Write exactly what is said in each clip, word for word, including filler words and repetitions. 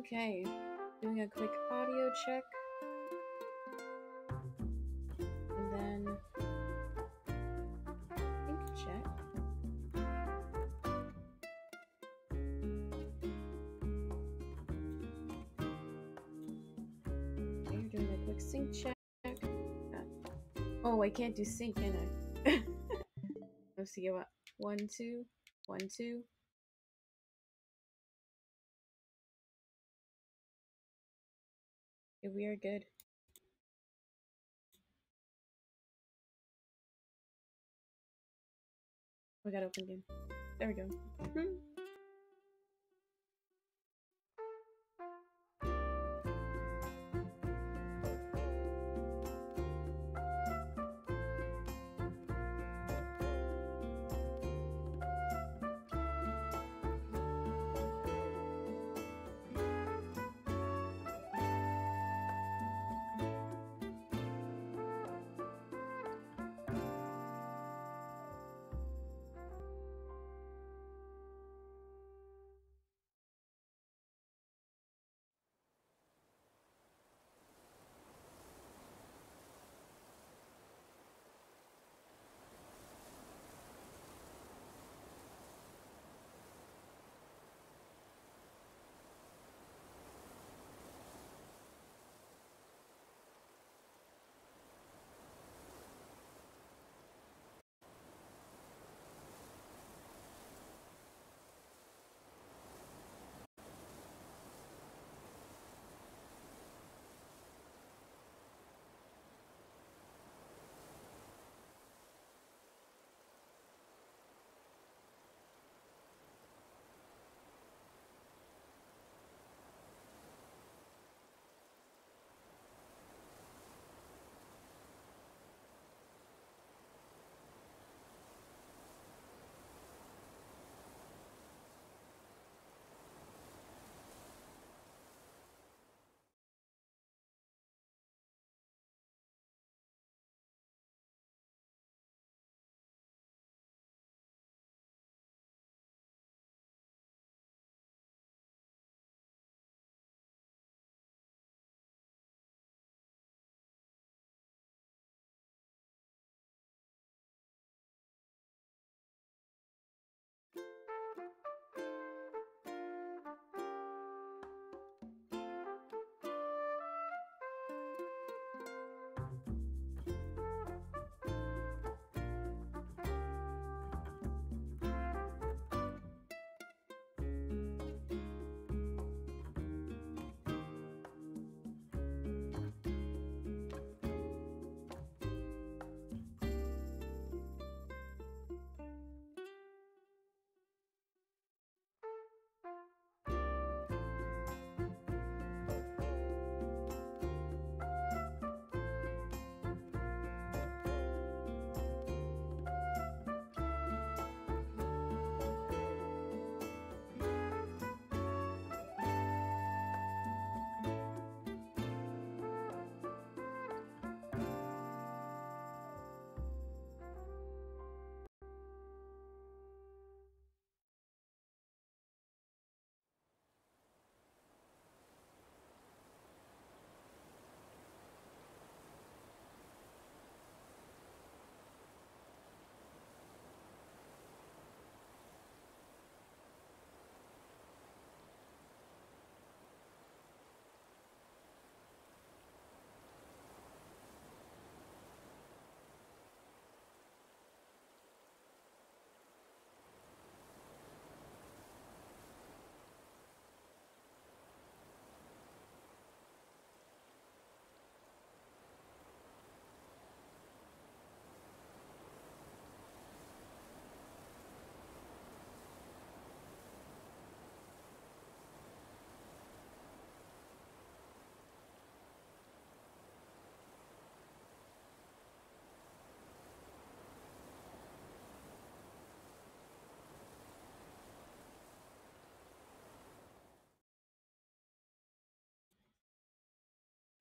Okay, doing a quick audio check. And then I think check. Okay, you're doing a quick sync check. Uh, oh, I can't do sync, can I? Let's see what one, two, one, two. We are good. We got open game. There we go.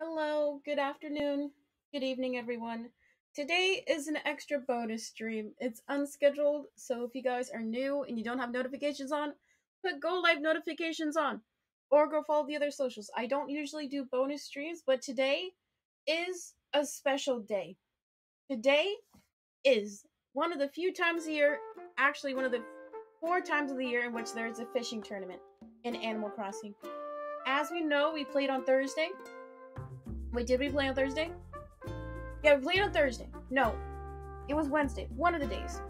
Hello, good afternoon, good evening, everyone. Today is an extra bonus stream. It's unscheduled, so if you guys are new and you don't have notifications on, put go live notifications on. or go follow the other socials. I don't usually do bonus streams, but today is a special day. Today is one of the few times a year, actually one of the four times of the year in which there is a fishing tournament in Animal Crossing. As we know, we played on Thursday. Wait, did we play on Thursday? Yeah, we played on Thursday. No, it was Wednesday, one of the days.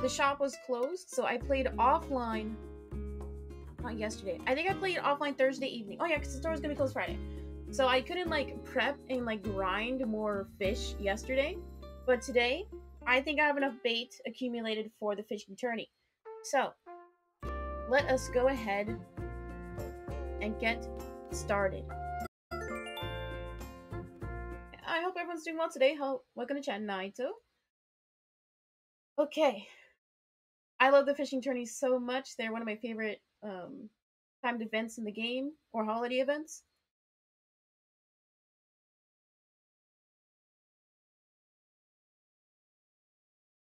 The shop was closed, so I played offline, not yesterday. I think I played offline Thursday evening. Oh yeah, because the store was gonna be closed Friday. So I couldn't like prep and like grind more fish yesterday. But today, I think I have enough bait accumulated for the fishing tourney. So let us go ahead and get started. I hope everyone's doing well today. Hello, welcome to chat, Naito. Okay. I love the fishing tourneys so much. They're one of my favorite um, timed events in the game, or holiday events.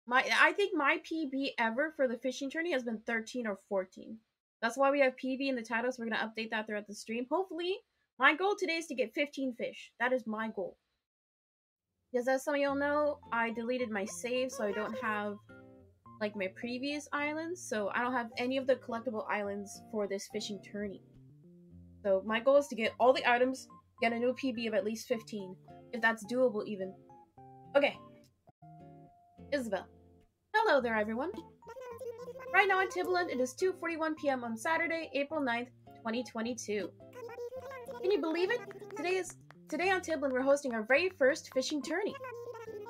My, I think my P B ever for the fishing tourney has been thirteen or fourteen. That's why we have P B in the title, so we're going to update that throughout the stream. Hopefully, my goal today is to get fifteen fish. That is my goal. Because as some of y'all know, I deleted my save, so I don't have like my previous islands. So I don't have any of the collectible islands for this fishing tourney. So my goal is to get all the items, get a new P B of at least fifteen, if that's doable even. Okay. Isabel. Hello there, everyone. Right now in Tiblin, it is two forty-one p m on Saturday, April ninth, twenty twenty-two. Can you believe it? Today is today on Tiblin, we're hosting our very first fishing tourney.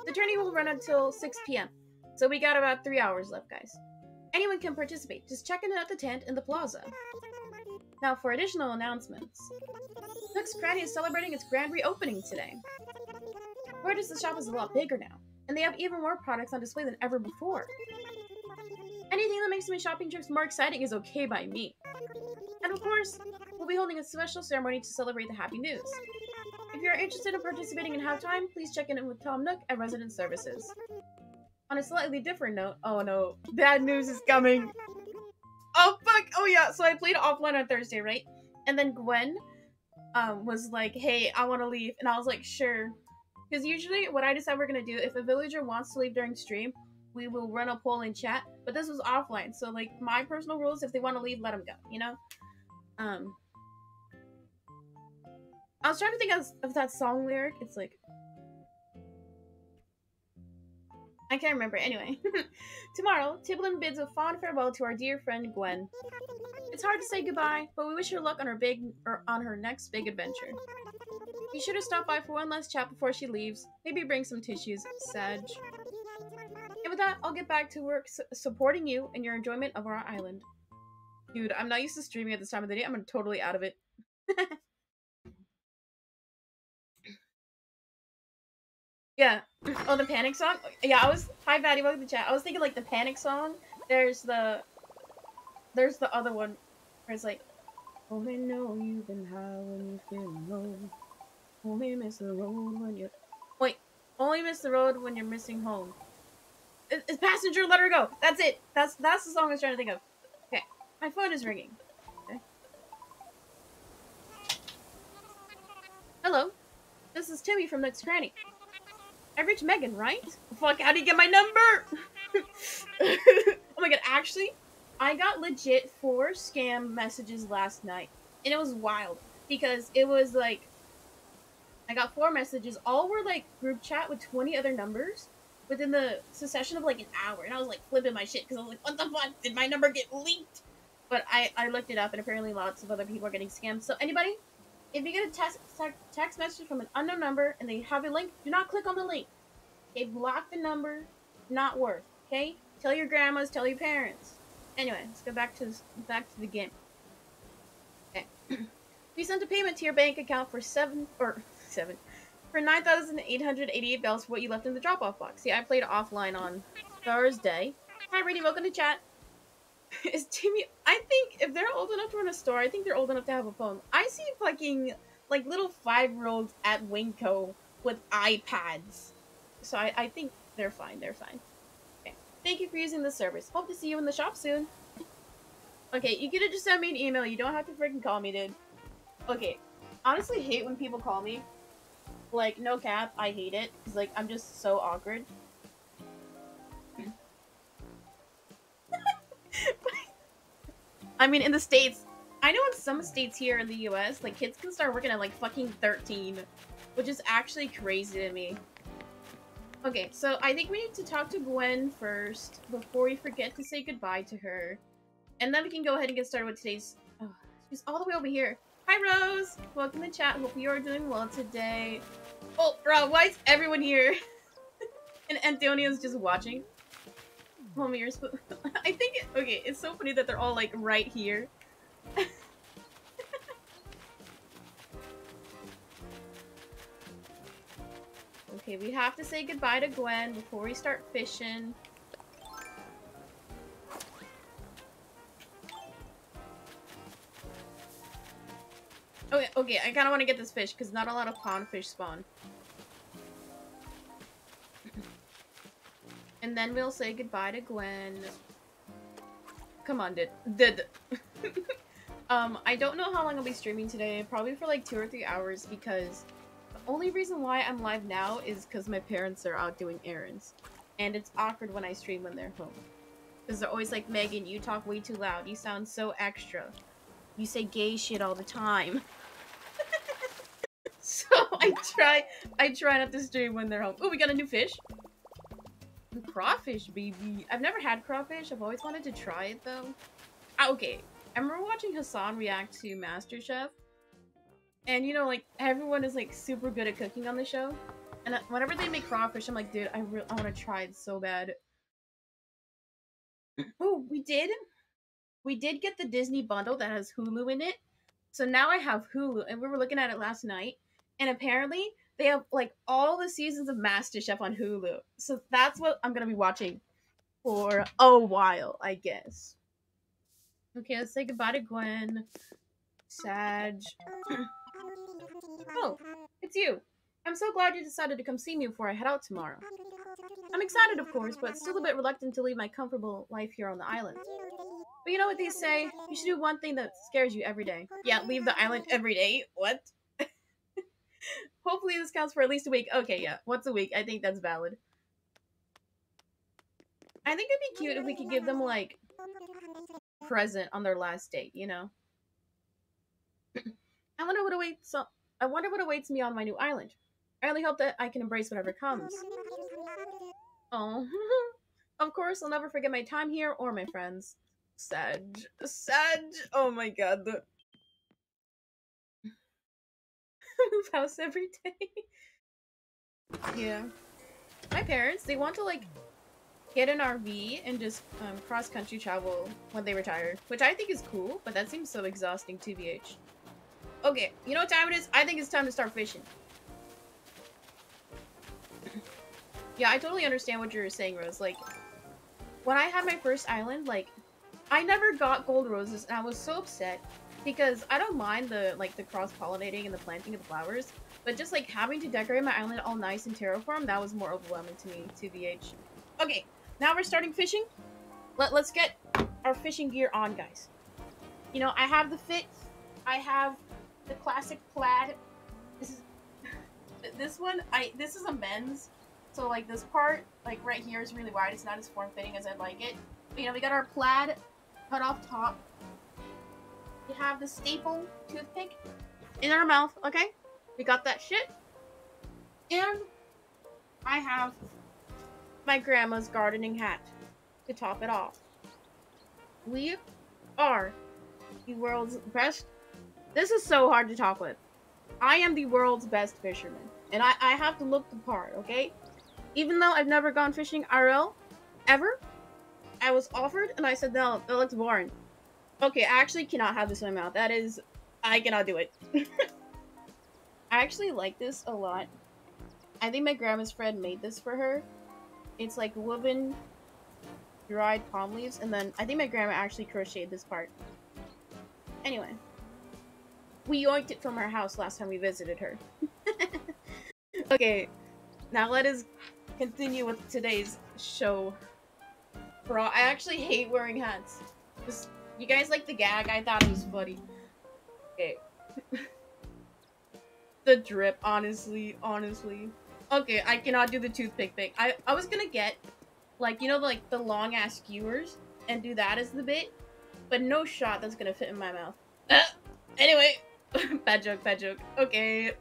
The tourney will run until six p m, so we got about three hours left, guys. Anyone can participate. Just check in at the tent in the plaza. Now for additional announcements. Nook's Cranny is celebrating its grand reopening today. Where does the shop is a lot bigger now, and they have even more products on display than ever before. Anything that makes my shopping trips more exciting is okay by me. And of course, we'll be holding a special ceremony to celebrate the happy news. If you're interested in participating and have time, please check in with Tom Nook at Resident Services. On a slightly different note, oh no, bad news is coming. Oh fuck, oh yeah, so I played offline on Thursday, right? And then Gwen um, was like, hey, I want to leave. And I was like, sure. Because usually what I decide we're going to do, if a villager wants to leave during stream, we will run a poll in chat, but this was offline, so like my personal rules, if they want to leave, let them go, you know? Um, I was trying to think of that song lyric, it's like, I can't remember, anyway. Tomorrow, Tiblin bids a fond farewell to our dear friend Gwen. It's hard to say goodbye, but we wish her luck on her big, or on her next big adventure. Be sure to stop by for one last chat before she leaves, maybe bring some tissues, Sag. And with that, I'll get back to work su supporting you and your enjoyment of our island. Dude, I'm not used to streaming at this time of the day. I'm totally out of it. Yeah. Oh, the panic song? Yeah, I was... Hi, Batty. Welcome to the chat. I was thinking, like, the panic song. There's the... There's the other one where it's like... Only know you've been high when you've been low. Only miss the road when you're... Wait. Only miss the road when you're missing home. It's Passenger, let her go. That's it. That's that's the song I was trying to think of. Okay. My phone is ringing. Okay. Hello. This is Timmy from Nook's Cranny. I reached Megan, right? Fuck, how do you get my number? Oh my god, actually, I got legit four scam messages last night. And it was wild. Because it was like... I got four messages. All were like group chat with twenty other numbers. Within the succession of like an hour, and I was like flipping my shit because I was like, what the fuck? Did my number get leaked? But I, I looked it up, and apparently lots of other people are getting scammed. So anybody, if you get a text, text message from an unknown number and they have a link, do not click on the link. They block the number, not worth. Okay? Tell your grandmas, tell your parents. Anyway, let's go back to this, back to the game. Okay. We sent a payment to your bank account for seven or seven. For nine thousand eight hundred eighty-eight bells for what you left in the drop-off box. See, I played offline on Thursday. Hi, Brady. Welcome to chat. Is Timmy... I think if they're old enough to run a store, I think they're old enough to have a phone. I see fucking, like, little five-year-olds at Winco with iPads. So I, I think they're fine. They're fine. Okay. Thank you for using the service. Hope to see you in the shop soon. Okay, you could have just sent me an email. You don't have to freaking call me, dude. Okay, honestly hate when people call me. Like, no cap, I hate it. Cause like, I'm just so awkward. I mean, in the States, I know in some states here in the U S, like, kids can start working at like fucking thirteen, which is actually crazy to me. Okay, so I think we need to talk to Gwen first before we forget to say goodbye to her. And then we can go ahead and get started with today's... Oh, she's all the way over here. Hi, Rose! Welcome to chat. Hope you are doing well today. Oh, bro, why is everyone here? And Antonio's just watching. Homie, you're supposed... I think... It... Okay, it's so funny that they're all, like, right here. Okay, we have to say goodbye to Gwen before we start fishing. Okay, okay, I kind of want to get this fish because not a lot of pond fish spawn. And then we'll say goodbye to Gwen. Come on, did did. um, I don't know how long I'll be streaming today. Probably for like two or three hours because the only reason why I'm live now is because my parents are out doing errands, and it's awkward when I stream when they're home because they're always like, Megan, you talk way too loud. You sound so extra. You say gay shit all the time. So I try, I try not to stream when they're home. Oh, we got a new fish. Crawfish, baby. I've never had crawfish. I've always wanted to try it, though. Ah, okay. I remember watching Hasan react to MasterChef. And, you know, like, everyone is, like, super good at cooking on the show. And I, whenever they make crawfish, I'm like, dude, I, re I want to try it so bad. Oh, we did? We did get the Disney bundle that has Hulu in it. So now I have Hulu. And we were looking at it last night. And apparently... they have, like, all the seasons of MasterChef on Hulu. So that's what I'm going to be watching for a while, I guess. Okay, let's say goodbye to Gwen. Sag. Oh, it's you. I'm so glad you decided to come see me before I head out tomorrow. I'm excited, of course, but still a bit reluctant to leave my comfortable life here on the island. But you know what they say? You should do one thing that scares you every day. Yeah, leave the island every day? What? Hopefully this counts for at least a week. Okay, yeah. Once a week. I think that's valid. I think it'd be cute if we could give them, like, present on their last date, you know? I wonder what awaits so I wonder what awaits me on my new island. I only hope that I can embrace whatever comes. Oh. Of course, I'll never forget my time here or my friends. Sag. Sag. Oh my god. The move house every day. Yeah. My parents, they want to, like, get an R V and just um, cross-country travel when they retire, which I think is cool, but that seems so exhausting, T B H. Okay, you know what time it is? I think it's time to start fishing. Yeah, I totally understand what you're saying, Rose. Like, when I had my first island, like, I never got gold roses, and I was so upset. Because I don't mind the, like, the cross-pollinating and the planting of the flowers, but just, like, having to decorate my island all nice and terraform, that was more overwhelming to me, T B H. Okay, now we're starting fishing. Let, let's get our fishing gear on, guys. You know, I have the fit. I have the classic plaid. This is... this one, I... This is a men's. So, like, this part, like, right here is really wide. It's not as form-fitting as I'd like it. But, you know, we got our plaid cut-off top. We have the staple toothpick in our mouth, okay? We got that shit. And I have my grandma's gardening hat to top it off. We are the world's best... This is so hard to talk with. I am the world's best fisherman. And I, I have to look the part, okay? Even though I've never gone fishing I R L, ever, I was offered and I said, no, that looks boring. Okay, I actually cannot have this in my mouth. That is... I cannot do it. I actually like this a lot. I think my grandma's friend made this for her. It's like woven dried palm leaves, and then I think my grandma actually crocheted this part. Anyway. We yoinked it from her house last time we visited her. Okay. Now let us continue with today's show. Bro, I actually hate wearing hats. Just... You guys like the gag? I thought it was funny. Okay. the drip, honestly, honestly. Okay, I cannot do the toothpick thing. I, I was gonna get, like, you know, like, the long-ass skewers and do that as the bit, but no shot that's gonna fit in my mouth. Uh, anyway, bad joke, bad joke. Okay.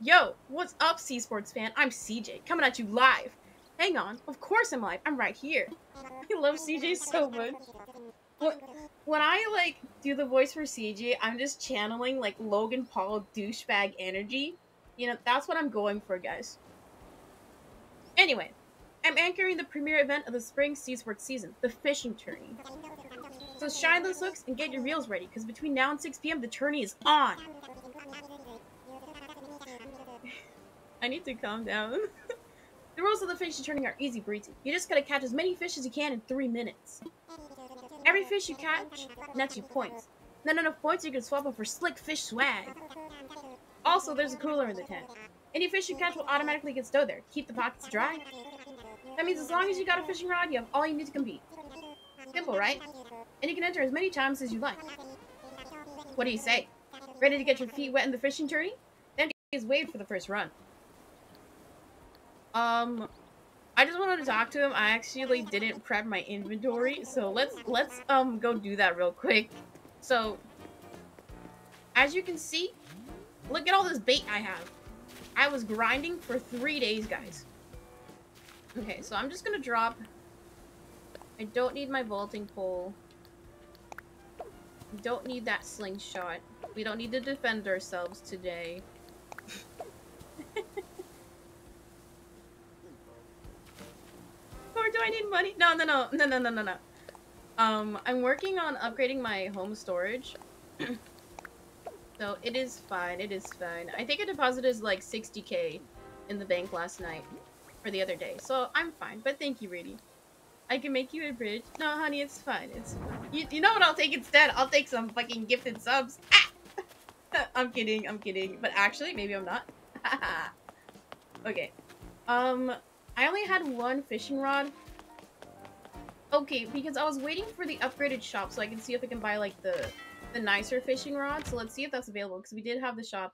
Yo, what's up, C-Sports fan? I'm C J, coming at you live. Hang on, of course I'm live, I'm right here. I love C J so much. When I, like, do the voice for C J, I'm just channeling, like, Logan Paul douchebag energy. You know, that's what I'm going for, guys. Anyway, I'm anchoring the premiere event of the spring C-Sports season, the fishing tourney. So shine those hooks and get your reels ready, because between now and six p m, the tourney is on. I need to calm down. The rules of the fishing tourney are easy breezy. You just gotta catch as many fish as you can in three minutes. Every fish you catch nets you points. Then enough points you can swap them for slick fish swag. Also, there's a cooler in the tent. Any fish you catch will automatically get stowed there. Keep the pockets dry. That means as long as you got a fishing rod, you have all you need to compete. Simple, right? And you can enter as many times as you like. What do you say? Ready to get your feet wet in the fishing tourney? Then is waved for the first run. Um, I just wanted to talk to him. I actually didn't prep my inventory, so let's, let's, um, go do that real quick. So, as you can see, look at all this bait I have. I was grinding for three days, guys. Okay, so I'm just gonna drop. I don't need my vaulting pole. We don't need that slingshot. We don't need to defend ourselves today. Or do I need money? No, no, no, no, no, no, no, no. Um, I'm working on upgrading my home storage. So it is fine, it is fine. I think I deposited like sixty K in the bank last night, or the other day. So I'm fine, but thank you, Rudy. I can make you a bridge. No, honey, it's fine, it's fine. You, you know what I'll take instead? I'll take some fucking gifted subs. Ah! I'm kidding, I'm kidding. But actually, maybe I'm not. Okay. Um... I only had one fishing rod. Okay, because I was waiting for the upgraded shop so I can see if I can buy, like, the, the nicer fishing rod. So let's see if that's available, because we did have the shop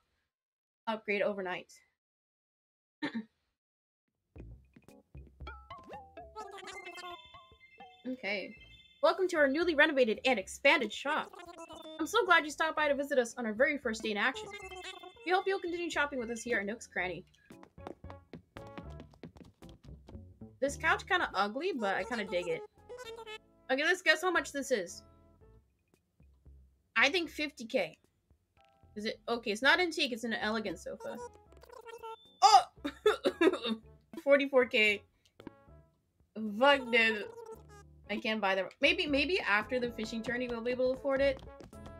upgrade overnight. Okay. Welcome to our newly renovated and expanded shop. I'm so glad you stopped by to visit us on our very first day in action. We hope you'll continue shopping with us here at Nook's Cranny. This couch kind of ugly, but I kind of dig it. Okay, let's guess how much this is. I think fifty K. Is it? Okay, it's not antique, it's an elegant sofa. Oh! forty-four K. Fuck, dude. I can't buy that. Maybe, maybe after the fishing tourney we'll be able to afford it.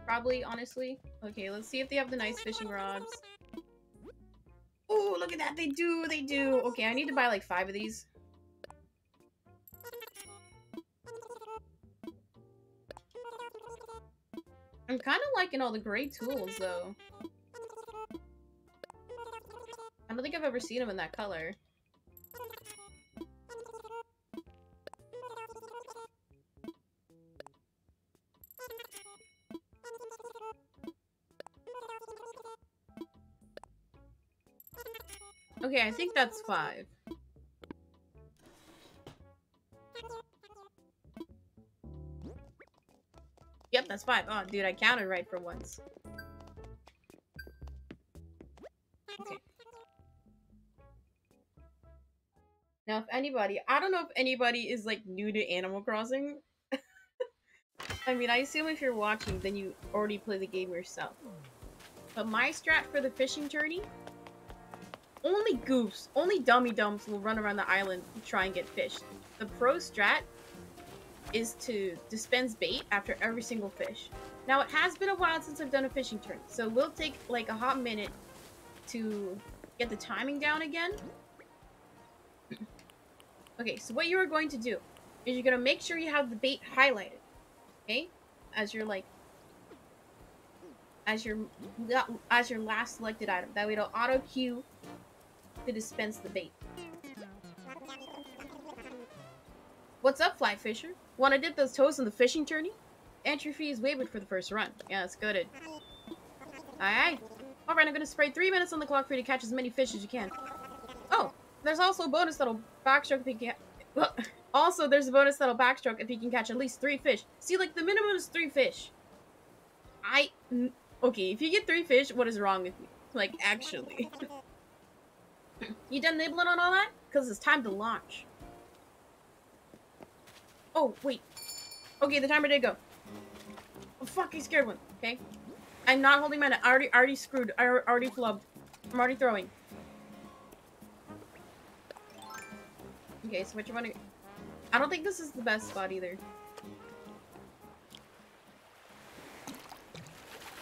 Probably, honestly. Okay, let's see if they have the nice fishing rods. Oh, look at that. They do, they do. Okay, I need to buy like five of these. I'm kind of liking all the great tools, though. I don't think I've ever seen them in that color. Okay, I think that's five. Yep, that's five. Oh, dude, I counted right for once. Okay. Now, if anybody... I don't know if anybody is, like, new to Animal Crossing. I mean, I assume if you're watching, then you already play the game yourself. But my strat for the fishing tourney... Only goofs, only dummy-dumps will run around the island and try and get fish. The pro strat... is to dispense bait after every single fish. Now, it has been a while since I've done a fishing tourney, so it will take like a hot minute to get the timing down again. Okay, so what you are going to do is you're going to make sure you have the bait highlighted, okay? As your like, as your as your last selected item. That way, it'll auto cue to dispense the bait. What's up, Fly Fisher? Want to dip those toes in the fishing tourney? Entry fee is waived for the first run. Yeah, that's good. Aye, aye. Alright, I'm gonna spray three minutes on the clock for you to catch as many fish as you can. Oh, there's also a bonus that'll backstroke if you can... Also, there's a bonus that'll backstroke if you can catch at least three fish. See, like, the minimum is three fish. I... Okay, if you get three fish, what is wrong with you? Like, actually. You done nibbling on all that? Because it's time to launch. Oh, wait. Okay, the timer did go. Oh, fuck, I scared one. Okay. I'm not holding mine. I already, already screwed. I already flubbed. I'm already throwing. Okay, so what you want to... I don't think this is the best spot either.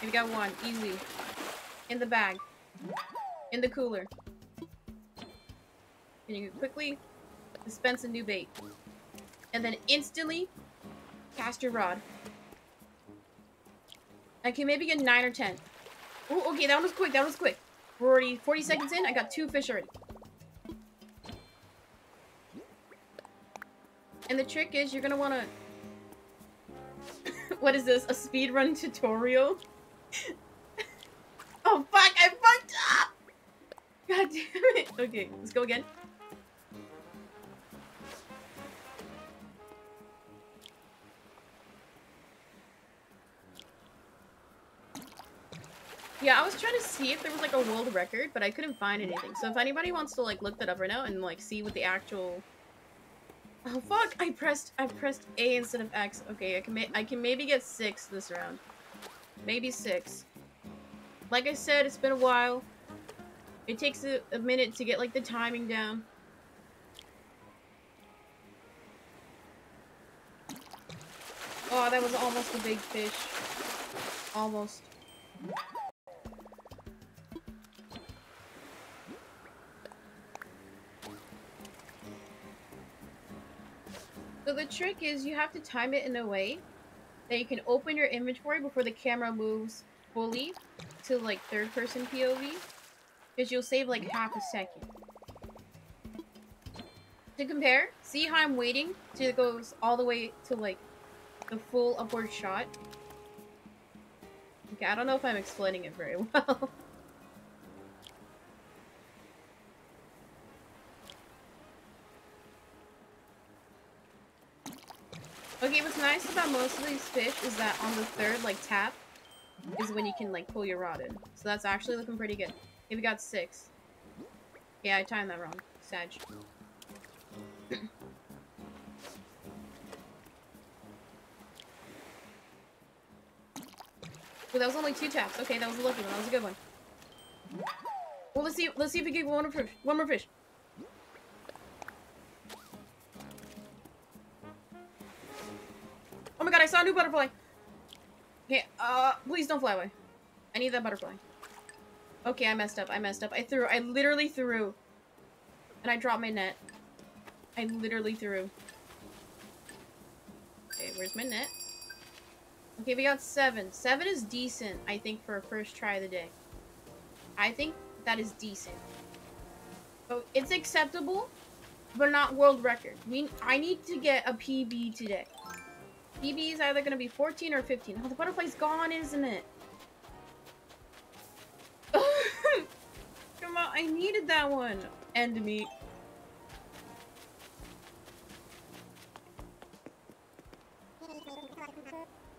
We got one. Easy. In the bag. In the cooler. And you can quickly dispense a new bait. And then instantly cast your rod. I can maybe get nine or ten. Oh, okay, that one was quick, that was quick. We're already forty seconds in, I got two fish already. And the trick is, you're gonna wanna... What is this, a speedrun tutorial? Oh fuck, I fucked up! God damn it. Okay, let's go again. Yeah, I was trying to see if there was, like, a world record, but I couldn't find anything. So if anybody wants to, like, look that up right now and, like, see what the actual... Oh, fuck! I pressed- I pressed A instead of X. Okay, I can ma- I can maybe get six this round. Maybe six. Like I said, it's been a while. It takes a, a minute to get, like, the timing down. Oh, that was almost a big fish. Almost. So the trick is you have to time it in a way that you can open your inventory before the camera moves fully to, like, third-person P O V, because you'll save, like, half a second. To compare, see how I'm waiting till it goes all the way to, like, the full upward shot? Okay, I don't know if I'm explaining it very well. Okay, what's nice about most of these fish is that on the third, like, tap is when you can, like, pull your rod in. So that's actually looking pretty good. Okay, we got six. Yeah, I timed that wrong. Sag. Well, that was only two taps. Okay, that was a lucky one. That was a good one. Well, let's see. Let's see if we get one more fish. One more fish. Oh my god, I saw a new butterfly! Okay, uh, please don't fly away. I need that butterfly. Okay, I messed up, I messed up. I threw, I literally threw. And I dropped my net. I literally threw. Okay, where's my net? Okay, we got seven. Seven is decent, I think, for a first try of the day. I think that is decent. So it's acceptable, but not world record. We, I need to get a P B today. P B is either going to be fourteen or fifteen. Oh, the butterfly's gone, isn't it? Come on, I needed that one. End me.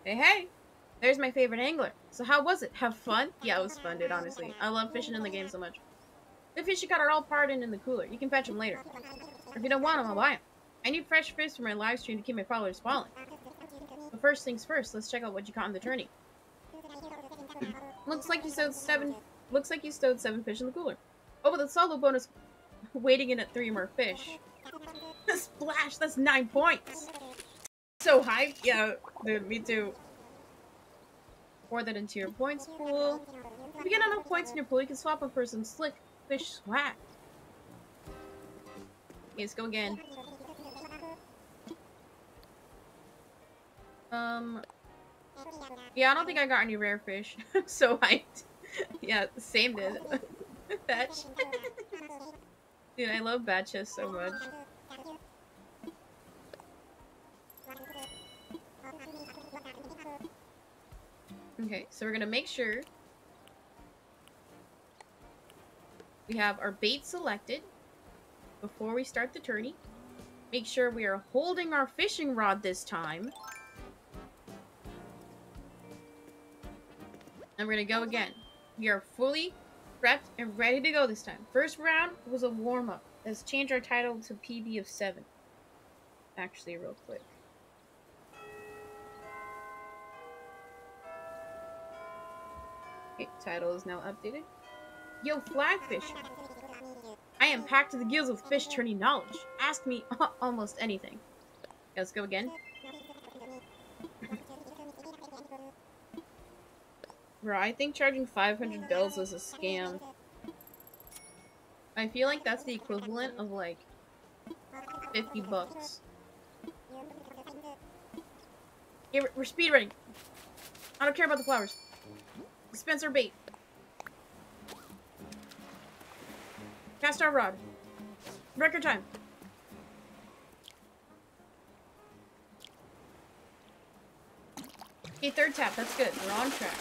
Hey, hey. There's my favorite angler. So how was it? Have fun? Yeah, it was fun, dude, honestly. I love fishing in the game so much. The fish you caught are all pardoned in the cooler. You can fetch them later. Or if you don't want them, I'll buy them. I need fresh fish for my live stream to keep my followers following. But first things first, let's check out what you caught in the tourney. Looks like you stowed seven. Looks like you stowed seven fish in the cooler. Oh, but the solo bonus, waiting in at three more fish. Splash! That's nine points. So hyped, yeah, dude. Me too. Pour that into your points pool. If you get enough points in your pool, you can swap them for some slick fish swag. Okay, let's go again. Um, yeah, I don't think I got any rare fish. I'm so hyped. Yeah, same did. Batch. Dude, I love batches so much. Okay, so we're gonna make sure we have our bait selected before we start the tourney. Make sure we are holding our fishing rod this time. And we're gonna go again. We are fully prepped and ready to go this time. First round was a warm-up. Let's change our title to P B of seven. Actually, real quick. Okay, title is now updated. Yo, Flagfish! I am packed to the gills with fish tourney knowledge. Ask me almost anything. Okay, let's go again. Bro, I think charging five hundred bells is a scam. I feel like that's the equivalent of like fifty bucks. Hey, we're speedrunning. I don't care about the flowers. Dispense our bait. Cast our rod. Record time. Okay, third tap. That's good. We're on track.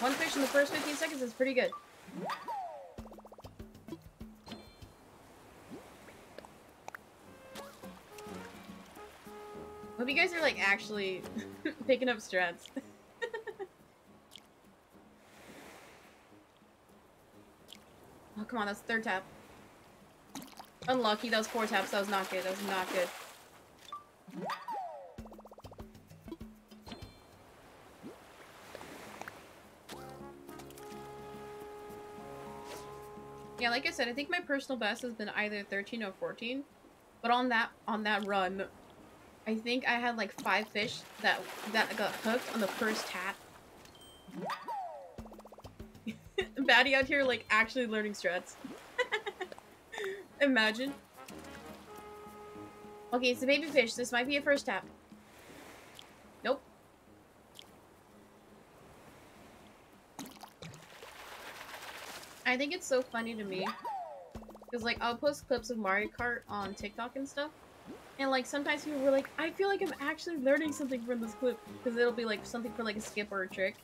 One fish in the first fifteen seconds is pretty good. Hope you guys are like actually picking up strats. Oh, come on, that's third tap. Unlucky, that was four taps, that was not good, that was not good. Yeah, like I said, I think my personal best has been either thirteen or fourteen. But on that on that run, I think I had like five fish that that got hooked on the first tap. Batty out here, like, actually learning strats. Imagine. Okay, it's a baby fish. This might be a first tap. Nope. I think it's so funny to me. Because, like, I'll post clips of Mario Kart on TikTok and stuff. And, like, sometimes people were like, I feel like I'm actually learning something from this clip. Because it'll be, like, something for, like, a skip or a trick.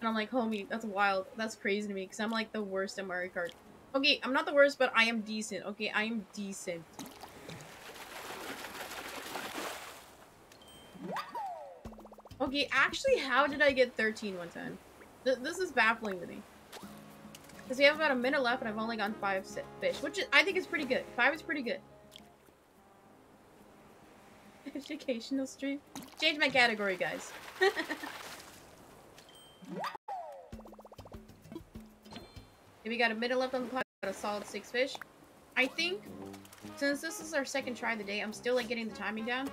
And I'm like, homie, that's wild. That's crazy to me, because I'm like the worst at Mario Kart. Okay, I'm not the worst, but I am decent. Okay, I am decent. Okay, actually, how did I get thirteen one time? Th this is baffling to me. Because we have about a minute left, and I've only gotten five fish, which is, I think is pretty good. Five is pretty good. Educational stream. Change my category, guys. If we got a minute left on the clock, got a solid six fish. I think since this is our second try of the day, I'm still like getting the timing down.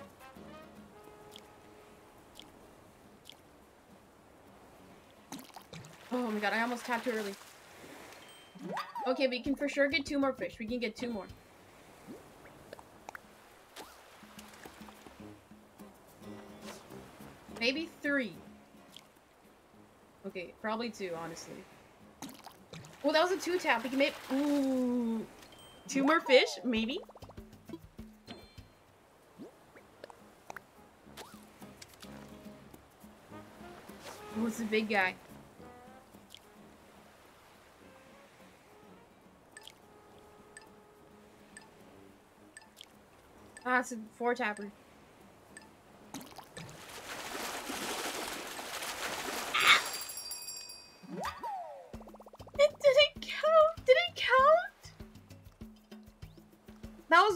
Oh my god, I almost tapped too early. Okay, we can for sure get two more fish. We can get two more. Maybe three. Okay, probably two, honestly. Well, that was a two tap. We can make ooh, two more fish, maybe. Oh, it's a big guy. Ah, it's a four tapper.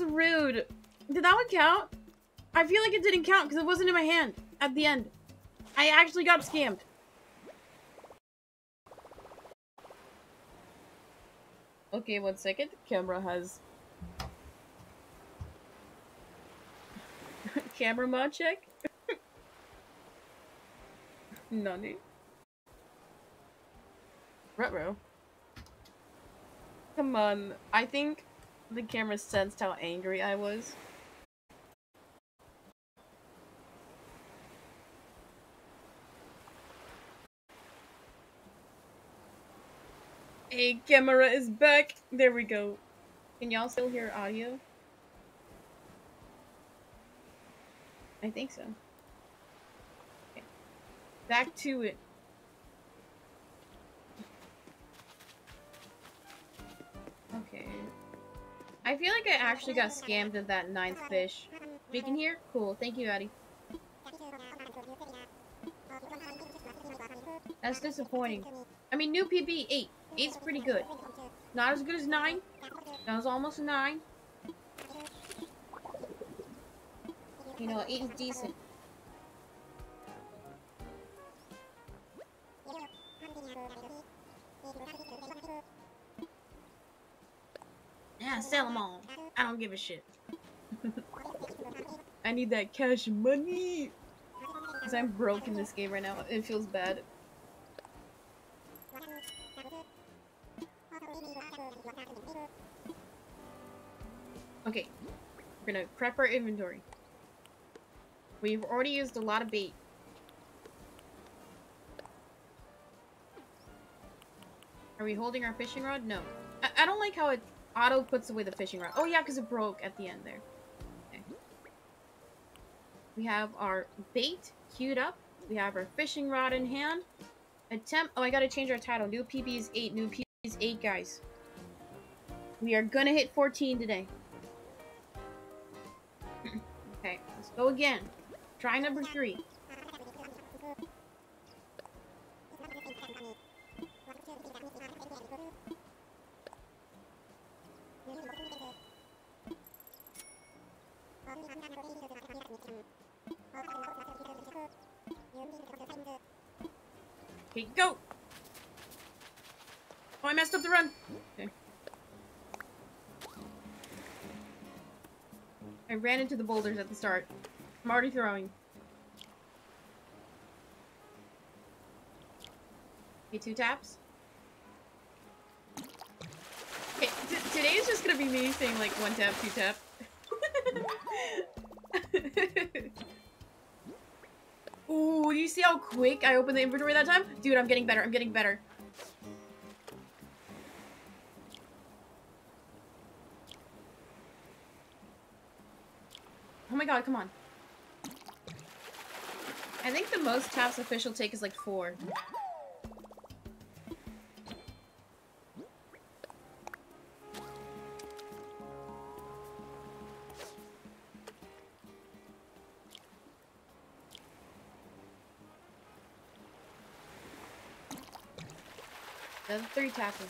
Rude. Did that one count? I feel like it didn't count because it wasn't in my hand at the end. I actually got scammed. Okay, one second. Camera has... Camera mod check? Nani? Ruh-roh. Come on. I think... the camera sensed how angry I was. Hey, camera is back! There we go. Can y'all still hear audio? I think so. Okay. Back to it. I feel like I actually got scammed at that ninth fish. Beacon here? Cool. Thank you, Addy. That's disappointing. I mean, new P B, eight. eight's pretty good. Not as good as nine. That was almost a nine. You know, eight is decent. Yeah, sell them all. I don't give a shit. I need that cash money. Because I'm broke in this game right now. It feels bad. Okay. We're gonna prep our inventory. We've already used a lot of bait. Are we holding our fishing rod? No. I, I don't like how it auto puts away the fishing rod. Oh yeah, because it broke at the end there. Okay. We have our bait queued up. We have our fishing rod in hand. Attempt- oh, I gotta change our title. New P B is eight. New P B is eight, guys. We are gonna hit fourteen today. Okay, let's go again. Try number three. Okay, go! Oh, I messed up the run! Okay. I ran into the boulders at the start. I'm already throwing. Okay, two taps. Okay, t today is just gonna be me saying like one tap, two tap. Ooh, do you see how quick I opened the inventory that time? Dude, I'm getting better, I'm getting better. Oh my god, come on. I think the most taps official take is like four. Another three tapping.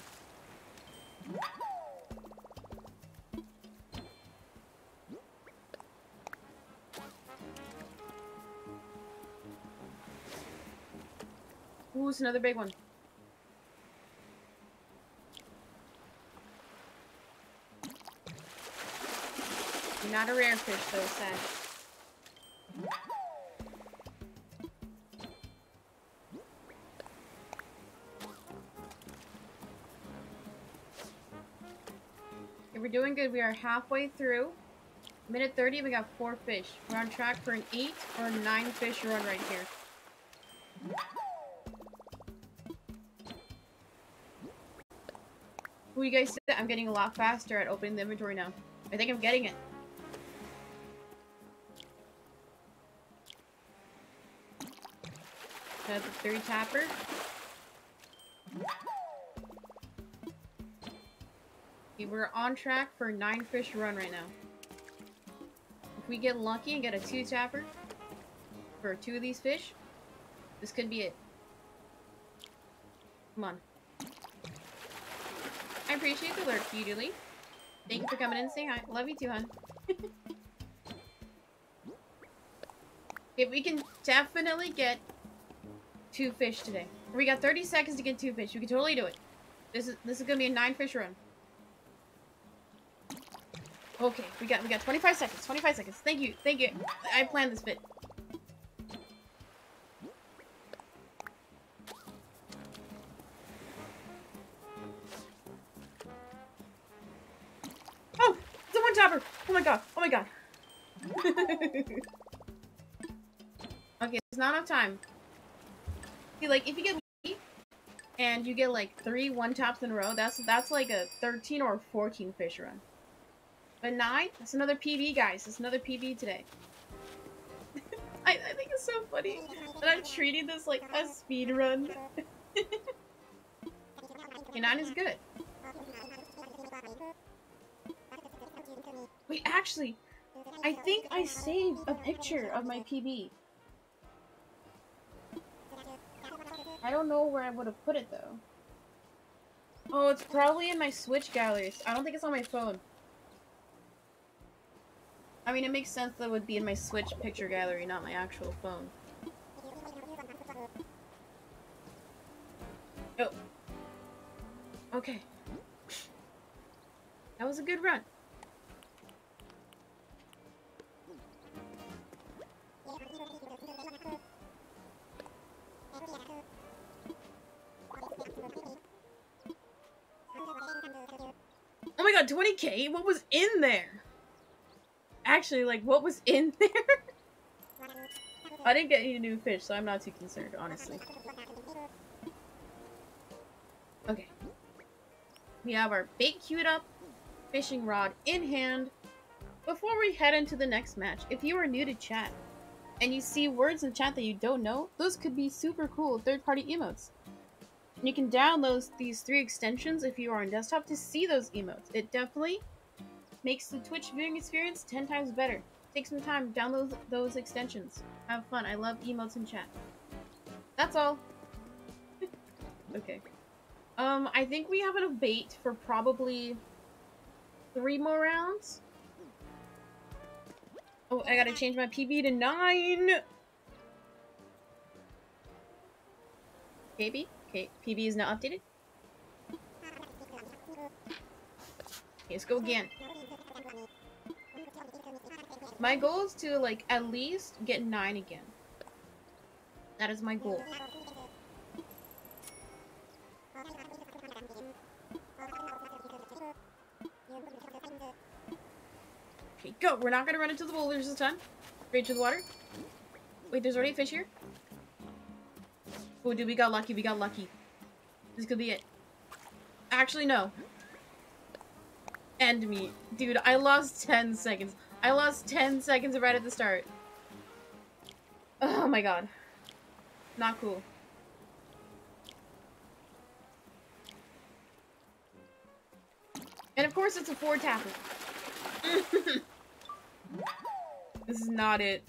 Ooh, it's another big one. You're not a rare fish, though, it's sad. Doing good. We are halfway through. Minute thirty, we got four fish. We're on track for an eight or nine fish run right here. Ooh, you guys see that? I'm getting a lot faster at opening the inventory now. I think I'm getting it. That's a three tapper. We're on track for a nine fish run right now. If we get lucky and get a two tapper for two of these fish, this could be it. Come on. I appreciate the lurk, Doodly. Thank you for coming in and saying hi. Love you too, hun. If we can definitely get two fish today. We got thirty seconds to get two fish. We can totally do it. This is this is gonna be a nine fish run. Okay, we got we got twenty-five seconds. twenty-five seconds. Thank you, thank you. I planned this bit. Oh, it's a one topper. Oh my god. Oh my god. Okay, there's not enough time. See, like if you get lucky and you get like three one tops in a row, that's that's like a thirteen or a fourteen fish run. But nine? That's another P B, guys. That's another P B today. I, I think it's so funny that I'm treating this like a speed run. Okay, nine is good. Wait, actually, I think I saved a picture of my P B. I don't know where I would have put it, though. Oh, it's probably in my Switch galleries. I don't think it's on my phone. I mean, it makes sense that it would be in my Switch picture gallery, not my actual phone. Oh. Okay. That was a good run. Oh my god, twenty K? What was in there? Actually, like, what was in there? I didn't get any new fish, so I'm not too concerned, honestly. Okay. We have our bait queued up, fishing rod in hand. Before we head into the next match, if you are new to chat and you see words in chat that you don't know, those could be super cool third-party emotes. And you can download these three extensions if you are on desktop to see those emotes. It definitely makes the Twitch viewing experience ten times better. Take some time, download those extensions. Have fun. I love emotes in chat. That's all. Okay. Um, I think we have enough bait for probably three more rounds. Oh, I gotta change my P B to nine! K B? Okay, P B is now updated. Okay, let's go again. My goal is to, like, at least get nine again. That is my goal. Okay, go! We're not gonna run into the boulders this time. Straight to the water. Wait, there's already a fish here? Oh, dude, we got lucky, we got lucky. This could be it. Actually, no. End me. Dude, I lost ten seconds. I lost ten seconds right at the start. Oh my god. Not cool. And of course it's a four tapper. This is not it.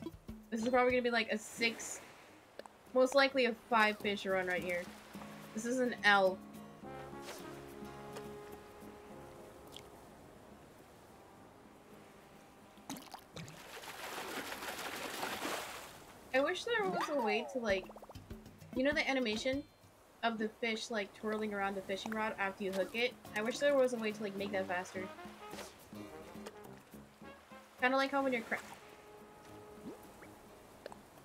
This is probably gonna be like a six, most likely a five fish run right here. This is an L. I wish there was a way to, like, you know the animation of the fish, like, twirling around the fishing rod after you hook it? I wish there was a way to, like, make that faster. Kinda like how when you're cra-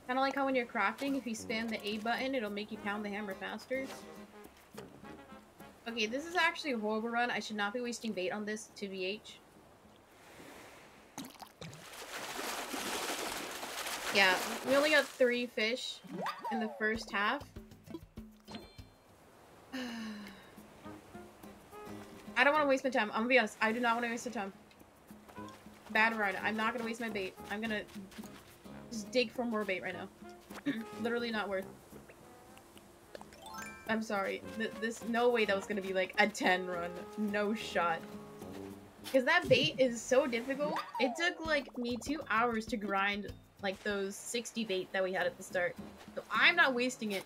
Kinda like how when you're crafting, if you spam the A button, it'll make you pound the hammer faster. Okay, this is actually a horrible run. I should not be wasting bait on this to V H. Yeah, we only got three fish in the first half. I don't want to waste my time. I'm gonna be honest. I do not want to waste my time. Bad run. I'm not gonna waste my bait. I'm gonna just dig for more bait right now. Literally not worth. I'm sorry. Th this no way that was gonna be like a ten run. No shot. Because that bait is so difficult. It took like me two hours to grind like those sixty bait that we had at the start. So I'm not wasting it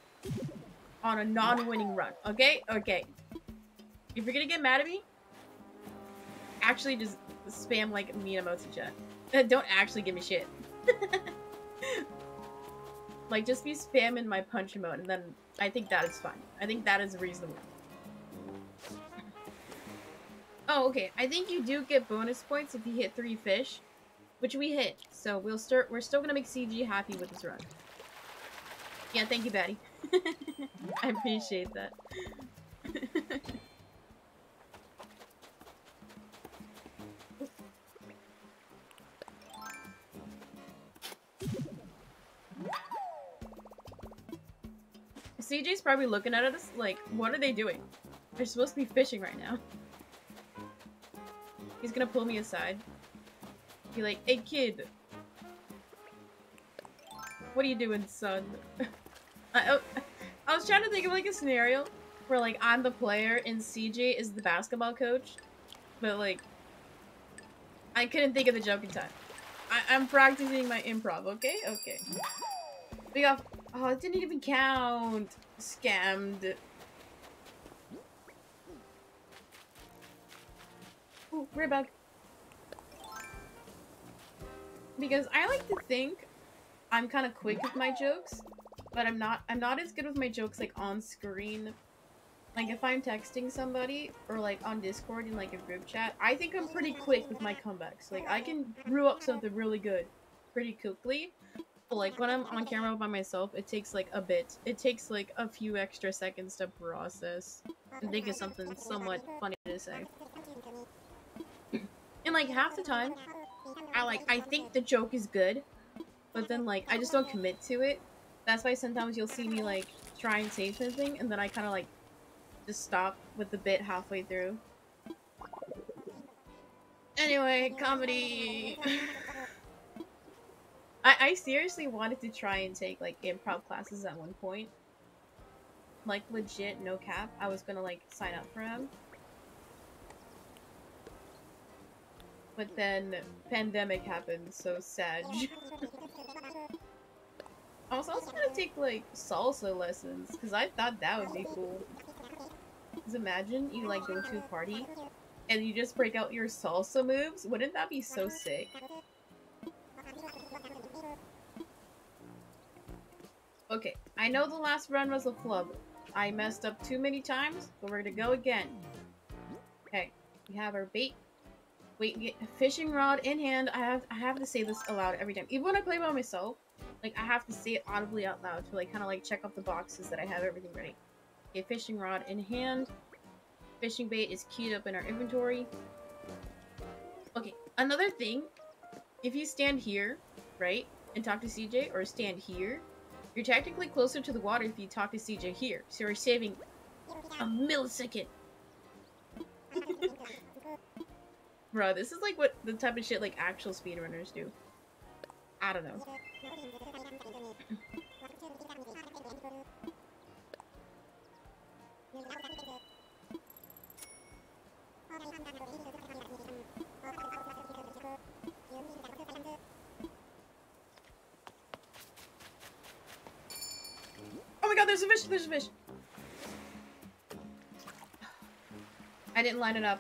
on a non-winning run. Okay? Okay. If you're gonna get mad at me, actually just spam like mean emotes in chat. Don't actually give me shit. Like, just be spamming my punch emote, and then I think that is fine. I think that is reasonable. Oh, okay. I think you do get bonus points if you hit three fish, which we hit. So we'll start. We're still gonna make C G happy with this run. Yeah, thank you, Batty. I appreciate that. C J's probably looking at us like, what are they doing? They're supposed to be fishing right now. He's gonna pull me aside. Be like, hey kid! What are you doing, son? I, oh, I was trying to think of like a scenario where like I'm the player and C J is the basketball coach, but like I couldn't think of the joke in time. I I'm practicing my improv, okay? Okay. We got... Oh, it didn't even count. Scammed. Ooh, right back. Because I like to think I'm kind of quick with my jokes, but I'm not. I'm not as good with my jokes like on screen. Like if I'm texting somebody or like on Discord in like a group chat, I think I'm pretty quick with my comebacks. Like I can brew up something really good pretty quickly. But like when I'm on camera by myself, it takes like a bit. It takes like a few extra seconds to process and think of something somewhat funny to say. And like half the time, I like I think the joke is good, but then like I just don't commit to it. That's why sometimes you'll see me like try and say something and then I kind of like just stop with the bit halfway through. Anyway, comedy. I I seriously wanted to try and take like improv classes at one point. Like legit, no cap. I was gonna like sign up for them. But then, pandemic happened, so sad. I was also gonna take, like, salsa lessons, because I thought that would be cool. Because imagine you, like, go to a party, and you just break out your salsa moves? Wouldn't that be so sick? Okay, I know the last run was a flub. I messed up too many times, but we're gonna go again. Okay, we have our bait. Wait, get a fishing rod in hand. I have I have to say this aloud every time. Even when I play by myself, like I have to say it audibly out loud to like kinda like check off the boxes that I have everything ready. Okay, fishing rod in hand. Fishing bait is keyed up in our inventory. Okay, another thing, if you stand here, right, and talk to C J or stand here, you're technically closer to the water if you talk to C J here. So you're saving a millisecond. Bro, this is like what the type of shit like actual speedrunners do. I don't know. Oh my god, there's a fish! There's a fish! I didn't line it up.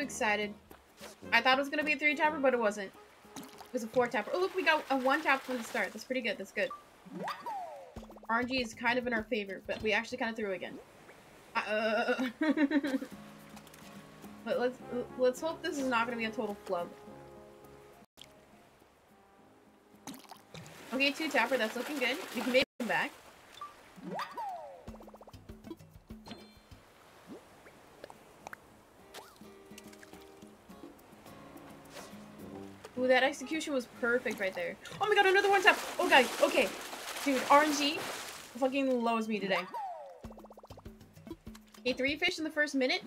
Excited. I thought it was gonna be a three tapper, but it wasn't. It was a four tapper. Oh look, we got a one tap from the start. That's pretty good. That's good. R N G is kind of in our favor, but we actually kind of threw again. Uh, but let's let's hope this is not gonna be a total flub. Okay, two tapper. That's looking good. We can maybe come back. Ooh, that execution was perfect right there. Oh my god, another one tap! Oh god, okay. Dude, R N G fucking loves me today. Okay, three fish in the first minute.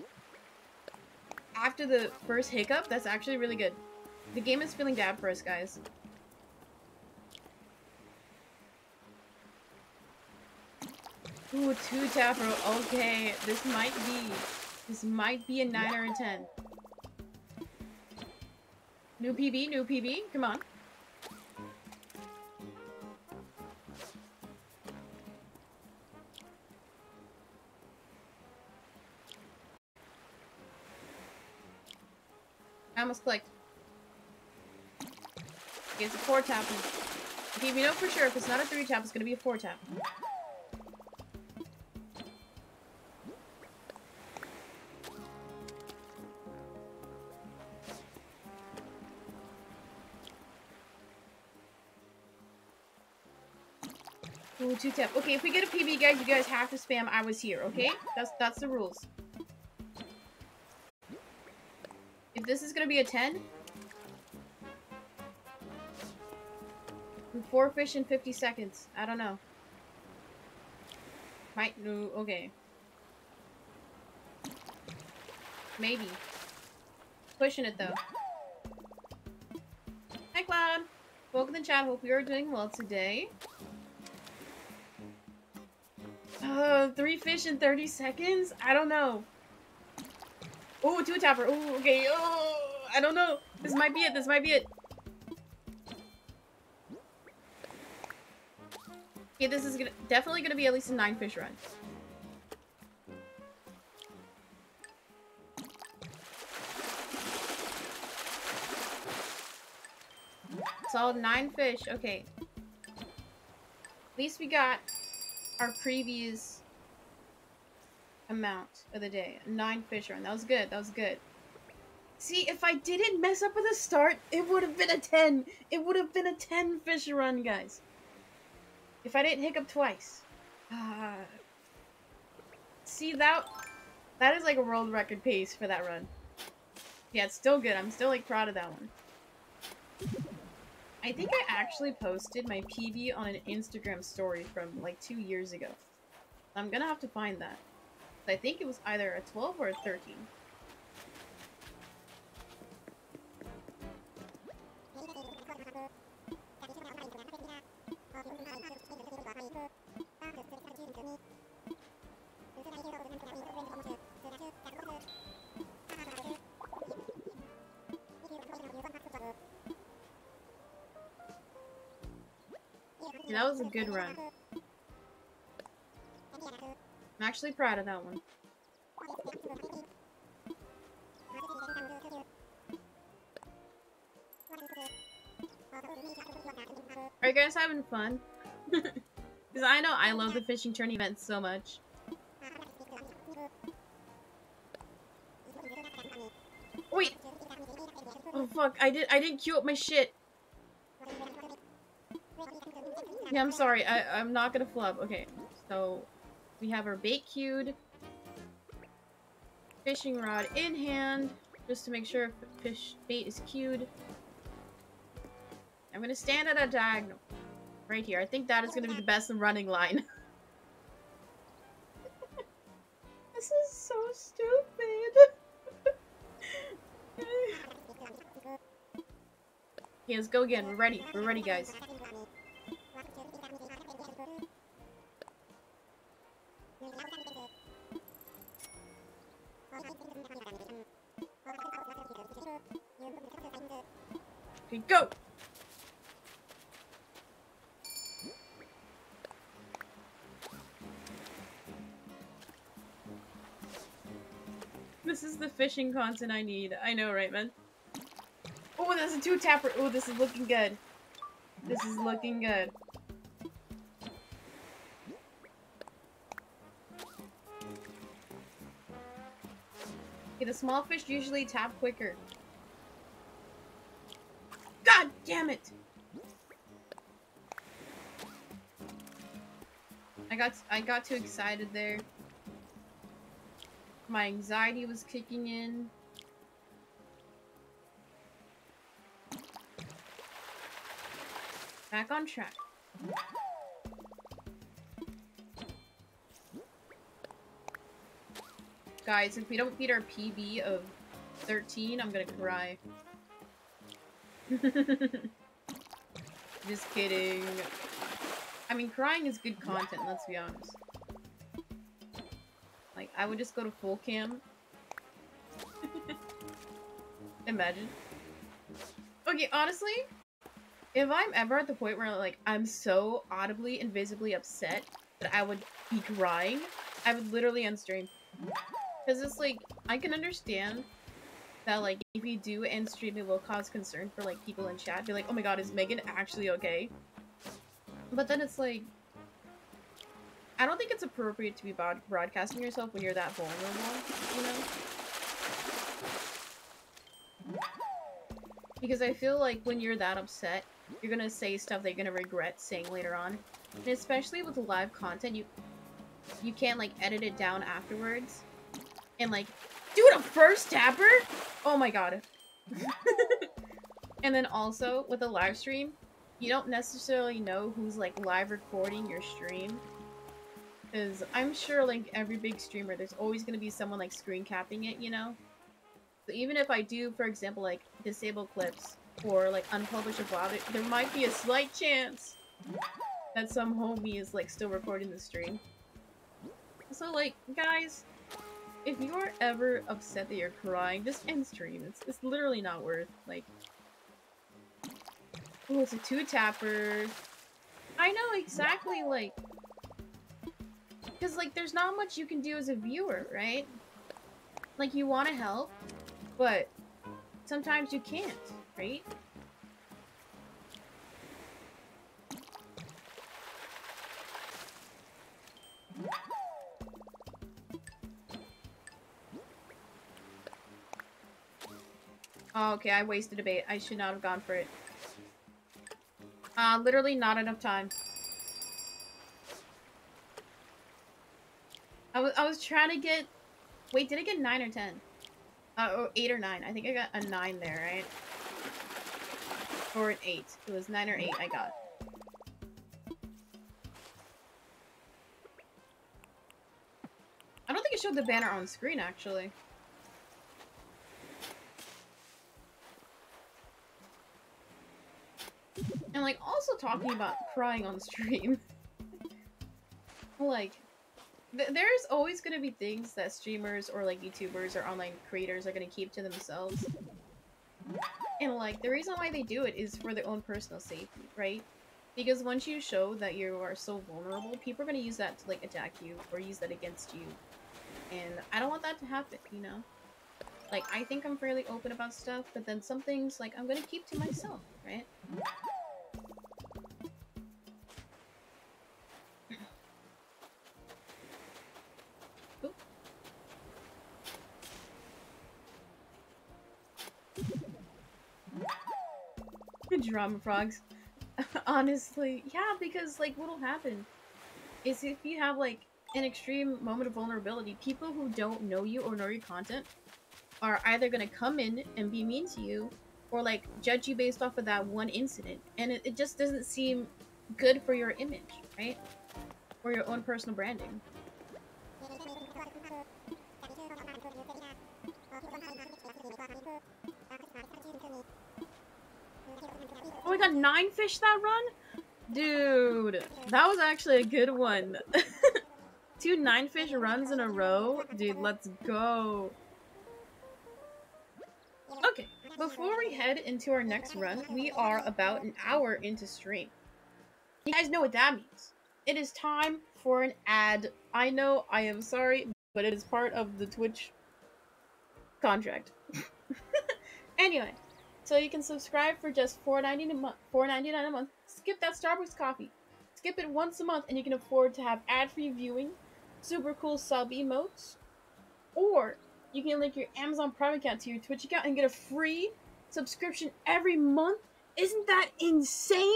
After the first hiccup, that's actually really good. The game is feeling bad for us, guys. Ooh, two tapper. Okay, this might be... This might be a nine or a ten. New P B, new P B, come on. I almost clicked. It's a four tap. Okay, we know for sure if it's not a three tap, it's gonna be a four tap. Ooh, two tap. Okay, if we get a P B, guys, you guys have to spam I was here, okay? That's that's the rules. If this is gonna be a ten. Four fish in fifty seconds. I don't know. Might no okay. Maybe. Pushing it though. Hi, Cloud. Welcome to the chat. Hope you are doing well today. Uh, three fish in thirty seconds? I don't know. Oh, two tapper. Oh, okay. Oh, I don't know. This might be it. This might be it. Okay, this is gonna, definitely gonna be at least a nine fish run. It's all nine fish. Okay. At least we got our previous amount of the day. Nine fish run. That was good. That was good. See, if I didn't mess up with the start, it would have been a ten. It would have been a ten fish run, guys. If I didn't hiccup twice. Uh, see, that that is like a world record pace for that run. Yeah, it's still good. I'm still like proud of that one. I think I actually posted my P B on an Instagram story from like two years ago. I'm gonna have to find that. I think it was either a twelve or a thirteen. That was a good run. I'm actually proud of that one. Are you guys having fun? Because I know I love the fishing tourney event so much. Wait! Oh fuck, I did I didn't queue up my shit. Yeah, I'm sorry. I, I'm not gonna flub. Okay, so we have our bait queued. Fishing rod in hand, just to make sure if the fish bait is queued. I'm gonna stand at a diagonal. Right here. I think that is gonna be the best running line. This is so stupid. Okay, let's go again. We're ready. We're ready, guys. Okay, go! This is the fishing content I need. I know, right, man? Oh, that's a two-tapper! Oh, this is looking good. This is looking good. Okay, the small fish usually tap quicker. God damn it! I got I got too excited there. My anxiety was kicking in. Back on track. Guys, if we don't beat our P B of thirteen, I'm gonna cry. Just kidding. I mean, crying is good content, let's be honest. Like, I would just go to full cam. Imagine. Okay, honestly, if I'm ever at the point where, like, I'm so audibly and visibly upset that I would be crying, I would literally unstream. Because it's like, I can understand that, like, if you do end stream, it will cause concern for, like, people in chat. Be like, oh my god, is Megan actually okay? But then it's like, I don't think it's appropriate to be broad broadcasting yourself when you're that vulnerable, you know? Because I feel like when you're that upset, you're gonna say stuff that you're gonna regret saying later on. And especially with live content, you you can't, like, edit it down afterwards. And, like, dude, a first tapper? Oh my god. And then also, with a live stream, you don't necessarily know who's, like, live recording your stream. Because I'm sure, like, every big streamer, there's always going to be someone, like, screen capping it, you know? So even if I do, for example, like, disable clips, or like unpublished or blah, there might be a slight chance that some homie is like still recording the stream. So like, guys, if you're ever upset that you're crying, just end stream. It's, it's literally not worth, like... Oh, it's a two-tapper. I know exactly, like... Because, like, there's not much you can do as a viewer, right? Like, you want to help, but sometimes you can't, right? Oh, okay, I wasted a bait. I should not have gone for it. Uh, literally not enough time. I was I was trying to get... Wait, did I get nine or ten? Uh, or eight or nine. I think I got a nine there, right? Or an eight. It was nine or eight I got. I don't think it showed the banner on screen, actually. And, like, also talking about crying on stream. Like, th there's always gonna be things that streamers or, like, YouTubers or online creators are gonna keep to themselves. And, like, the reason why they do it is for their own personal safety, right? Because once you show that you are so vulnerable, people are gonna use that to, like, attack you or use that against you. And I don't want that to happen, you know? Like, I think I'm fairly open about stuff, but then some things, like, I'm gonna keep to myself, right? Drama frogs. Honestly, yeah, because like what'll happen is if you have like an extreme moment of vulnerability, people who don't know you or know your content are either gonna come in and be mean to you or like judge you based off of that one incident, and it, it just doesn't seem good for your image, right? Or your own personal branding. Oh, we got nine fish that run? Dude, that was actually a good one. Two nine fish runs in a row? Dude, let's go. Okay, before we head into our next run, we are about an hour into stream. You guys know what that means. It is time for an ad. I know, I am sorry, but it is part of the Twitch contract. Anyway. So you can subscribe for just four ninety-nine a month. four ninety-nine a month. Skip that Starbucks coffee. Skip it once a month, and you can afford to have ad-free viewing, super cool sub emotes, or you can link your Amazon Prime account to your Twitch account and get a free subscription every month. Isn't that insane?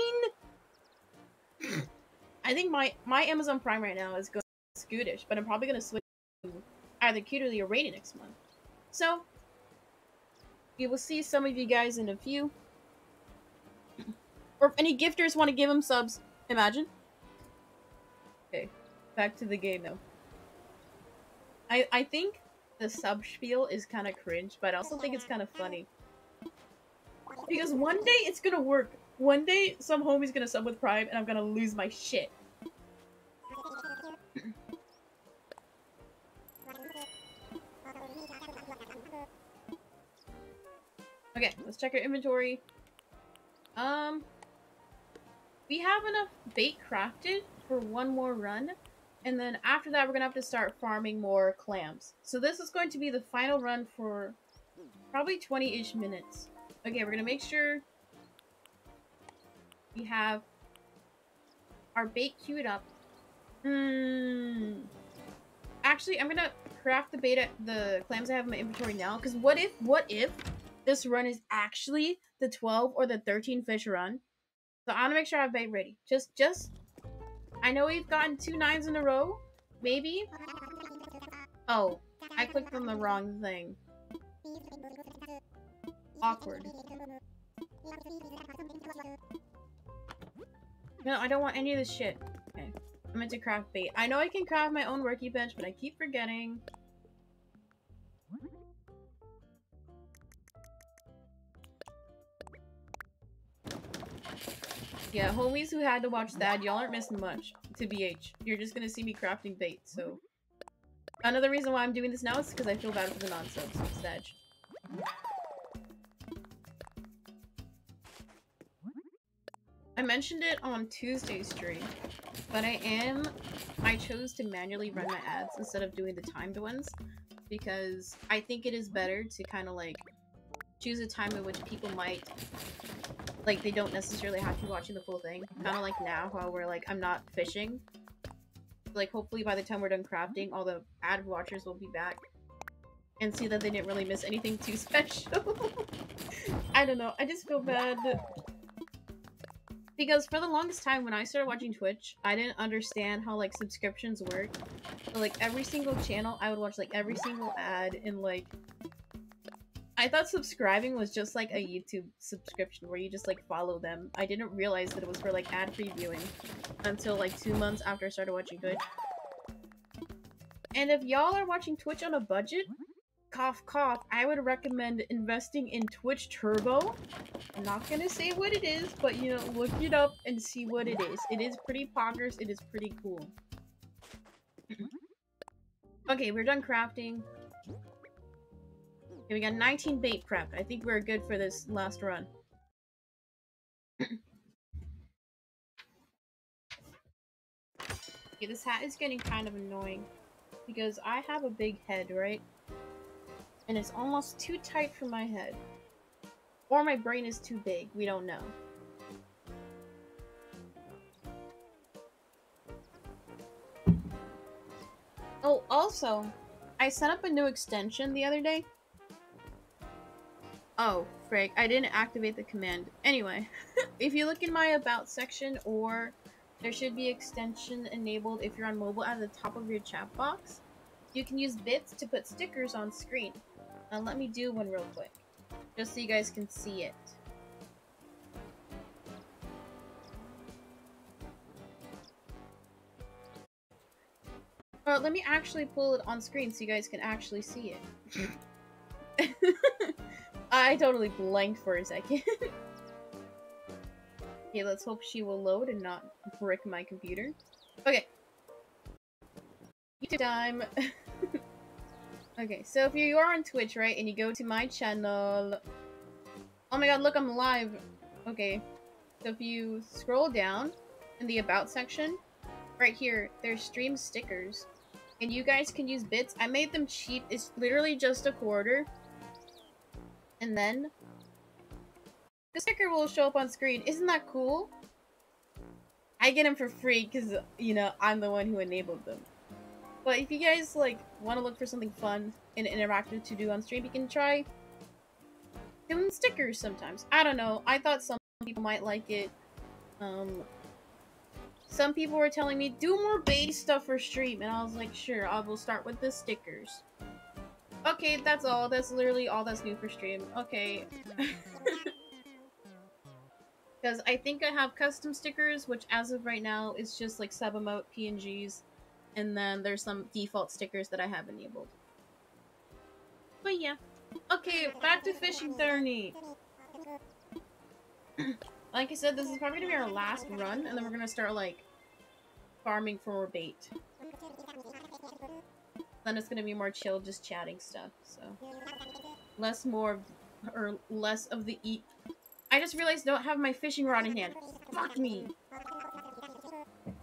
I think my my Amazon Prime right now is going Scootish, but I'm probably gonna switch to either Cuterly or Rainy next month. So. We will see some of you guys in a few. Or if any gifters want to give them subs, imagine. Okay, back to the game now. I I think the sub spiel is kind of cringe, but I also think it's kind of funny. Because one day it's gonna work. One day some homie's gonna sub with Prime and I'm gonna lose my shit. Okay, let's check our inventory. Um, we have enough bait crafted for one more run, and then after that we're gonna have to start farming more clams. So this is going to be the final run for probably twenty-ish minutes. Okay, we're gonna make sure we have our bait queued up. Hmm. Actually, I'm gonna craft the bait at the clams I have in my inventory now, because what if, what if this run is actually the twelve or the thirteen fish run. So I want to make sure I have bait ready. Just, just... I know we've gotten two nines in a row. Maybe? Oh. I clicked on the wrong thing. Awkward. No, I don't want any of this shit. Okay. I meant to craft bait. I know I can craft my own worky bench, but I keep forgetting. Yeah, homies who had to watch that, y'all aren't missing much, to B H. You're just gonna see me crafting bait, so... Another reason why I'm doing this now is because I feel bad for the non-subs. Sedge. I mentioned it on Tuesday's stream, but I am... I chose to manually run my ads instead of doing the timed ones, because I think it is better to kind of, like, choose a time in which people might... Like, they don't necessarily have to be watching the full thing. Kind of like now, while we're like, I'm not fishing. Like, hopefully by the time we're done crafting, all the ad watchers will be back and see that they didn't really miss anything too special. I don't know, I just feel bad. Because for the longest time, when I started watching Twitch, I didn't understand how, like, subscriptions work. So, like, every single channel, I would watch, like, every single ad and, like... I thought subscribing was just like a YouTube subscription where you just like follow them. I didn't realize that it was for like ad-free viewing until like two months after I started watching Twitch. And if y'all are watching Twitch on a budget, cough cough, I would recommend investing in Twitch Turbo. I'm not gonna say what it is, but you know, look it up and see what it is. It is pretty poggers, it is pretty cool. Okay, we're done crafting. Okay, we got nineteen bait prepped. I think we're good for this last run. Okay, this hat is getting kind of annoying because I have a big head, right? And it's almost too tight for my head. Or my brain is too big. We don't know. Oh, also, I set up a new extension the other day. Oh, frick, I didn't activate the command. Anyway, if you look in my About section, or there should be extension enabled if you're on mobile at the top of your chat box, you can use bits to put stickers on screen. Now let me do one real quick, just so you guys can see it. Or let me actually pull it on screen so you guys can actually see it. I totally blanked for a second. Okay, let's hope she will load and not brick my computer. Okay. YouTube time. Okay, so if you are on Twitch, right, and you go to my channel... Oh my god, look, I'm live! Okay. So if you scroll down in the About section, right here, there's stream stickers. And you guys can use bits. I made them cheap. It's literally just a quarter. And then the sticker will show up on screen. Isn't that cool? I get them for free because, you know, I'm the one who enabled them. But if you guys, like, want to look for something fun and interactive to do on stream, you can try doing stickers sometimes. I don't know. I thought some people might like it. Um, some people were telling me, do more base stuff for stream. And I was like, sure, I will start with the stickers. Okay, that's all. That's literally all that's new for stream. Okay. Because I think I have custom stickers, which as of right now is just like sub-emote, P N Gs, and then there's some default stickers that I have enabled. But yeah. Okay, back to Fishing Journey! Like I said, this is probably gonna be our last run, and then we're gonna start, like, farming for more bait. Then it's gonna be more chill, just chatting stuff, so. Less more, or less of the eat. I just realized I don't have my fishing rod in hand. Fuck me!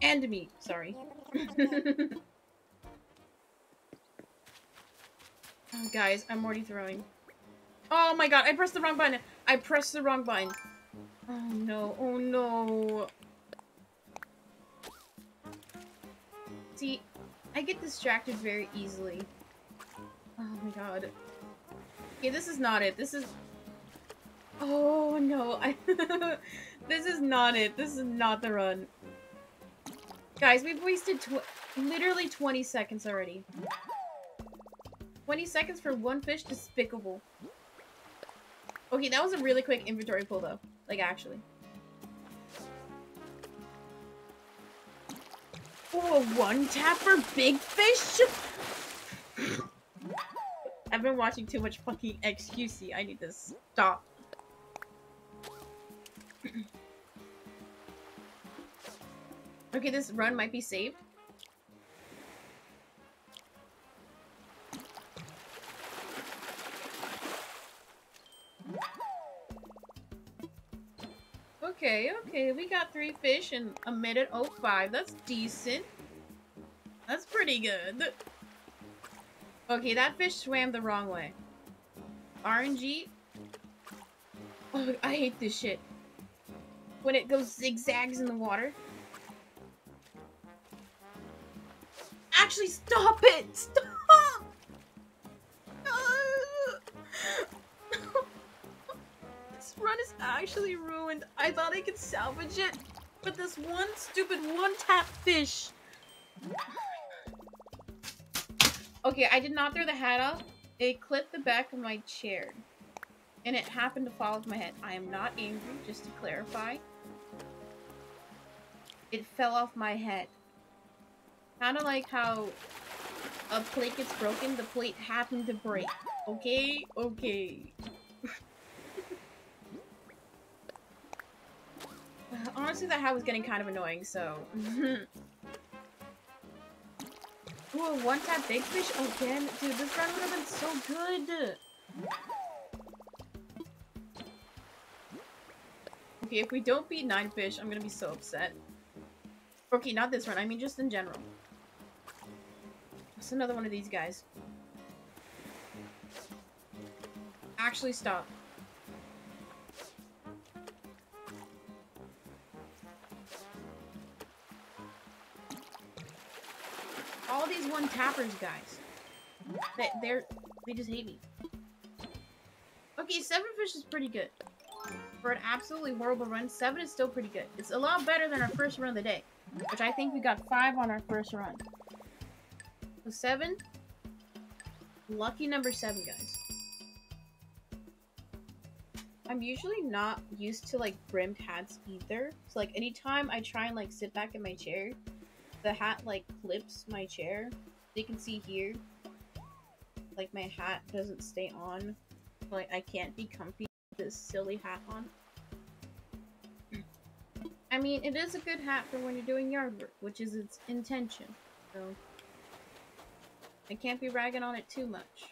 And me, sorry. Oh, guys, I'm already throwing. Oh my god, I pressed the wrong button! I pressed the wrong button! Oh no, oh no. See, I get distracted very easily. Oh my god. Okay, this is not it. This is... Oh no, I... This is not it. This is not the run. Guys, we've wasted tw- literally twenty seconds already. twenty seconds for one fish? Despicable. Okay, that was a really quick inventory pull though. Like, actually. Oh, a one-tap for big fish? I've been watching too much fucking X Q C. I need to stop. Okay, this run might be saved. Okay, okay, we got three fish in a minute oh five. That's decent. That's pretty good. Okay, that fish swam the wrong way. R N G. Oh, I hate this shit. When it goes zigzags in the water. Actually, stop it! Stop! This run is actually ruined. I thought I could salvage it, but this one stupid one-tap fish. Okay, I did not throw the hat off. It clipped the back of my chair. And it happened to fall off my head. I am not angry, just to clarify. It fell off my head. Kind of like how a plate gets broken, the plate happened to break. Okay? Okay. Honestly, that hat was getting kind of annoying, so... Ooh, one tap big fish again? Dude, this run would have been so good! Okay, if we don't beat nine fish, I'm gonna be so upset. Okay, not this run, I mean just in general. It's another one of these guys. Actually, stop. All these one-tappers, guys. They, they're... They just hate me. Okay, seven fish is pretty good. For an absolutely horrible run, seven is still pretty good. It's a lot better than our first run of the day. Which I think we got five on our first run. So seven. Lucky number seven, guys. I'm usually not used to, like, brimmed hats either. So, like, anytime I try and, like, sit back in my chair... The hat, like, clips my chair. You can see here, like, my hat doesn't stay on. Like, I can't be comfy with this silly hat on. I mean, it is a good hat for when you're doing yard work, which is its intention. So, I can't be ragging on it too much.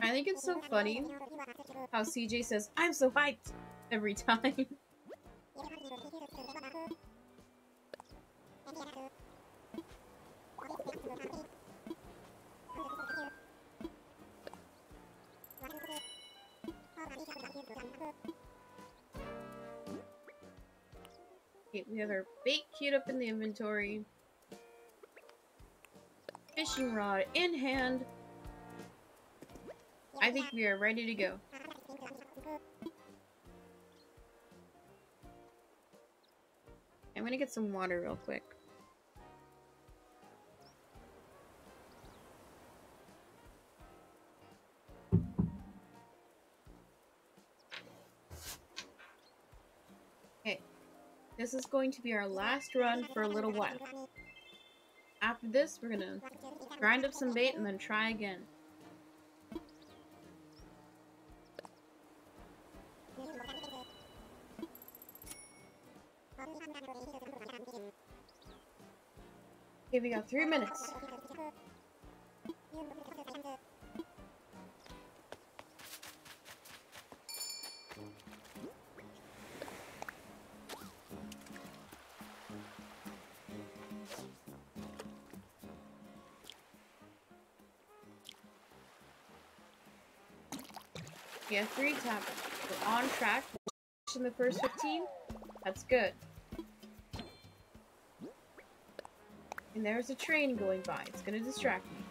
I think it's so funny how C J says, "I'm so hyped" every time. We have our bait queued up in the inventory. Fishing rod in hand. I think we are ready to go. I'm gonna get some water real quick. This is going to be our last run for a little while. After this, we're gonna grind up some bait and then try again. Okay, we got three minutes. Yeah, three taps. We're on track in the first fifteen. That's good. And there's a train going by. It's gonna distract me.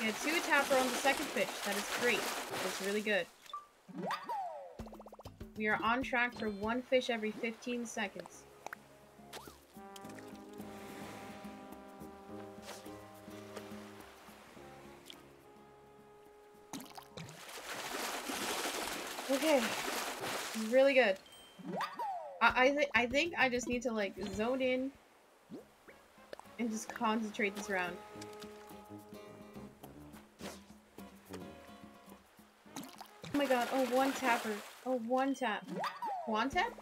Yeah, two tapper on the second fish. That is great. That's really good. We are on track for one fish every fifteen seconds. the game. It's really good. I I, th I think I just need to like zone in and just concentrate this round. Oh my god, oh one tapper. Oh one tap. One tap?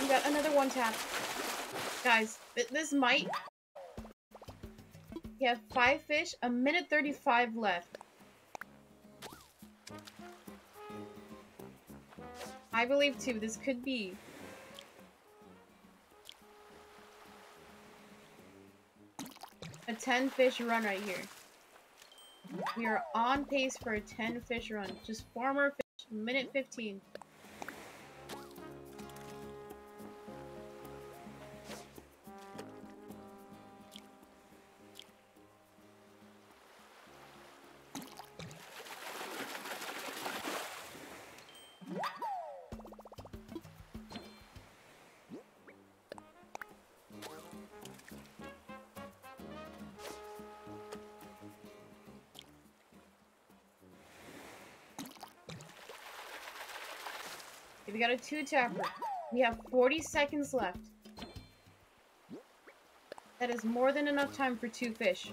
We got another one tap. Guys, th this might... We have five fish, a minute thirty-five left. I believe too, this could be... a ten fish run right here. We are on pace for a ten fish run. Just four more fish, minute fifteen. We got a two-tapper. We have forty seconds left. That is more than enough time for two fish.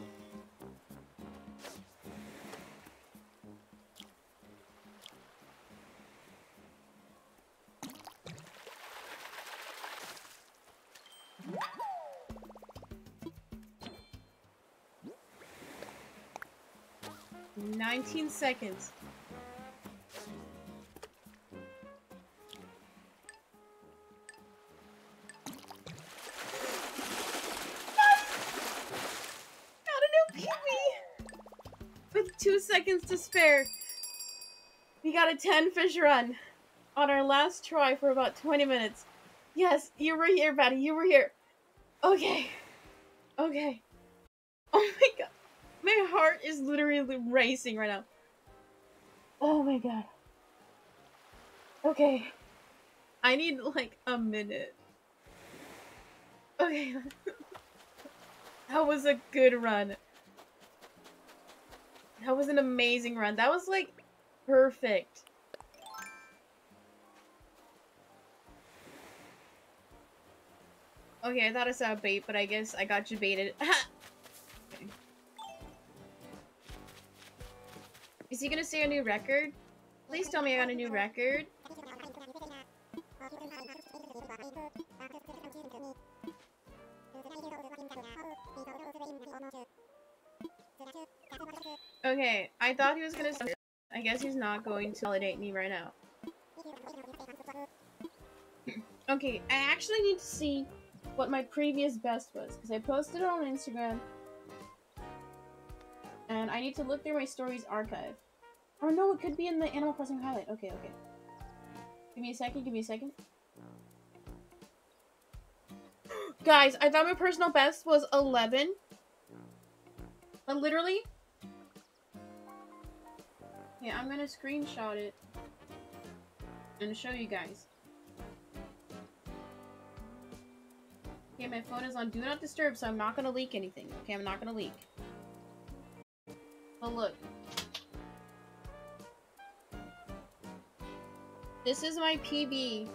nineteen seconds. Seconds to spare. We got a ten fish run on our last try for about twenty minutes. Yes, you were here, Batty. You were here. Okay. Okay. Oh my god. My heart is literally racing right now. Oh my god. Okay. I need like a minute. Okay. That was a good run. That was an amazing run. That was like perfect. Okay, I thought I saw a bait, but I guess I got you baited. Okay. Is he gonna say a new record? Please tell me I got a new record. Okay, I thought he was gonna start. I guess he's not going to validate me right now. Okay, I actually need to see what my previous best was, because I posted it on Instagram. And I need to look through my stories archive. Or no, it could be in the Animal Crossing highlight. Okay, okay. Give me a second, give me a second. Guys, I thought my personal best was eleven. But literally... Yeah, I'm gonna screenshot it and show you guys. Okay, my phone is on Do Not Disturb, so I'm not gonna leak anything. Okay, I'm not gonna leak. But look. This is my P B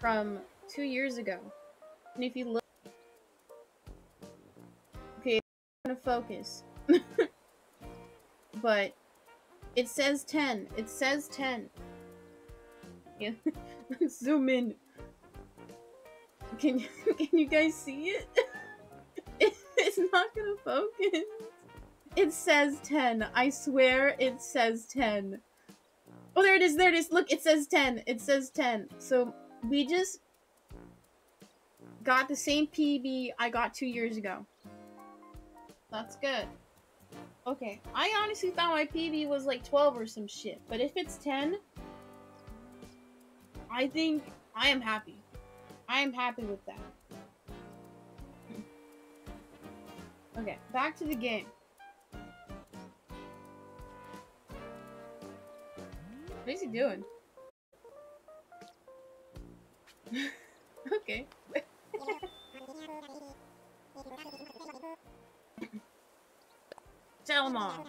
from two years ago. And if you look... Okay, I'm gonna focus. But... It says ten. It says ten. Yeah. Let's zoom in. Can you, can you guys see it? it? It's not gonna focus. It says ten. I swear it says ten. Oh, there it is. There it is. Look, it says ten. It says ten. So we just got the same P B I got two years ago. That's good. Okay, I honestly thought my P B was like twelve or some shit, but if it's ten, I think I am happy. I am happy with that. Okay, back to the game. What is he doing? Okay. Tell them all.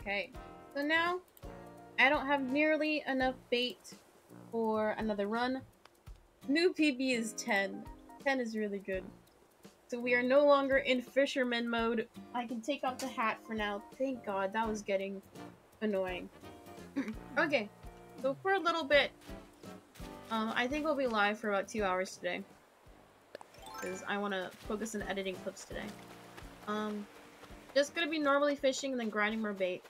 Okay. So now, I don't have nearly enough bait for another run. New P B is ten. ten is really good. So we are no longer in fisherman mode. I can take off the hat for now. Thank God, that was getting annoying. Okay, so for a little bit, um, I think we'll be live for about two hours today. Because I want to focus on editing clips today. Um, just gonna be normally fishing and then grinding more bait.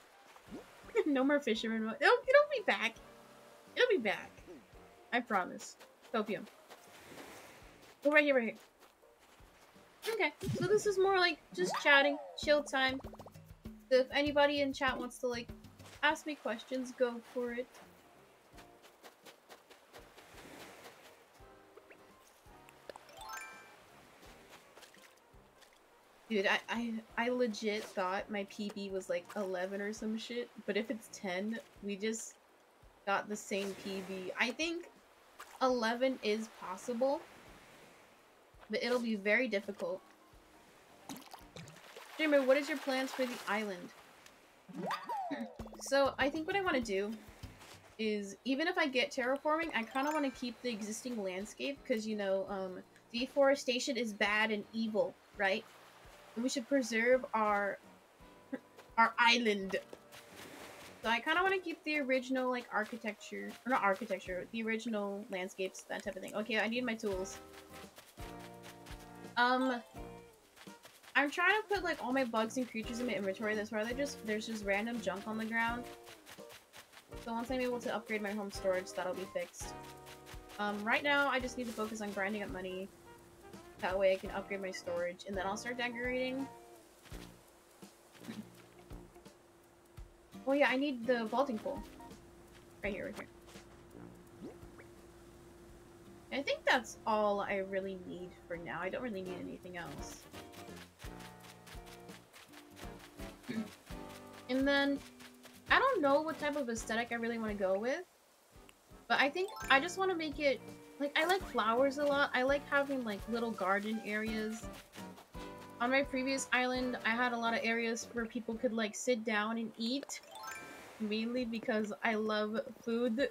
No more fisherman mode. It'll, it'll be back. It'll be back. I promise. Copium. Oh, right here, right here. Okay, so this is more like just chatting, chill time. So if anybody in chat wants to like ask me questions, go for it. Dude, I, I, I legit thought my P B was like eleven or some shit, but if it's ten, we just got the same P B. I think eleven is possible. But it'll be very difficult. Dreamer, what is your plans for the island? So, I think what I want to do is, even if I get terraforming, I kind of want to keep the existing landscape, because, you know, um, deforestation is bad and evil, right? And we should preserve our, our island. So I kind of want to keep the original, like, architecture, or not architecture, the original landscapes, that type of thing. Okay, I need my tools. Um, I'm trying to put like all my bugs and creatures in my inventory. That's why they just there's just random junk on the ground. So once I'm able to upgrade my home storage, that'll be fixed. Um, right now I just need to focus on grinding up money. That way I can upgrade my storage, and then I'll start decorating. Oh yeah, I need the vaulting pole. Right here, right here. I think that's all I really need for now. I don't really need anything else. And then, I don't know what type of aesthetic I really want to go with, but I think I just want to make it, like, I like flowers a lot. I like having, like, little garden areas. On my previous island, I had a lot of areas where people could, like, sit down and eat, mainly because I love food.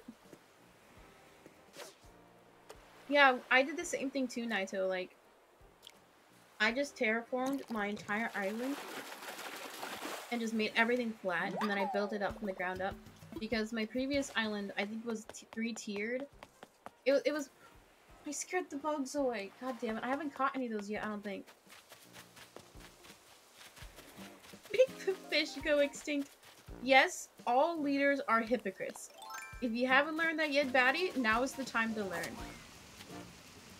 Yeah, I did the same thing too, Naito, like, I just terraformed my entire island and just made everything flat, and then I built it up from the ground up, because my previous island, I think, was three-tiered. It, it was- I scared the bugs away! God damn it! I haven't caught any of those yet, I don't think. Make the fish go extinct! Yes, all leaders are hypocrites. If you haven't learned that yet, baddie, now is the time to learn.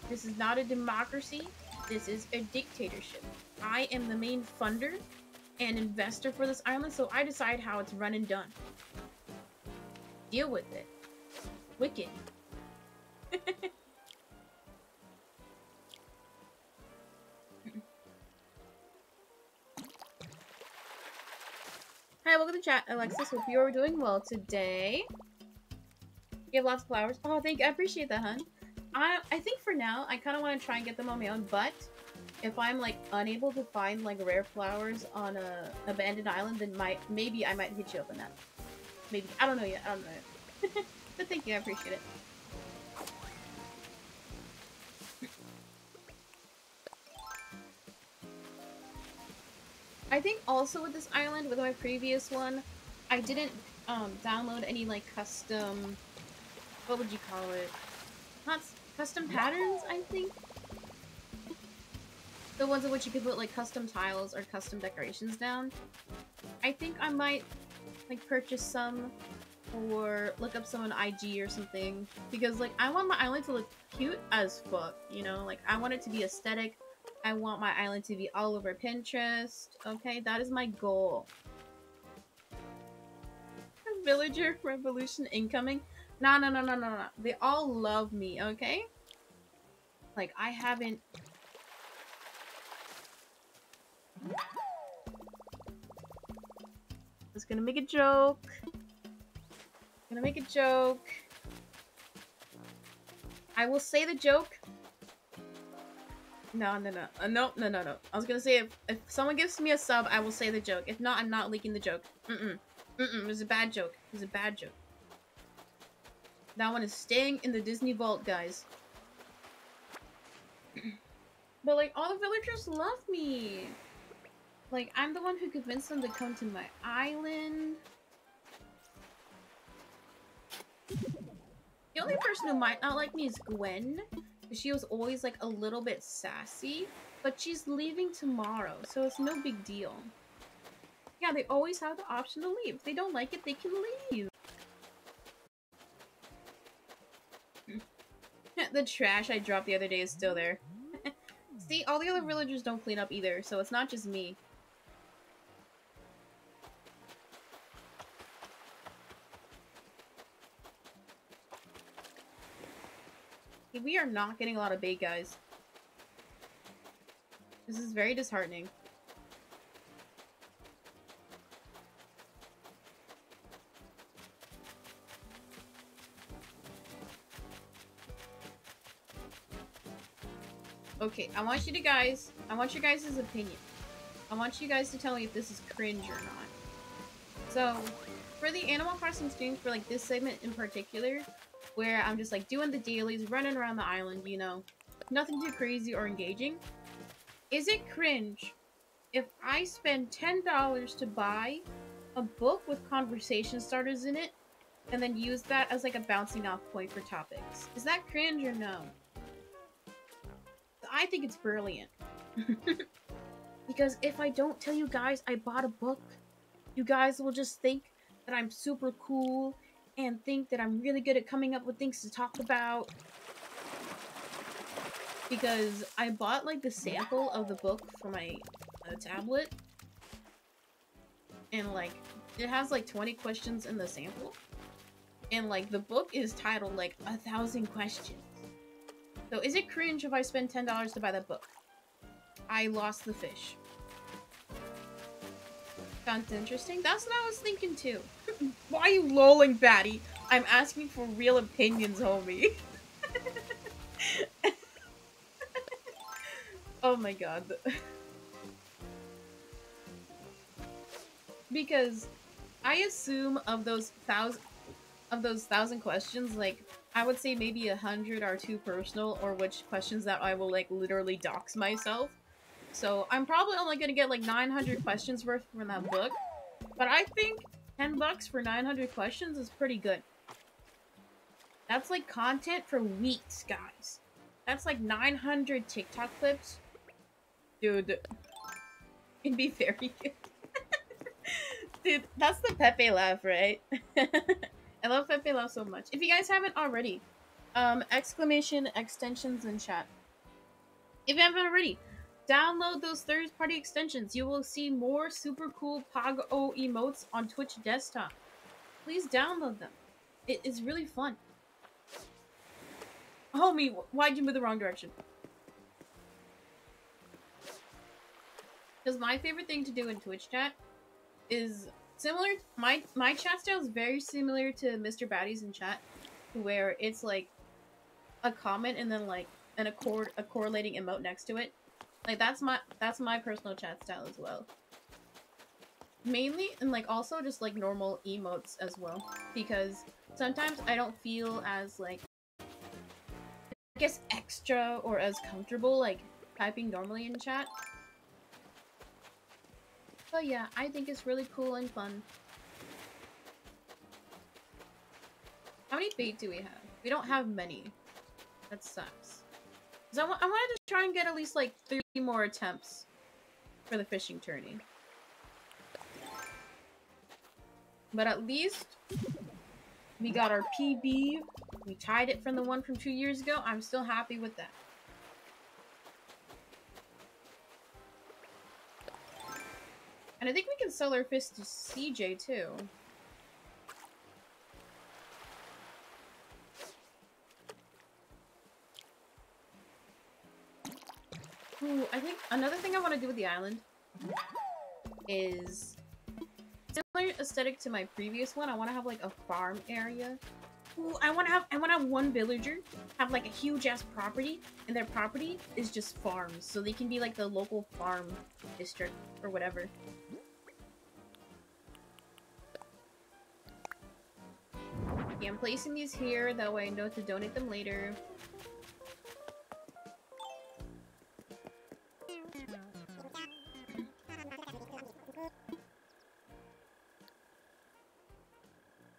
This is not a democracy, this is a dictatorship. I am the main funder and investor for this island, so I decide how it's run and done. Deal with it. Wicked. Hi, welcome to chat, Alexis. Hope you are doing well today. You have lots of flowers. Oh, thank you. I appreciate that, hun. I, I think for now, I kind of want to try and get them on my own, but if I'm, like, unable to find, like, rare flowers on a abandoned island, then might, maybe I might hit you up on that. Maybe. I don't know yet. I don't know yet. But thank you. I appreciate it. I think also with this island, with my previous one, I didn't um, download any, like, custom... What would you call it? Not custom patterns, I think. The ones in which you can put like custom tiles or custom decorations down. I think I might like purchase some or look up some on I G or something, because like I want my island to look cute as fuck, you know? Like I want it to be aesthetic. I want my island to be all over Pinterest. Okay, that is my goal. Villager revolution incoming. No, no, no, no, no, no. They all love me, okay? Like, I haven't... was gonna make a joke. I'm gonna make a joke. I will say the joke. No, no, no. Uh, no, no, no, no. I was gonna say, if, if someone gives me a sub, I will say the joke. If not, I'm not leaking the joke. Mm-mm. Mm-mm. It was a bad joke. It was a bad joke. That one is staying in the Disney vault, guys. But, like, all the villagers love me. Like, I'm the one who convinced them to come to my island. The only person who might not like me is Gwen. She was always, like, a little bit sassy. But she's leaving tomorrow, so it's no big deal. Yeah, they always have the option to leave. If they don't like it, they can leave. The trash I dropped the other day is still there. See, all the other villagers don't clean up either, so it's not just me. We are not getting a lot of bait, guys. This is very disheartening. Okay, I want you to guys, I want you guys' opinion. I want you guys to tell me if this is cringe or not. So, for the Animal Crossing streams, for like this segment in particular, where I'm just like doing the dailies, running around the island, you know, nothing too crazy or engaging. Is it cringe if I spend ten dollars to buy a book with conversation starters in it and then use that as like a bouncing off point for topics? Is that cringe or no? I think it's brilliant. Because if I don't tell you guys I bought a book, you guys will just think that I'm super cool and think that I'm really good at coming up with things to talk about. Because I bought like the sample of the book for my uh, tablet. And like, it has like twenty questions in the sample. And like, the book is titled like A Thousand Questions. So is it cringe if I spend ten dollars to buy that book? I lost the fish. Sounds interesting. That's what I was thinking too. Why are you lolling, Batty? I'm asking for real opinions, homie. Oh my god. Because I assume of those thousand of those thousand questions, like, I would say maybe a hundred are too personal, or which questions that I will like literally dox myself. So I'm probably only gonna get like nine hundred questions worth from that book, but I think ten bucks for nine hundred questions is pretty good. That's like content for weeks, guys. That's like nine hundred TikTok clips. Dude, it'd be very good. Dude, that's the Pepe laugh, right? I love Pepe Love so much. If you guys haven't already, um, exclamation extensions in chat. If you haven't already, download those third-party extensions. You will see more super cool Pago emotes on Twitch desktop. Please download them. It is really fun. Homie, why'd you move the wrong direction? Because my favorite thing to do in Twitch chat is... Similar, my my chat style is very similar to Mister Batty's in chat, where it's like a comment and then like an accord a correlating emote next to it. Like that's my that's my personal chat style as well. Mainly, and like also just like normal emotes as well, because sometimes I don't feel as like, I guess, extra or as comfortable like typing normally in chat. But yeah, I think it's really cool and fun. How many bait do we have? We don't have many. That sucks. So I, I wanted to try and get at least like three more attempts for the fishing tourney. But at least we got our P B. We tied it from the one from two years ago. I'm still happy with that. And I think we can sell our fish to C J, too. Ooh, I think another thing I want to do with the island is similar similar aesthetic to my previous one. I want to have like a farm area. Ooh, I want to have I want to have one villager have like a huge ass property, and their property is just farms, so they can be like the local farm district or whatever. Okay, I'm placing these here, that way I know to donate them later.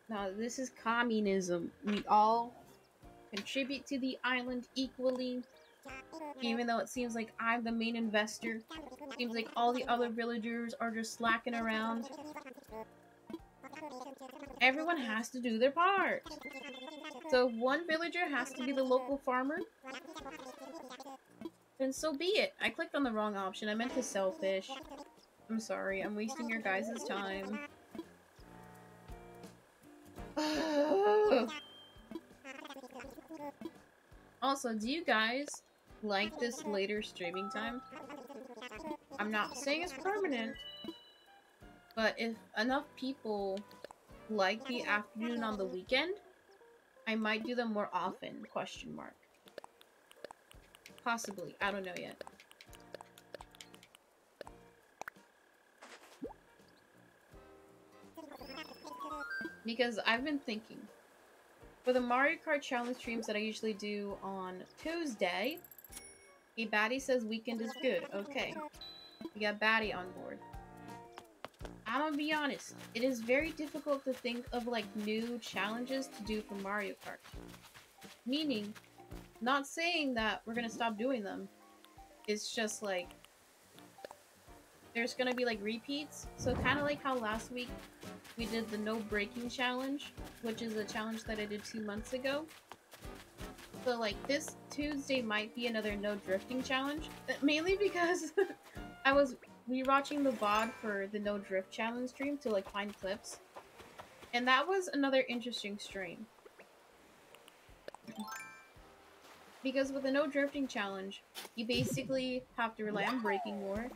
Now, this is communism. We all contribute to the island equally. Even though it seems like I'm the main investor, it seems like all the other villagers are just slacking around. Everyone has to do their part. So if one villager has to be the local farmer, then so be it. I clicked on the wrong option. I meant to sell fish. I'm sorry. I'm wasting your guys' time. Also, do you guys like this later streaming time? I'm not saying it's permanent, but if enough people like the afternoon on the weekend, I might do them more often, question mark. Possibly, I don't know yet. Because I've been thinking, for the Mario Kart challenge streams that I usually do on Tuesday, hey, Batty says weekend is good. Okay, we got Batty on board. I'm gonna be honest, it is very difficult to think of like new challenges to do for Mario Kart. Meaning, not saying that we're gonna stop doing them, it's just like, there's gonna be like repeats, so kind of like how last week we did the no breaking challenge, which is a challenge that I did two months ago. So like this Tuesday might be another no drifting challenge, mainly because I was rewatching the V O D for the no drift challenge stream to like find clips, and that was another interesting stream. Because with the no drifting challenge, you basically have to rely on braking more.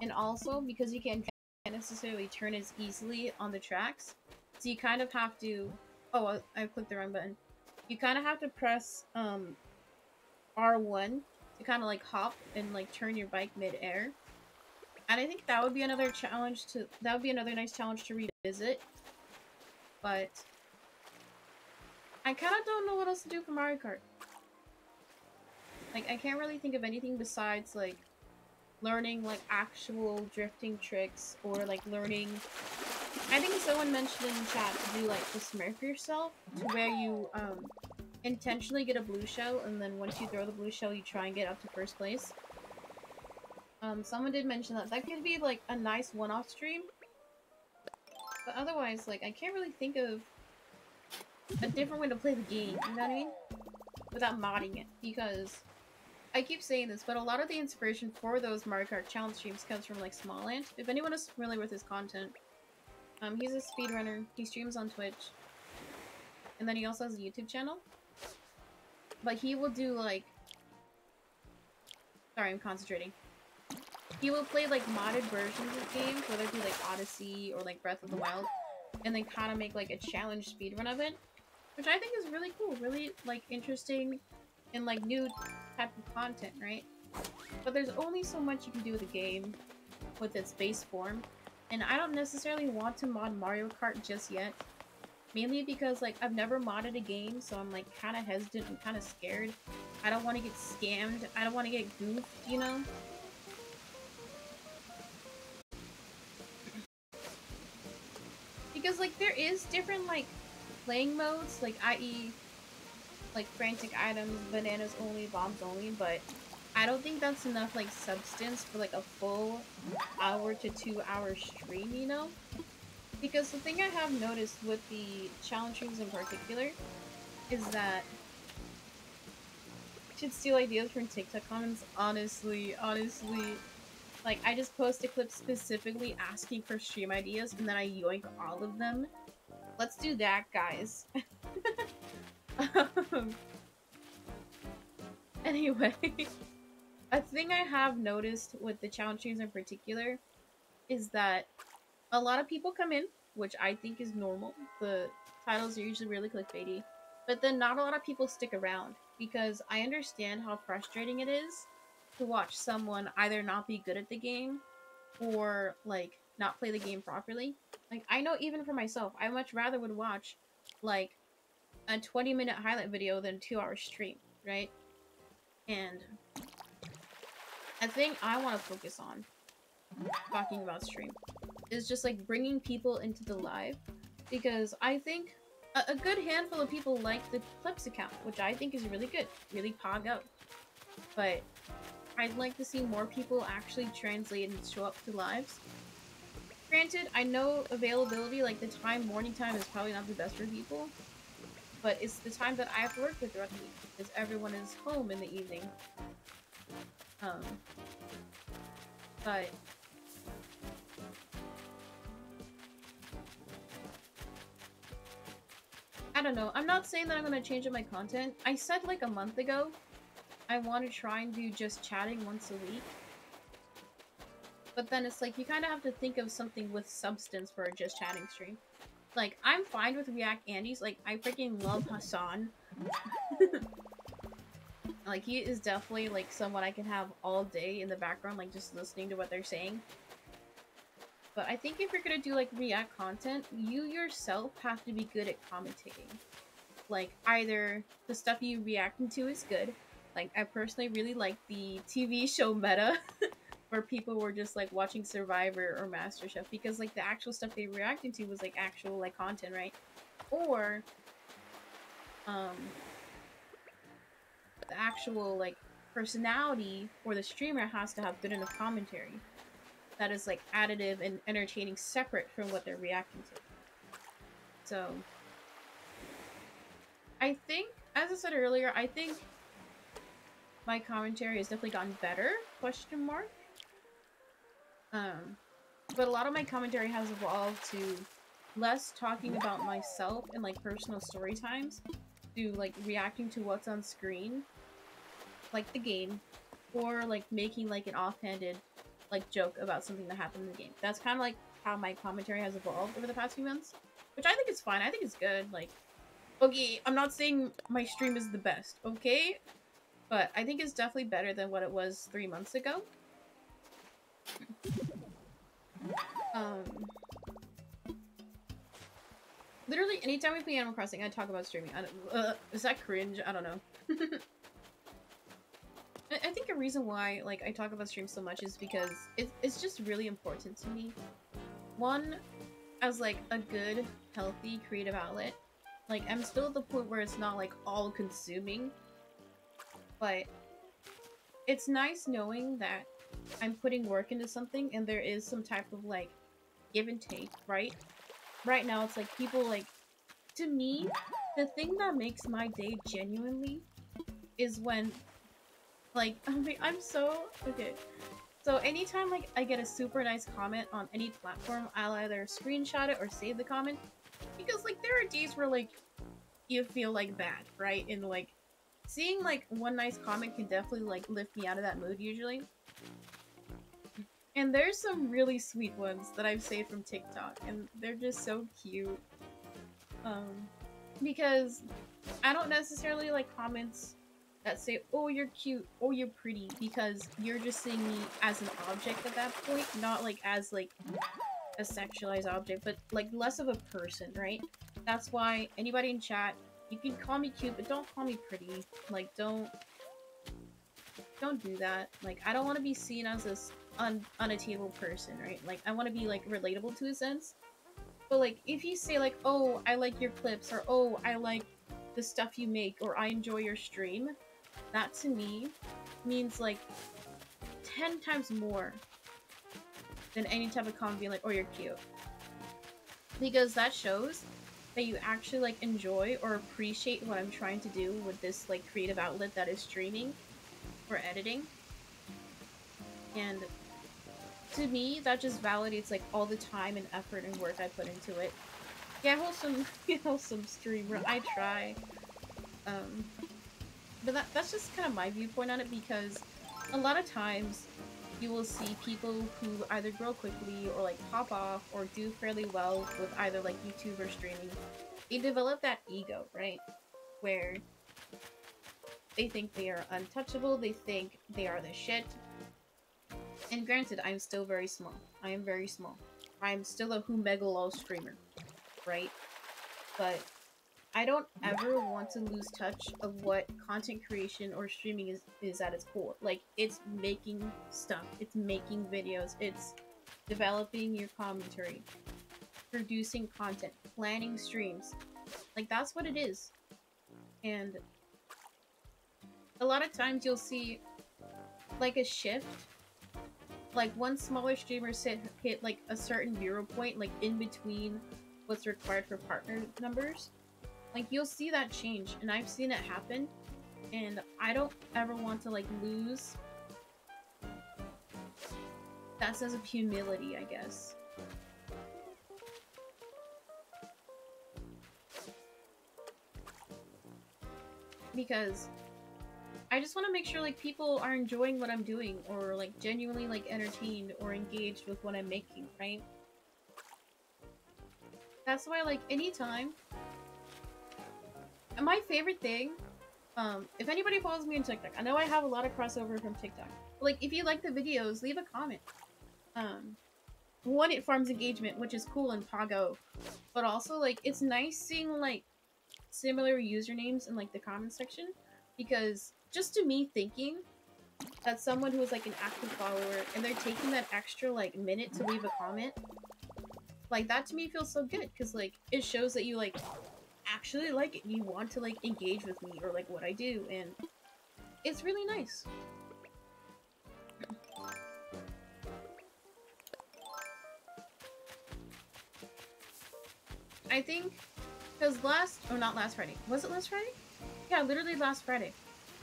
And also, because you can't necessarily turn as easily on the tracks, so you kind of have to... Oh, I, I clicked the wrong button. You kind of have to press um, R one to kind of like hop and like turn your bike mid-air. And I think that would be another challenge to... That would be another nice challenge to revisit. But... I kind of don't know what else to do for Mario Kart. Like, I can't really think of anything besides like... learning like actual drifting tricks, or like learning, I think someone mentioned in the chat to do like the smurf yourself, where you um intentionally get a blue shell, and then once you throw the blue shell you try and get up to first place. Um someone did mention that that could be like a nice one-off stream, but otherwise like I can't really think of a different way to play the game, you know what I mean, without modding it. Because I keep saying this, but a lot of the inspiration for those Mario Kart challenge streams comes from like Smallant. If anyone is familiar with his content, um, he's a speedrunner. He streams on Twitch, and then he also has a YouTube channel. But he will do like, sorry, I'm concentrating. He will play like modded versions of games, whether it be like Odyssey or like Breath of the Wild, and then kind of make like a challenge speedrun of it, which I think is really cool, really like interesting. And like new type of content, right? But there's only so much you can do with a game with its base form, and I don't necessarily want to mod Mario Kart just yet, mainly because like I've never modded a game, so I'm like kind of hesitant and kind of scared. I don't want to get scammed, I don't want to get goofed, you know? Because like there is different like playing modes, like that is like frantic items, bananas only, bombs only, but I don't think that's enough like substance for like a full hour to two hour stream, you know? Because the thing I have noticed with the challenge streams in particular is that I should steal ideas from TikTok comments, honestly, honestly. Like I just post a clip specifically asking for stream ideas and then I yoink all of them. Let's do that, guys. Um, anyway, a thing I have noticed with the challenge streams in particular is that a lot of people come in, which I think is normal. The titles are usually really clickbaity. But then not a lot of people stick around, because I understand how frustrating it is to watch someone either not be good at the game or, like, not play the game properly. Like, I know even for myself, I much rather would watch, like, a twenty minute highlight video than a two hour stream, right? And a thing I want to focus on, talking about stream, is just, like, bringing people into the live, because I think a, a good handful of people like the Clips account, which I think is really good, really pog out. But I'd like to see more people actually translate and show up to lives. Granted, I know availability, like the time, morning time, is probably not the best for people, but it's the time that I have to work with throughout the week, because everyone is home in the evening. Um, but I don't know. I'm not saying that I'm gonna change up my content. I said like a month ago I want to try and do just chatting once a week. But then it's like, you kind of have to think of something with substance for a just chatting stream. Like, I'm fine with React Andy's. Like, I freaking love Hasan. Like, he is definitely, like, someone I can have all day in the background, like, just listening to what they're saying. But I think if you're gonna do, like, React content, you yourself have to be good at commentating. Like, either the stuff you reacting to is good. Like, I personally really like the T V show meta where people were just, like, watching Survivor or MasterChef, because, like, the actual stuff they were reacting to was, like, actual, like, content, right? Or, um, the actual, like, personality or the streamer has to have good enough commentary that is, like, additive and entertaining separate from what they're reacting to. So, I think, as I said earlier, I think my commentary has definitely gotten better, question mark. Um, but a lot of my commentary has evolved to less talking about myself and, like, personal story times, to, like, reacting to what's on screen, like the game, or, like, making, like, an offhanded, like, joke about something that happened in the game. That's kind of, like, how my commentary has evolved over the past few months, which I think is fine. I think it's good. Like, okay, I'm not saying my stream is the best, okay? But I think it's definitely better than what it was three months ago. Um, literally, anytime we play Animal Crossing, I talk about streaming. I don't, uh, is that cringe? I don't know. I, I think a reason why, like, I talk about stream so much is because it, it's just really important to me. One, as, like, a good, healthy, creative outlet. Like, I'm still at the point where it's not, like, all-consuming. But it's nice knowing that I'm putting work into something and there is some type of, like, give and take, right? Right now, it's like people, like, to me, the thing that makes my day genuinely is when, like, I mean, I'm so, okay. So anytime, like, I get a super nice comment on any platform, I'll either screenshot it or save the comment. Because, like, there are days where, like, you feel, like, bad, right? And, like, seeing, like, one nice comment can definitely, like, lift me out of that mood, usually. And there's some really sweet ones that I've saved from TikTok, and they're just so cute. Um, because I don't necessarily like comments that say, oh, you're cute, oh, you're pretty, because you're just seeing me as an object at that point, not, like, as, like, a sexualized object, but, like, less of a person, right? That's why anybody in chat, you can call me cute, but don't call me pretty. Like, don't... Don't do that. Like, I don't want to be seen as this un unattainable person, right? Like, I want to be, like, relatable to a sense. But, like, if you say, like, oh, I like your clips, or oh, I like the stuff you make, or I enjoy your stream, that, to me, means, like, ten times more than any type of comment being like, oh, you're cute. Because that shows that you actually, like, enjoy or appreciate what I'm trying to do with this, like, creative outlet that is streaming or editing. And to me, that just validates, like, all the time and effort and work I put into it. Yeah, wholesome, wholesome streamer. I try. Um, but that, that's just kind of my viewpoint on it, because a lot of times you will see people who either grow quickly or like pop off or do fairly well with either like YouTube or streaming. They develop that ego, right? Where they think they are untouchable, they think they are the shit. And granted, I'm still very small. I am very small. I'm still a whomegalol streamer, right? But I don't ever want to lose touch of what content creation or streaming is, is at its core. Like, it's making stuff, it's making videos, it's developing your commentary, producing content, planning streams. Like, that's what it is. And a lot of times you'll see, like, a shift. Like, one smaller streamer sit, hit, like, a certain bureau point, like, in between what's required for partner numbers. Like, you'll see that change, and I've seen it happen, and I don't ever want to, like, lose that sense of humility, I guess. Because I just want to make sure, like, people are enjoying what I'm doing, or, like, genuinely, like, entertained or engaged with what I'm making, right? That's why, like, anytime... And my favorite thing, um, if anybody follows me on TikTok, I know I have a lot of crossover from TikTok. But, like, if you like the videos, leave a comment. Um, one, it farms engagement, which is cool in Pago. But also, like, it's nice seeing, like, similar usernames in, like, the comment section. Because just to me thinking that someone who is, like, an active follower and they're taking that extra, like, minute to leave a comment, like, that to me feels so good. Because, like, it shows that you, like... actually like it, you want to like engage with me or like what I do, and it's really nice. I think because last oh not last Friday was it last Friday yeah literally last Friday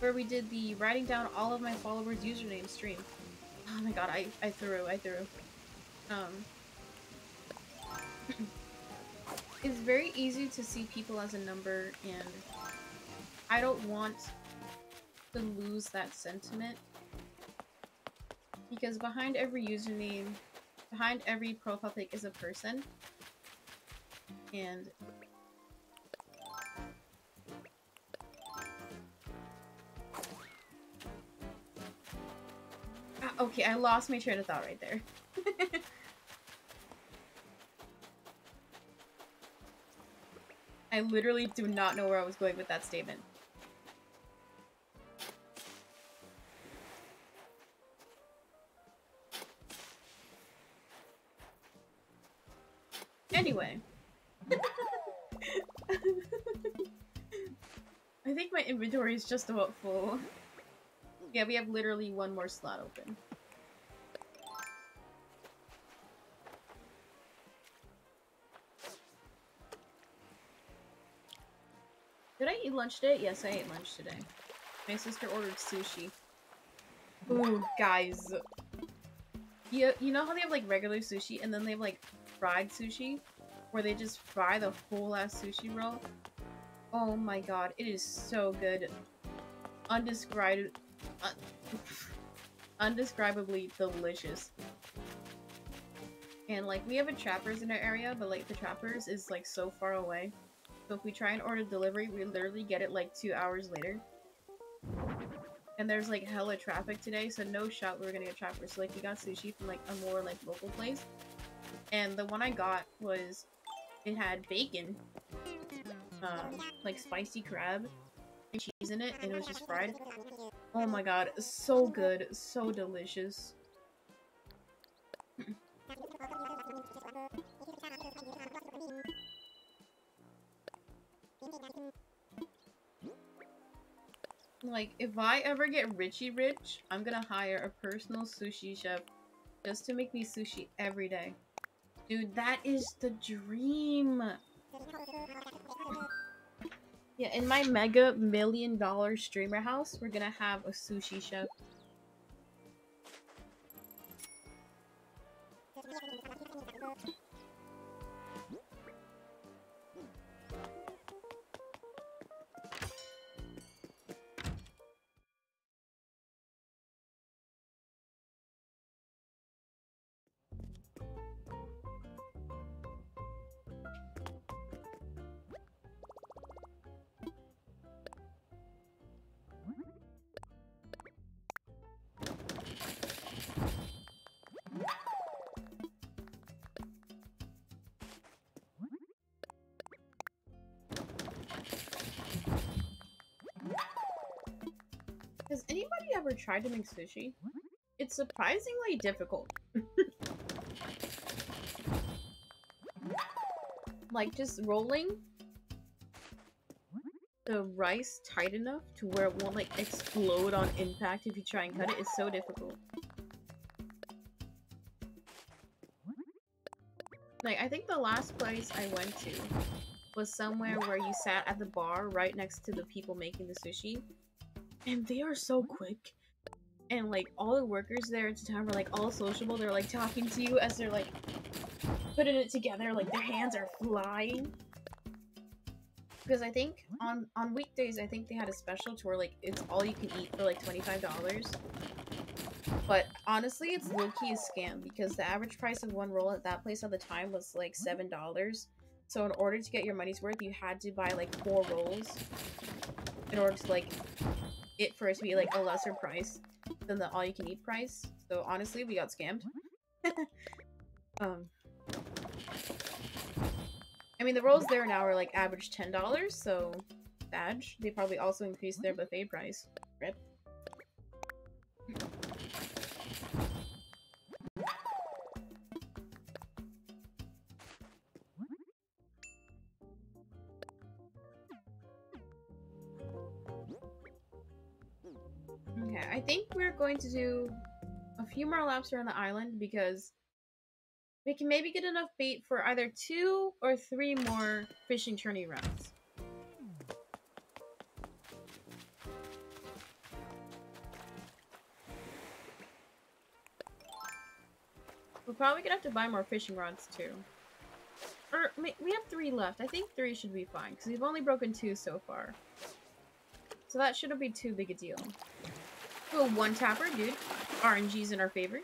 where we did the writing down all of my followers username stream. Oh my god, I, I threw I threw um It's very easy to see people as a number, and I don't want to lose that sentiment, because behind every username, behind every profile pic is a person, and ah, okay, I lost my train of thought right there. I literally do not know where I was going with that statement. Anyway. I think my inventory is just about full. Yeah, we have literally one more slot open. Did I eat lunch today? Yes, I ate lunch today. My sister ordered sushi. Ooh, guys. You, you know how they have, like, regular sushi, and then they have, like, fried sushi? Where they just fry the whole-ass sushi roll? Oh my god, it is so good. Undescribed... Un undescribably delicious. And, like, we have a Trappers in our area, but, like, the Trappers is, like, so far away. So if we try and order delivery, we literally get it like two hours later. And there's like hella traffic today, so no shot we were gonna get Trappers. So like we got sushi from like a more like local place. And the one I got was, it had bacon, um, like spicy crab, and cheese in it, and it was just fried. Oh my god, so good, so delicious. Like, if I ever get Richie Rich, I'm gonna hire a personal sushi chef just to make me sushi every day. Dude, that is the dream! Yeah, in my mega million dollar streamer house, we're gonna have a sushi chef. ever tried to make sushi? It's surprisingly difficult. Like, just rolling the rice tight enough to where it won't, like, explode on impact if you try and cut it is so difficult. Like, I think the last place I went to was somewhere where you sat at the bar right next to the people making the sushi. And they are so quick. And, like, all the workers there at the time were, like, all sociable. They're, like, talking to you as they're, like, putting it together. Like, their hands are flying. Because I think on, on weekdays, I think they had a special to where, like, it's all you can eat for, like, twenty-five dollars. But, honestly, it's low-key a scam. Because the average price of one roll at that place at the time was, like, seven dollars. So in order to get your money's worth, you had to buy, like, four rolls. In order to, like, it for it to be, like, a lesser price than the all-you-can-eat price. So, honestly, we got scammed. um, I mean, the rolls there now are, like, average ten dollars, so... Badge. They probably also increased their buffet price. Rip. Okay, I think we're going to do a few more laps around the island because we can maybe get enough bait for either two or three more fishing tourney rounds. We're probably gonna have to buy more fishing rods too. Or we have three left. I think three should be fine because we've only broken two so far. So that shouldn't be too big a deal. Well, one tapper, dude. R N G's in our favor.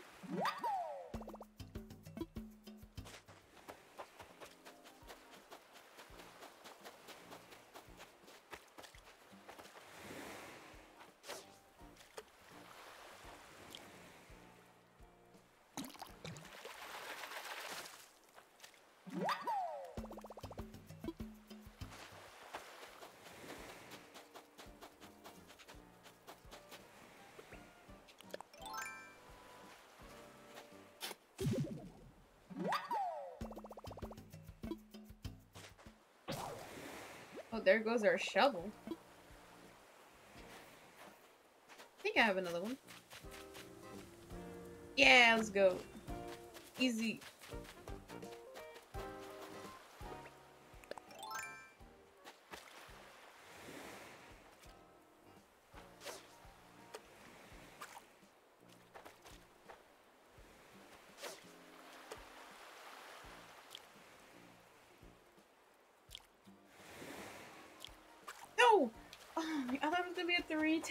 There goes our shovel. I think I have another one. Yeah, let's go. Easy.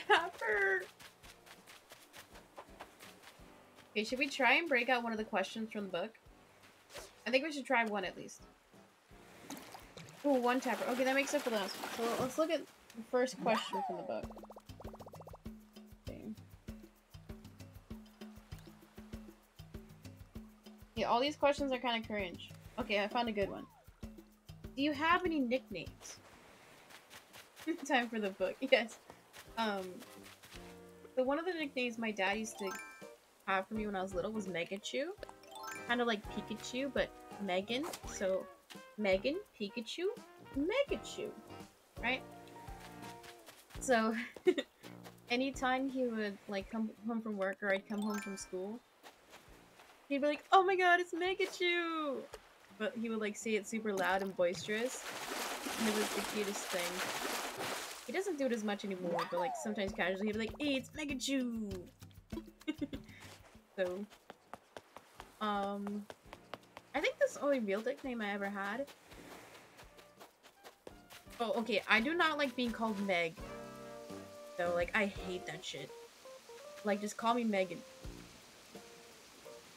Tapper. Okay, should we try and break out one of the questions from the book? I think we should try one at least. Ooh, one tapper. Okay, that makes up for the last one. So let's look at the first question from the book. Okay. Yeah, all these questions are kind of cringe. Okay, I found a good one. Do you have any nicknames? Time for the book. Yes. Um, so one of the nicknames my dad used to have for me when I was little was Megachew. Kind of like Pikachu, but Megan. So, Megan, Pikachu, Megachew. Right? So, anytime he would, like, come home from work or I'd come home from school, he'd be like, oh my god, it's Megachew! But he would, like, say it super loud and boisterous. And it was the cutest thing. He doesn't do it as much anymore, but like sometimes casually he'd be like, hey, it's Megachew! So, um, I think that's the only real nickname I ever had. Oh, okay, I do not like being called Meg. So, like, I hate that shit. Like, just call me Megan.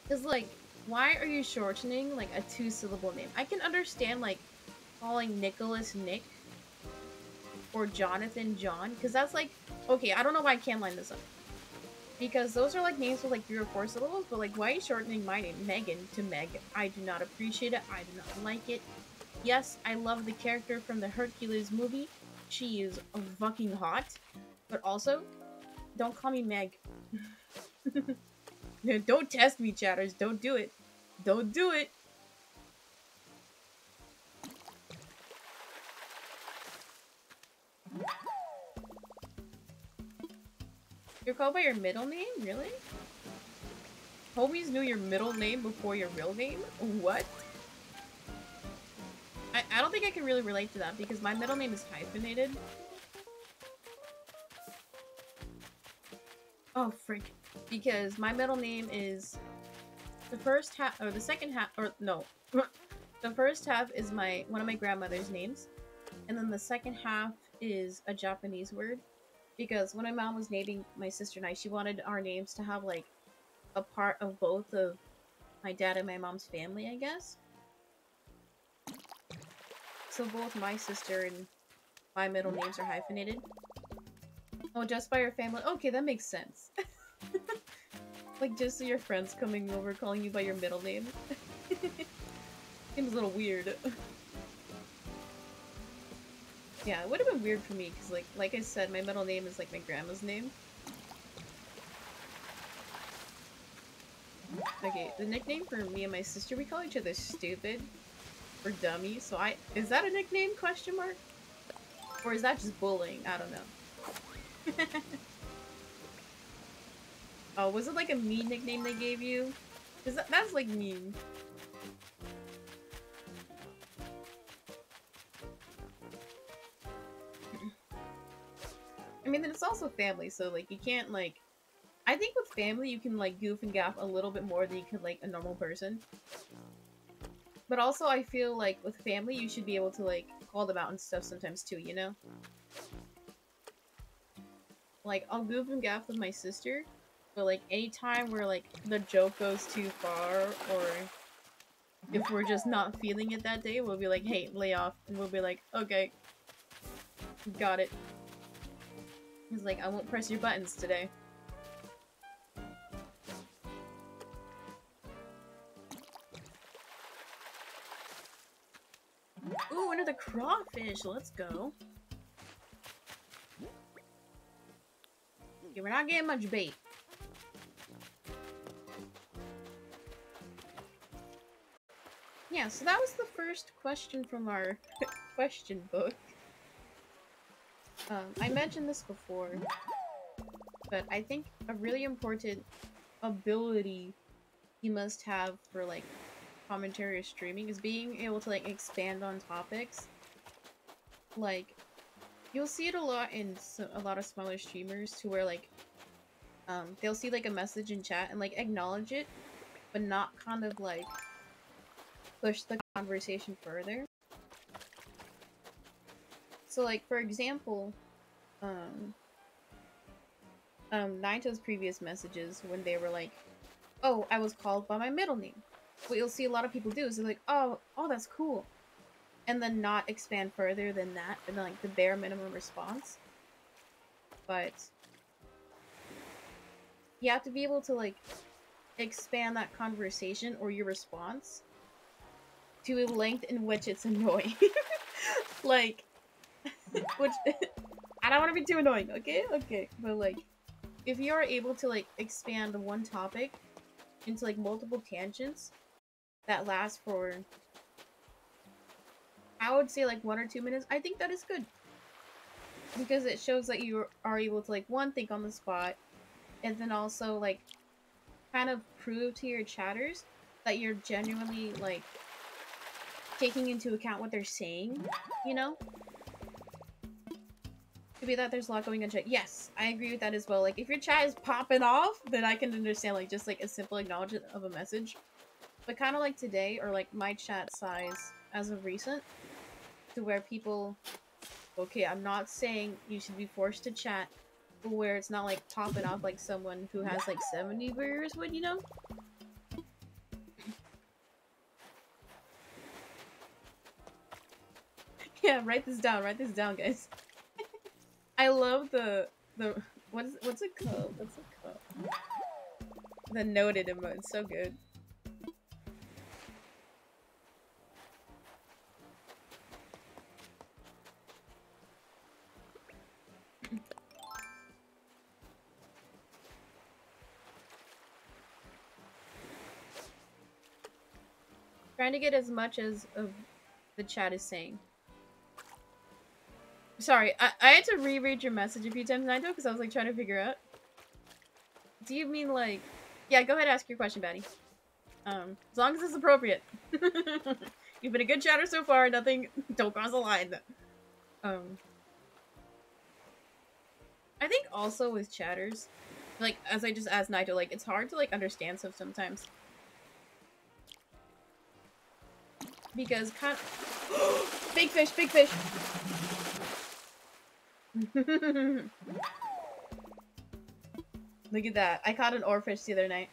Cause, like, why are you shortening, like, a two-syllable name? I can understand, like, calling Nicholas Nick. Or Jonathan John, because that's like, okay, I don't know why I can't line this up. Because those are like names with like three or four syllables, but like why are you shortening my name, Megan, to Meg? I do not appreciate it, I do not like it. Yes, I love the character from the Hercules movie, she is fucking hot, but also, Don't call me Meg. No, don't test me, chatters. Don't do it. Don't do it. You're called by your middle name? Really? Homies knew your middle name before your real name? What? I, I don't think I can really relate to that because my middle name is hyphenated. Oh, frick. Because my middle name is the first half, or the second half, or no. The first half is my one of my grandmother's names. And then the second half is a Japanese word. Because when my mom was naming my sister and I, she wanted our names to have, like, a part of both of my dad and my mom's family, I guess. So both my sister and my middle names are hyphenated. Oh, just by your family? Okay, that makes sense. Like, just so your friends coming over calling you by your middle name. Seems a little weird. Yeah, it would have been weird for me, because like, like I said, my middle name is like my grandma's name. Okay, the nickname for me and my sister, we call each other stupid or dummy, so I- is that a nickname, question mark? Or is that just bullying? I don't know. Oh, was it like a mean nickname they gave you? Because that, that's like mean. I mean, then it's also family, so, like, you can't, like... I think with family, you can, like, goof and gaff a little bit more than you could, like, a normal person. But also, I feel like with family, you should be able to, like, call them out and stuff sometimes, too, you know? Like, I'll goof and gaff with my sister, but, like, any time where, like, the joke goes too far, or if we're just not feeling it that day, we'll be like, hey, lay off, and we'll be like, okay, got it. He's like, I won't press your buttons today. Ooh, another crawfish! Let's go. Okay, we're not getting much bait. Yeah, so that was the first question from our question book. Um, I mentioned this before, but I think a really important ability you must have for, like, commentary or streaming is being able to, like, expand on topics. Like, you'll see it a lot in so a lot of smaller streamers to where, like, um, they'll see, like, a message in chat and, like, acknowledge it, but not kind of, like, push the conversation further. So, like, for example, um, um, Naito's previous messages when they were like, oh, I was called by my middle name. What you'll see a lot of people do is they're like, oh, oh, that's cool. And then not expand further than that, and then, like, the bare minimum response. But you have to be able to, like, expand that conversation or your response to a length in which it's annoying. Like... Which, I don't want to be too annoying, okay? Okay, but like, if you are able to, like, expand one topic into, like, multiple tangents that last for, I would say, like, one or two minutes, I think that is good. Because it shows that you are able to, like, one, think on the spot, and then also, like, kind of prove to your chatters that you're genuinely, like, taking into account what they're saying, you know? Be that there's a lot going on chat. Yes, I agree with that as well. Like, if your chat is popping off, then I can understand, like, just like a simple acknowledgement of a message. But kind of like today, or like my chat size as of recent, to where people, okay, I'm not saying you should be forced to chat, but where it's not like popping off like someone who has like seventy viewers would, you know? Yeah, write this down, write this down, guys. I love the the what is what's it called? What's it called? The noted emote, it's so good. Trying to get as much as of the chat is saying. Sorry, I, I had to reread your message a few times, Naito, because I was like trying to figure out. Do you mean like... Yeah, go ahead and ask your question, Batty. Um, as long as it's appropriate. You've been a good chatter so far, nothing... Don't cross the line. Um... I think also with chatters, like, as I just asked Naito, like, it's hard to, like, understand stuff sometimes. Because kind of... Big fish, big fish! Look at that. I caught an oarfish the other night.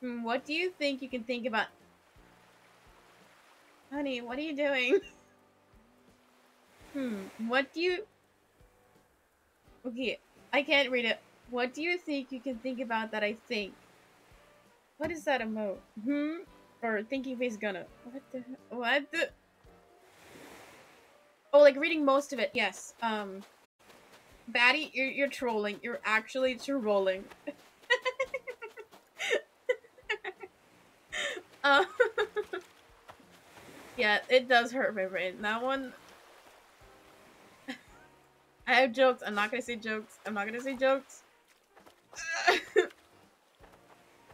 Hmm, what do you think you can think about? Honey, what are you doing? Hmm, what do you... Okay, I can't read it. What do you think you can think about that I think? What is that emote? Hmm? Or thinking face gonna... What the... What the... Oh, like reading most of it, yes. Um... Batty, you're, you're trolling. You're actually trolling. uh, yeah, it does hurt my brain. That one... I have jokes. I'm not gonna say jokes. I'm not gonna say jokes.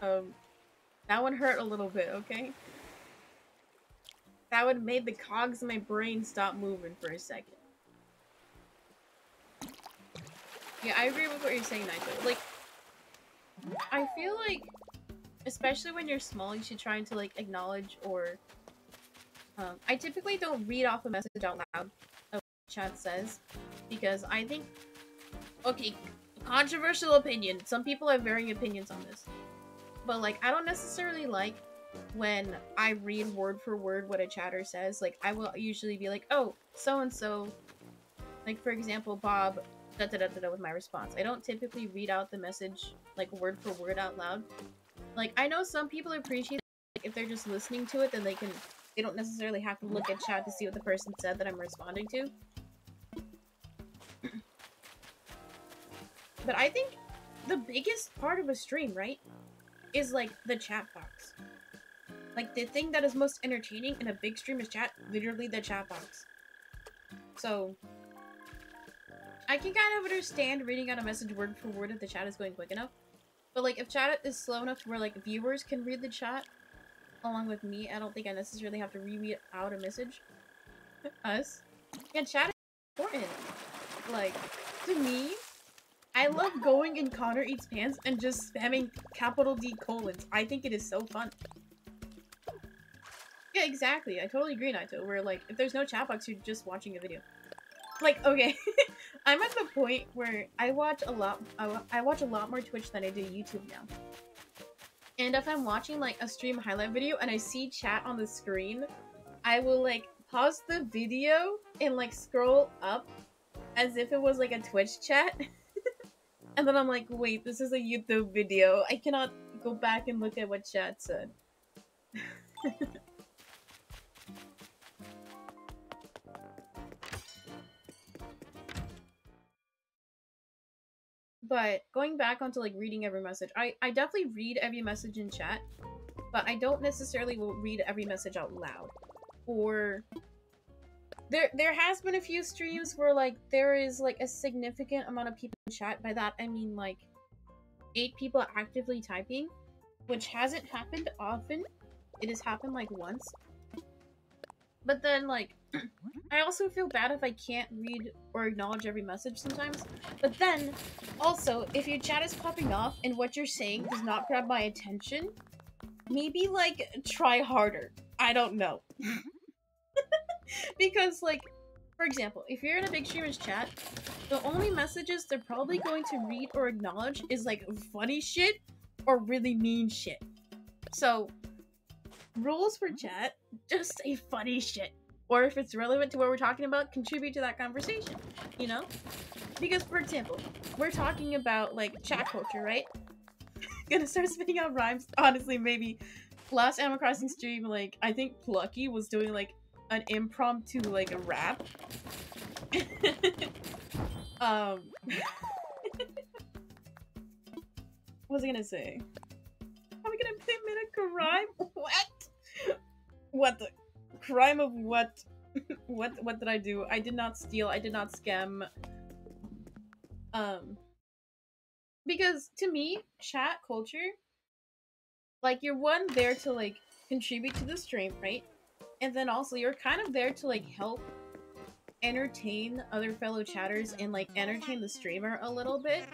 um, that one hurt a little bit, okay? That one made the cogs in my brain stop moving for a second. Yeah, I agree with what you're saying, Nigel. Like, I feel like, especially when you're small, you should try to, like, acknowledge or... Um, I typically don't read off a message out loud of what chat says, because I think... Okay, controversial opinion. Some people have varying opinions on this. But, like, I don't necessarily like when I read word for word what a chatter says. Like, I will usually be like, oh, so-and-so. Like, for example, Bob... Da, da, da, da, da, with my response. I don't typically read out the message like word for word out loud. Like, I know some people appreciate it, like, if they're just listening to it, then they can they don't necessarily have to look at chat to see what the person said that I'm responding to. But I think the biggest part of a stream, right, is like the chat box. Like, the thing that is most entertaining in a big stream is chat, literally the chat box. So I can kind of understand reading out a message word for word if the chat is going quick enough. But, like, if chat is slow enough where, like, viewers can read the chat along with me, I don't think I necessarily have to reread out a message. Us. Yeah, chat is important. Like, to me, I love going in Connor Eats Pants and just spamming capital D colons. I think it is so fun. Yeah, exactly. I totally agree, Naito, where, like, if there's no chat box, you're just watching a video. Like, okay, I'm at the point where I watch a lot, I, I watch a lot more Twitch than I do YouTube now. And if I'm watching, like, a stream highlight video and I see chat on the screen, I will, like, pause the video and, like, scroll up as if it was, like, a Twitch chat. And then I'm like, wait, this is a YouTube video. I cannot go back and look at what chat said. But going back onto, like, reading every message, I, I definitely read every message in chat, but I don't necessarily will read every message out loud. Or... There, there has been a few streams where, like, there is, like, a significant amount of people in chat. By that, I mean, like, eight people actively typing, which hasn't happened often. It has happened, like, once. But then, like, I also feel bad if I can't read or acknowledge every message sometimes. But then, also, if your chat is popping off and what you're saying does not grab my attention, maybe, like, try harder. I don't know. Because, like, for example, if you're in a big streamer's chat, the only messages they're probably going to read or acknowledge is, like, funny shit or really mean shit. So... rules for chat, just say funny shit. Or if it's relevant to what we're talking about, contribute to that conversation, you know? Because, for example, we're talking about, like, chat culture, right? Gonna start spitting out rhymes. Honestly, maybe last Animal Crossing stream, like, I think Plucky was doing, like, an impromptu, like, a rap. um. What was I gonna say? Are we gonna play Minute Grime? What? What the crime of what? what what did I do? I did not steal, I did not scam. Um Because to me, chat culture, like, you're one there to like contribute to the stream, right? And then also you're kind of there to like help entertain other fellow chatters and like entertain the streamer a little bit.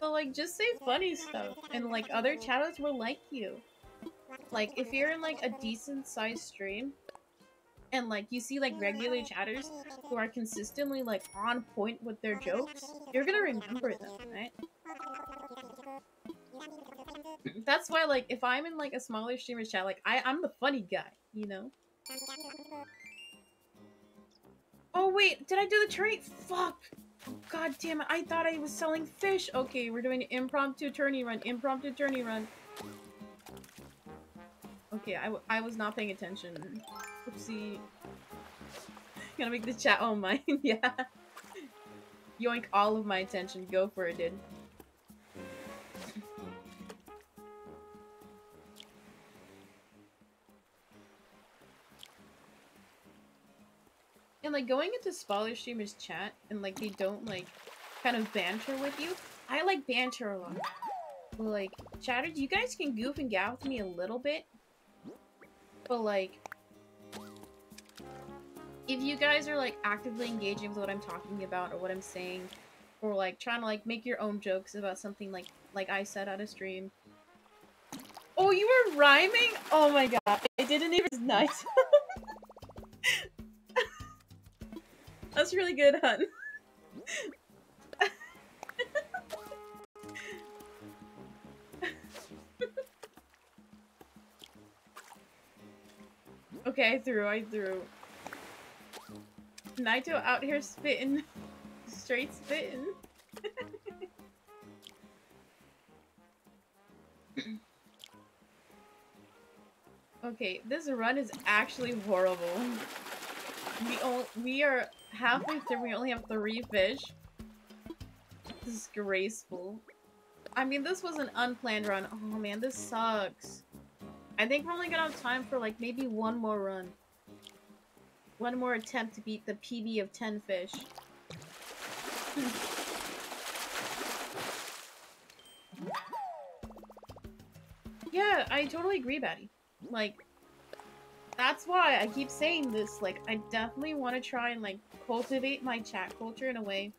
So like just say funny stuff and like other chatters will like you. Like if you're in like a decent sized stream and like you see like regular chatters who are consistently like on point with their jokes, you're gonna remember them, right? That's why like if I'm in like a smaller streamer's chat, like I I'm the funny guy, you know? Oh wait, did I do the tourney? Fuck! God damn it, I thought I was selling fish! Okay, we're doing an impromptu tourney run, impromptu tourney run. Okay, I, w I was not paying attention. Oopsie. Gonna make the chat all mine, yeah. Yoink all of my attention, go for it, dude. And like going into smaller streamers' chat and like they don't like kind of banter with you. I like banter a lot. Like, chatters, you guys can goof and gab with me a little bit. But like, if you guys are like actively engaging with what I'm talking about or what I'm saying, or like trying to like make your own jokes about something like like I said on a stream. Oh, you were rhyming? Oh my god, I didn't even nice. That's really good, hun. Okay, I threw, I threw. Naito out here spittin'. Straight spittin'. Okay, this run is actually horrible. We, all, we are halfway through, we only have three fish. Disgraceful. I mean, this was an unplanned run. Oh man, this sucks. I think we're only gonna have time for like maybe one more run. One more attempt to beat the P B of ten fish. Yeah, I totally agree, Batty. Like, that's why I keep saying this. Like, I definitely want to try and like cultivate my chat culture in a way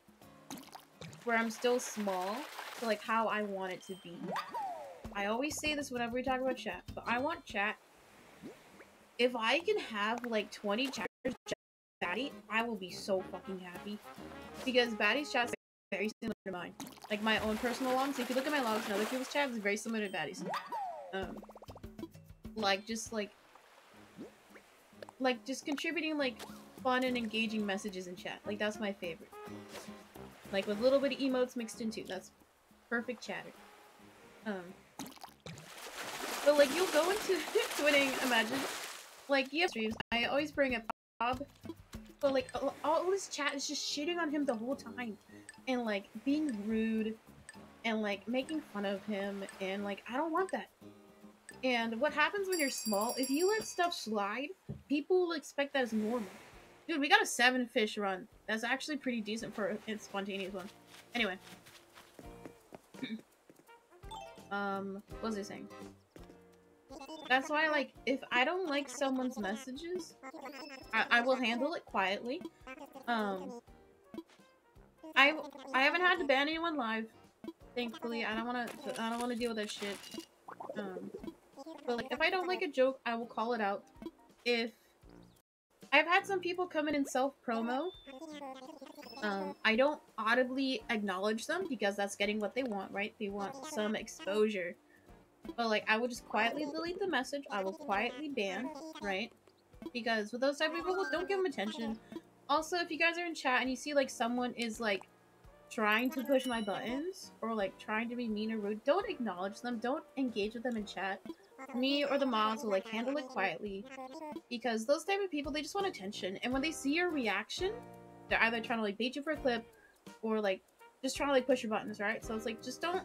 where I'm still small to like how I want it to be. I always say this whenever we talk about chat, but I want chat. If I can have like twenty chatters, Batty, I will be so fucking happy. Because Batty's chat is very similar to mine. Like my own personal logs. So if you look at my logs and other people's chat, it's very similar to Batty's. Um, like just like, like just contributing like fun and engaging messages in chat. Like that's my favorite. Like with a little bit of emotes mixed in too. That's perfect chatter. Um. But like you'll go into twinning, imagine, like yeah, streams. I always bring up Bob, but like all this chat is just shitting on him the whole time, and like being rude, and like making fun of him, and like I don't want that. And what happens when you're small? If you let stuff slide, people will expect that as normal. Dude, we got a seven fish run. That's actually pretty decent for a spontaneous one. Anyway. um, what was I saying? That's why, like, if I don't like someone's messages, I, I will handle it quietly. Um, I I haven't had to ban anyone live, thankfully. I don't wanna I don't wanna deal with that shit. Um, but like, if I don't like a joke, I will call it out. If I've had some people come in and self-promo, um, I don't audibly acknowledge them because that's getting what they want, right? They want some exposure. But like, I will just quietly delete the message, I will quietly ban, right? Because with those type of people, don't give them attention. Also, if you guys are in chat and you see like someone is like trying to push my buttons, or like trying to be mean or rude, don't acknowledge them, don't engage with them in chat. Me or the mods will like handle it quietly. Because those type of people, they just want attention. And when they see your reaction, they're either trying to like bait you for a clip, or like just trying to like push your buttons, right? So it's like, just don't,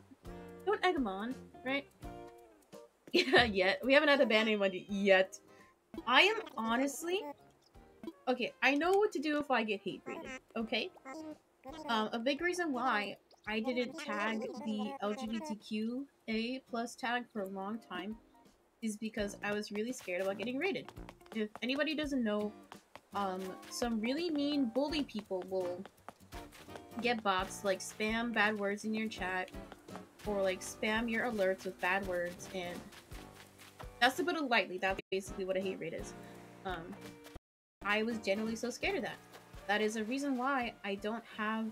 don't egg them on, right? yet. We haven't had a ban anyone yet. I am honestly... Okay, I know what to do if I get hate rated, okay? Um, a big reason why I didn't tag the L G B T Q A plus tag for a long time is because I was really scared about getting rated. If anybody doesn't know, um, some really mean bully people will get bots, like spam bad words in your chat, or like spam your alerts with bad words, and that's to put it lightly, that's basically what a hate rate is. Um, I was generally so scared of that. That is a reason why I don't have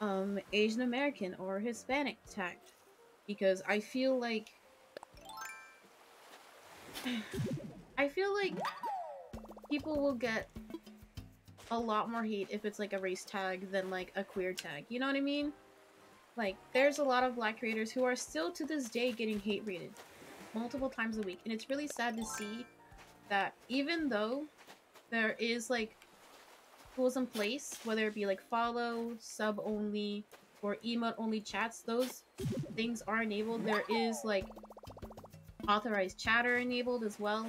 um, Asian American or Hispanic tagged, because I feel like I feel like people will get a lot more hate if it's like a race tag than like a queer tag, you know what I mean? Like, there's a lot of black creators who are still to this day getting hate rated multiple times a week, and it's really sad to see that even though there is like tools in place, whether it be like follow, sub only, or emote only chats, those things are enabled. There is like authorized chatter enabled as well.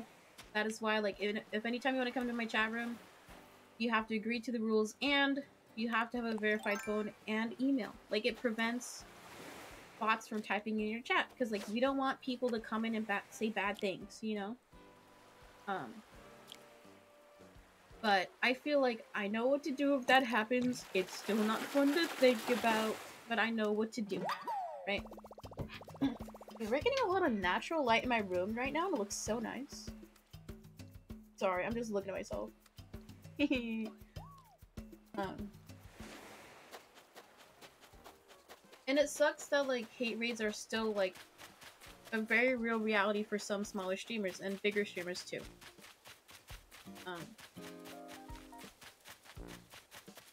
That is why, like, if, if anytime you want to come to my chat room, you have to agree to the rules and you have to have a verified phone and email. Like, it prevents bots from typing in your chat, because like we don't want people to come in and ba say bad things, you know? Um, but I feel like I know what to do if that happens. It's still not fun to think about, but I know what to do, right? We're getting a lot of natural light in my room right now and it looks so nice. Sorry, I'm just looking at myself. um, and it sucks that like hate raids are still like a very real reality for some smaller streamers and bigger streamers too. Um,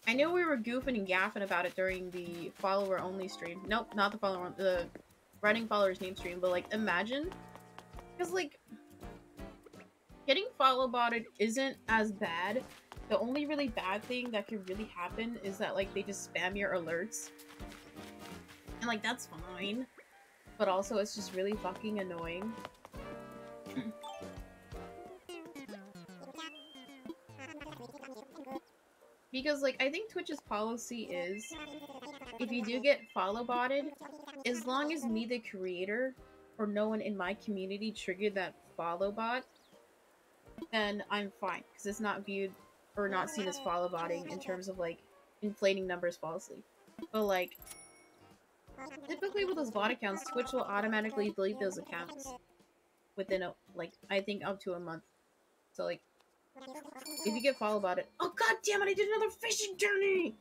I know we were goofing and gaffing about it during the follower only stream. Nope, not the follower, the writing followers name stream. But like, imagine, because like getting follow botted isn't as bad. The only really bad thing that could really happen is that like they just spam your alerts, and like that's fine, but also it's just really fucking annoying. Because like I think Twitch's policy is, if you do get follow botted, as long as me the creator or no one in my community triggered that follow bot, then I'm fine, because it's not viewed or not seen as follow botting in terms of like inflating numbers falsely. But like, typically with those bot accounts, Twitch will automatically delete those accounts within a, like, I think up to a month. So like, if you get follow botted, oh god damn it, I did another fishing journey!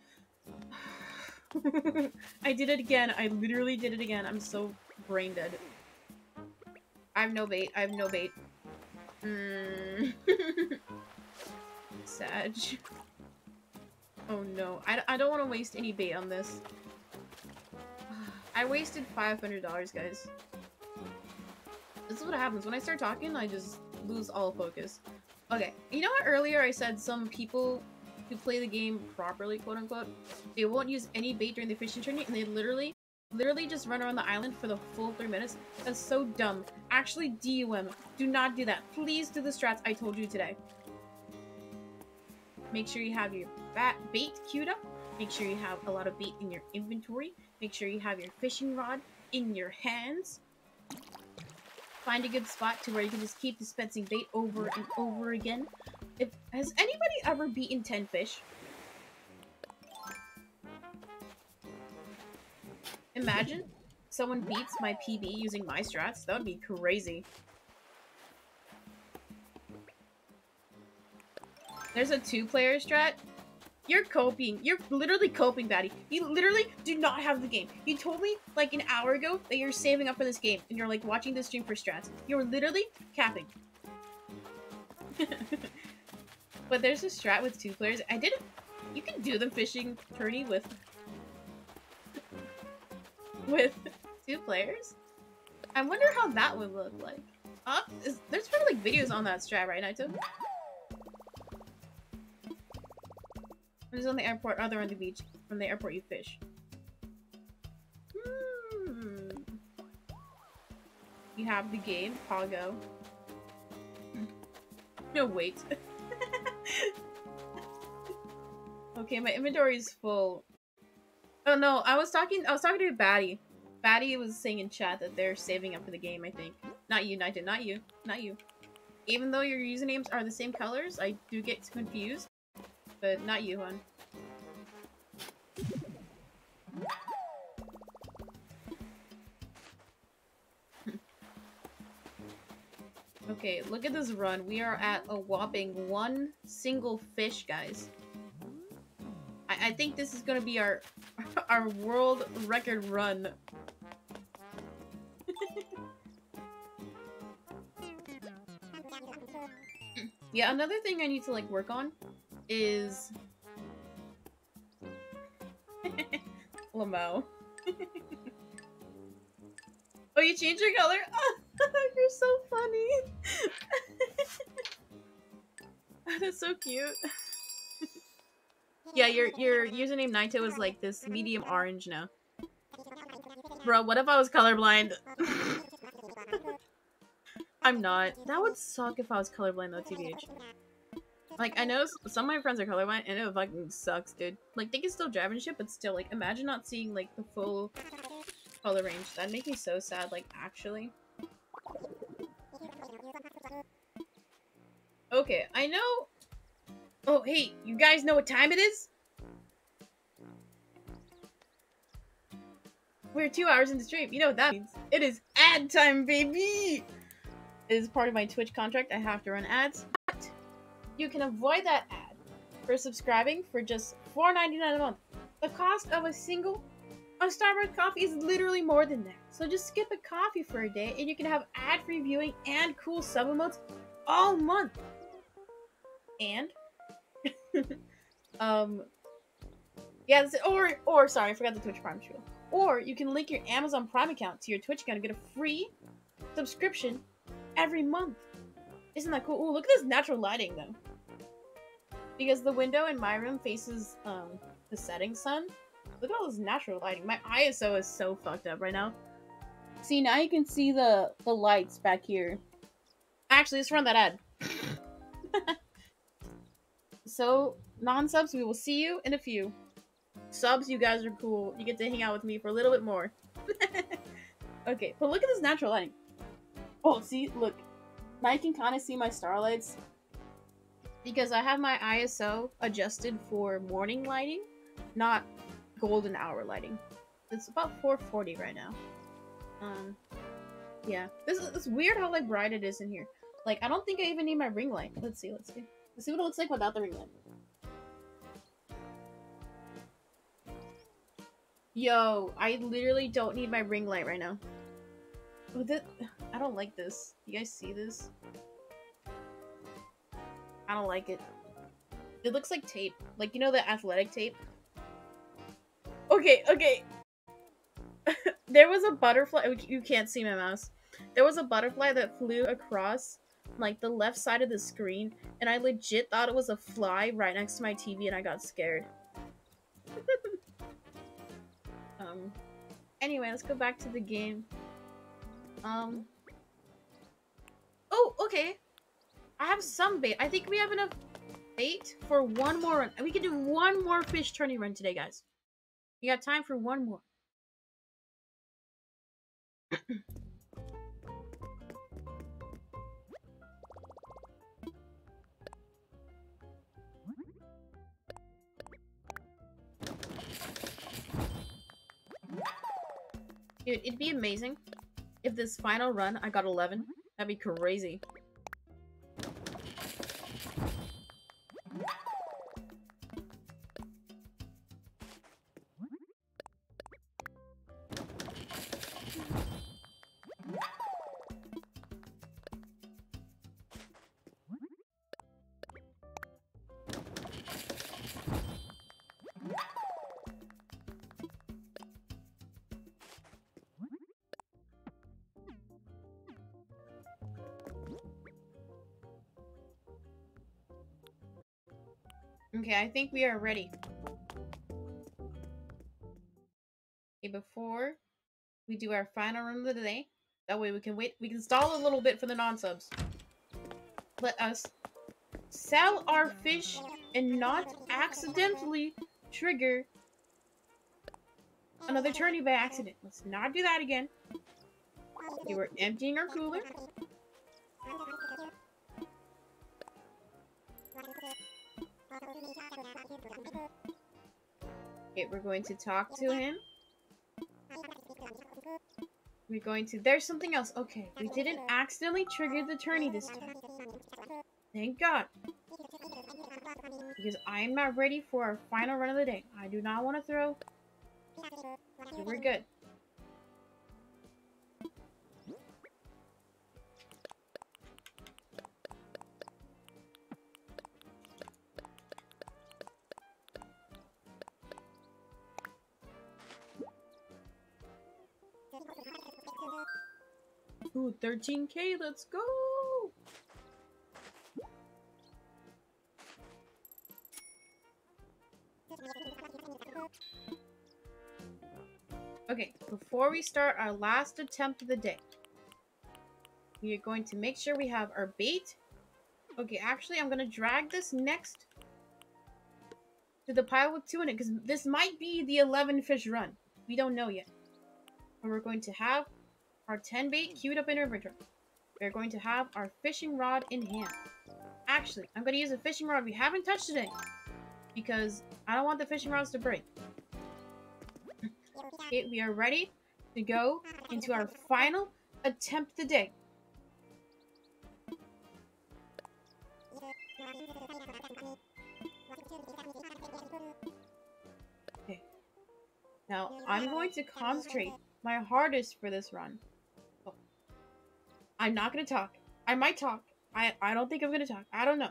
I did it again, I literally did it again, I'm so brain dead. I have no bait, I have no bait. Mmm. Sag. Oh no. I, I don't want to waste any bait on this. I wasted five hundred dollars, guys. This is what happens. When I start talking, I just lose all focus. Okay. You know what? Earlier I said some people who play the game properly, quote-unquote, they won't use any bait during the fishing journey, and they literally, literally just run around the island for the full three minutes. That's so dumb. Actually, D U M. Do not do that. Please do the strats I told you today. Make sure you have your bat bait queued up. Make sure you have a lot of bait in your inventory. Make sure you have your fishing rod in your hands. Find a good spot to where you can just keep dispensing bait over and over again. If, has anybody ever beaten ten fish? Imagine someone beats my P B using my strats. That would be crazy. There's a two-player strat. You're coping. You're literally coping, Batty. You literally do not have the game. You told me like an hour ago that you're saving up for this game and you're like watching this stream for strats. You're literally capping. But there's a strat with two players. I did. You can do the fishing tourney with with two players. I wonder how that would look like. Uh, is, there's probably like videos on that strat, right, Naito? One's on the airport, other on the beach. From the airport, you fish. Hmm. You have the game, Pago. No, wait. Okay, my inventory is full. Oh no, I was talking- I was talking to Batty. Batty was saying in chat that they're saving up for the game, I think. Not you, Nigel, not you, not you. Even though your usernames are the same colors, I do get confused. But not you, hon. Okay, look at this run. We are at a whopping one single fish, guys. I, I think this is gonna be our our world record run. Yeah, another thing I need to like work on is Lamo. Oh, you changed your color? You're so funny. That's so cute. Yeah, your your username Naito is like this medium orange now. Bro, what if I was colorblind? I'm not. That would suck if I was colorblind though, T B H. Like, I know some of my friends are colorblind and it fucking sucks, dude. Like, they can still drive and shit, but still, like, imagine not seeing, like, the full color range. That'd make me so sad, like, actually. Okay, I know... Oh, hey, you guys know what time it is? We're two hours into stream. You know what that means. It is ad time, baby! It is part of my Twitch contract. I have to run ads. But you can avoid that ad for subscribing for just four ninety-nine a month. The cost of a single a Starbucks coffee is literally more than that. So just skip a coffee for a day and you can have ad-free viewing and cool sub-emotes all month. And... um, yeah, that's it. or, or, sorry, I forgot the Twitch Prime tool. Or you can link your Amazon Prime account to your Twitch account and get a free subscription every month. Isn't that cool? Ooh, look at this natural lighting, though. Because the window in my room faces, um, the setting sun. Look at all this natural lighting. My I S O is so fucked up right now. See, now you can see the, the lights back here. Actually, let's run that ad. So, non-subs, we will see you in a few. Subs, you guys are cool. You get to hang out with me for a little bit more. Okay, but look at this natural lighting. Oh, see, look. Now you can kind of see my starlights. Because I have my I S O adjusted for morning lighting, not golden hour lighting. It's about four forty right now. Um, yeah. This is it's weird how, like, bright it is in here. Like, I don't think I even need my ring light. Let's see, let's see. Let's see what it looks like without the ring light. Yo, I literally don't need my ring light right now. Oh, this, I don't like this. You guys see this? I don't like it. It looks like tape. Like, you know the athletic tape? Okay, okay. There was a butterfly. You can't see my mouse. There was a butterfly that flew across... like the left side of the screen, and I legit thought it was a fly right next to my T V and I got scared. um anyway, let's go back to the game. Um Oh, okay. I have some bait. I think we have enough bait for one more run. We can do one more fish tourney run today, guys. We got time for one more. Dude, it'd be amazing if this final run I got eleven. That'd be crazy. Okay, I think we are ready. Okay, before we do our final run of the day, That way we can wait. We can stall a little bit for the non-subs. Let us sell our fish and not accidentally trigger another tourney by accident. Let's not do that again. Okay, we're emptying our cooler. Okay, we're going to talk to him. We're going to- there's something else. Okay, we didn't accidentally trigger the tourney this time. Thank God. Because I am not ready for our final run of the day. I do not want to throw. So we're good. Ooh, thirteen K, let's go! Okay, before we start our last attempt of the day, we are going to make sure we have our bait. Okay, actually, I'm gonna drag this next to the pile with two in it, because this might be the eleven fish run. We don't know yet. And we're going to have our ten bait queued up in our inventory. We're going to have our fishing rod in hand. Actually, I'm going to use a fishing rod we haven't touched today, because I don't want the fishing rods to break. Okay, we are ready to go into our final attempt today. Okay. Now, I'm going to concentrate my hardest for this run. Oh. I'm not gonna talk. I might talk. I, I don't think I'm gonna talk. I don't know.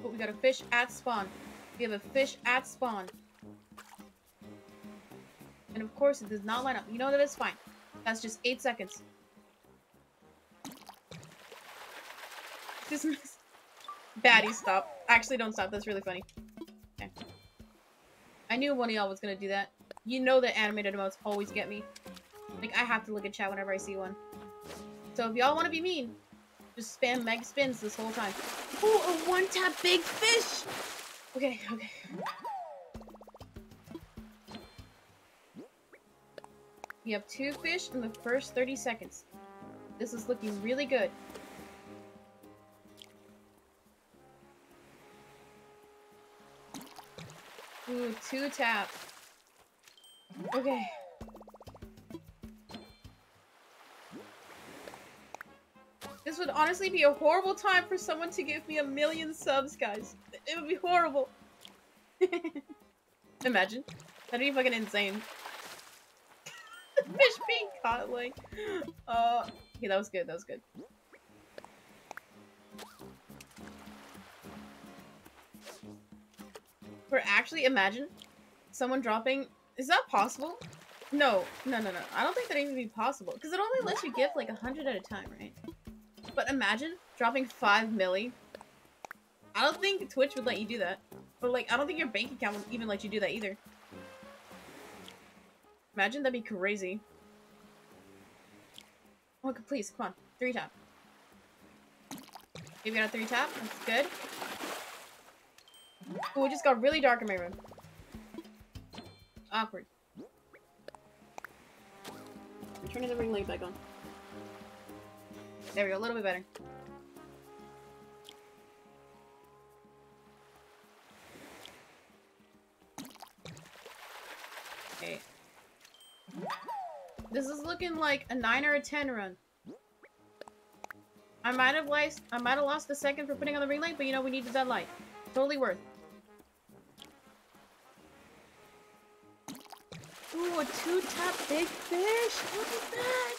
But we got a fish at spawn. We have a fish at spawn. And of course it does not line up. You know that it's fine. That's just eight seconds. Just miss. Baddie, stop. Actually, don't stop. That's really funny. Okay. I knew one of y'all was gonna do that. You know that animated emotes always get me. Like, I have to look at chat whenever I see one. So if y'all want to be mean, just spam meg spins this whole time. Ooh, a one-tap big fish! Okay, okay. We have two fish in the first thirty seconds. This is looking really good. Ooh, two taps. Okay. This would honestly be a horrible time for someone to give me a million subs, guys. It would be horrible. Imagine. That'd be fucking insane. Fish being caught, like, uh, okay, that was good, that was good. Or actually, imagine someone dropping, is that possible? No, no, no, no, I don't think that even be possible, because it only lets you gift, like, a hundred at a time, right? But imagine dropping five milli. I don't think Twitch would let you do that. But, like, I don't think your bank account would even let you do that either. Imagine, that'd be crazy. Oh, please, come on. Three tap. You got a three tap? That's good. Oh, it just got really dark in my room. Awkward. I'm turning the ring light back on. There we go, a little bit better. Okay. This is looking like a nine or a ten run. I might have lost. I might have lost the second for putting on the ring light, but you know we needed that light. Totally worth. Ooh, a two-tap big fish. Look at that.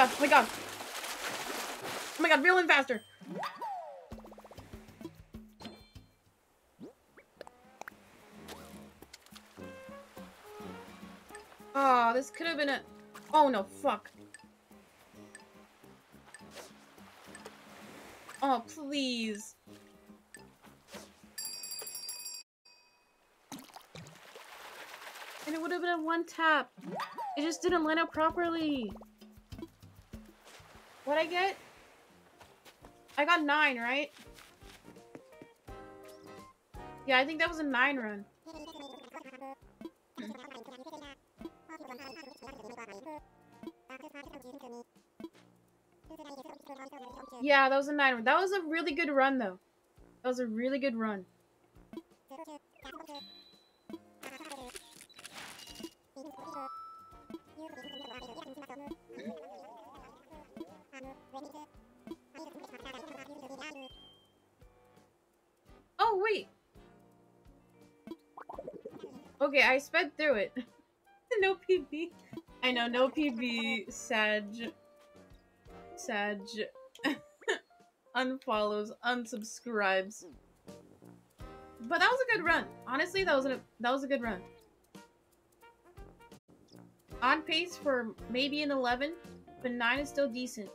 Oh my god! Oh my god! Oh my god, reel in faster. Oh, this could have been a... Oh no, fuck. Oh, please. And it would have been a one tap. It just didn't line up properly. What'd I get? I got nine, right? Yeah, I think that was a nine run. Yeah, that was a nine run. That was a really good run, though. That was a really good run. Oh, wait. Okay, I sped through it. No P B. I know, no P B. Sag. Sag. Unfollows, unsubscribes. But that was a good run. Honestly, that was a that was a good run. On pace for maybe an eleven, but nine is still decent.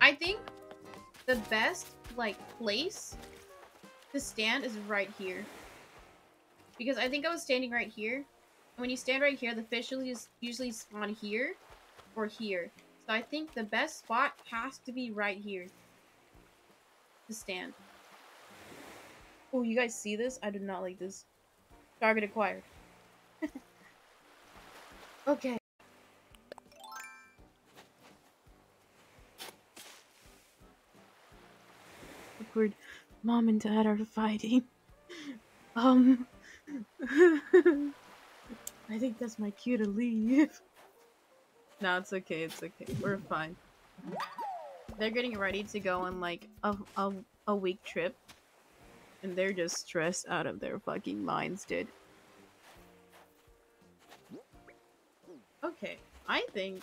I think the best like place to stand is right here, because I think I was standing right here, and when you stand right here, the fish usually spawn here or here. So I think the best spot has to be right here to stand. Oh, you guys see this? I do not like this. Target acquired. Okay. Awkward. Mom and Dad are fighting. Um. I think that's my cue to leave. No, it's okay, it's okay. We're fine. They're getting ready to go on, like, a, a, a week trip. And they're just stressed out of their fucking minds, dude. Okay, I think...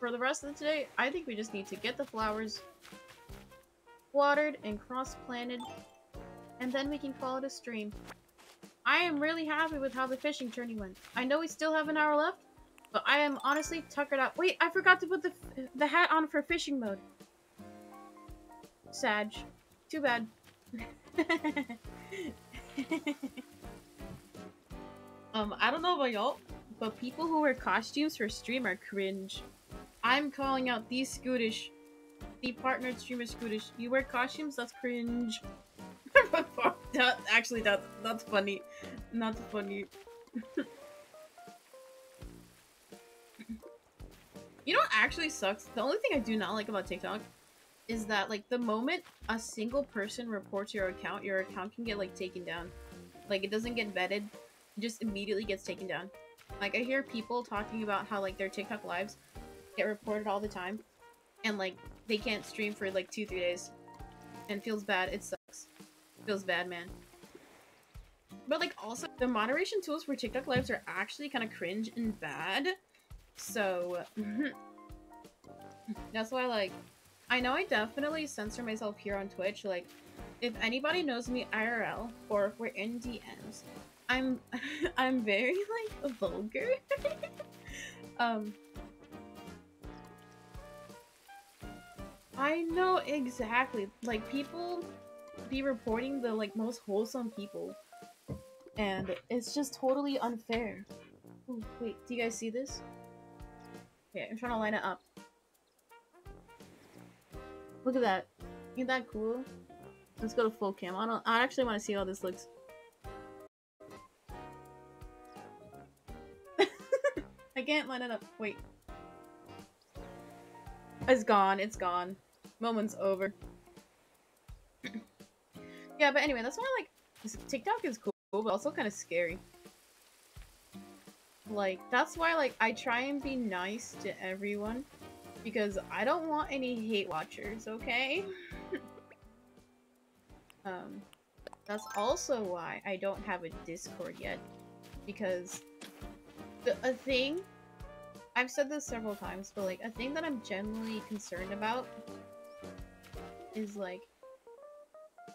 for the rest of the day, I think we just need to get the flowers watered and cross-planted. And then we can call it a stream. I am really happy with how the fishing journey went. I know we still have an hour left. But I am honestly tuckered out. Wait, I forgot to put the f the hat on for fishing mode. Sag. Too bad. um, I don't know about y'all, but people who wear costumes for stream are cringe. I'm calling out the Scootish. The partnered streamer Scootish. You wear costumes? That's cringe. that, actually, that, that's funny. Not funny. You know what actually sucks? The only thing I do not like about TikTok is that, like, the moment a single person reports your account, your account can get, like, taken down. Like, it doesn't get vetted. It just immediately gets taken down. Like, I hear people talking about how, like, their TikTok lives get reported all the time. And, like, they can't stream for, like, two, three days. And it feels bad. It sucks. It feels bad, man. But, like, also, the moderation tools for TikTok lives are actually kind of cringe and bad. So, that's why, like, I know I definitely censor myself here on Twitch. Like, if anybody knows me I R L, or if we're in D Ms, I'm, I'm very, like, vulgar. um, I know exactly, like, people be reporting the, like, most wholesome people, and it's just totally unfair. Ooh, wait, do you guys see this? Okay, I'm trying to line it up. Look at that. Ain't that cool? Let's go to full cam. I don't. I actually want to see how this looks. I can't line it up. Wait. It's gone. It's gone. Moment's over. Yeah, but anyway, that's why, like, TikTok is cool, but also kind of scary. Like, that's why, like, I try and be nice to everyone, because I don't want any hate watchers, okay? um, that's also why I don't have a Discord yet, because the a thing I've said this several times, but like a thing that I'm generally concerned about is like,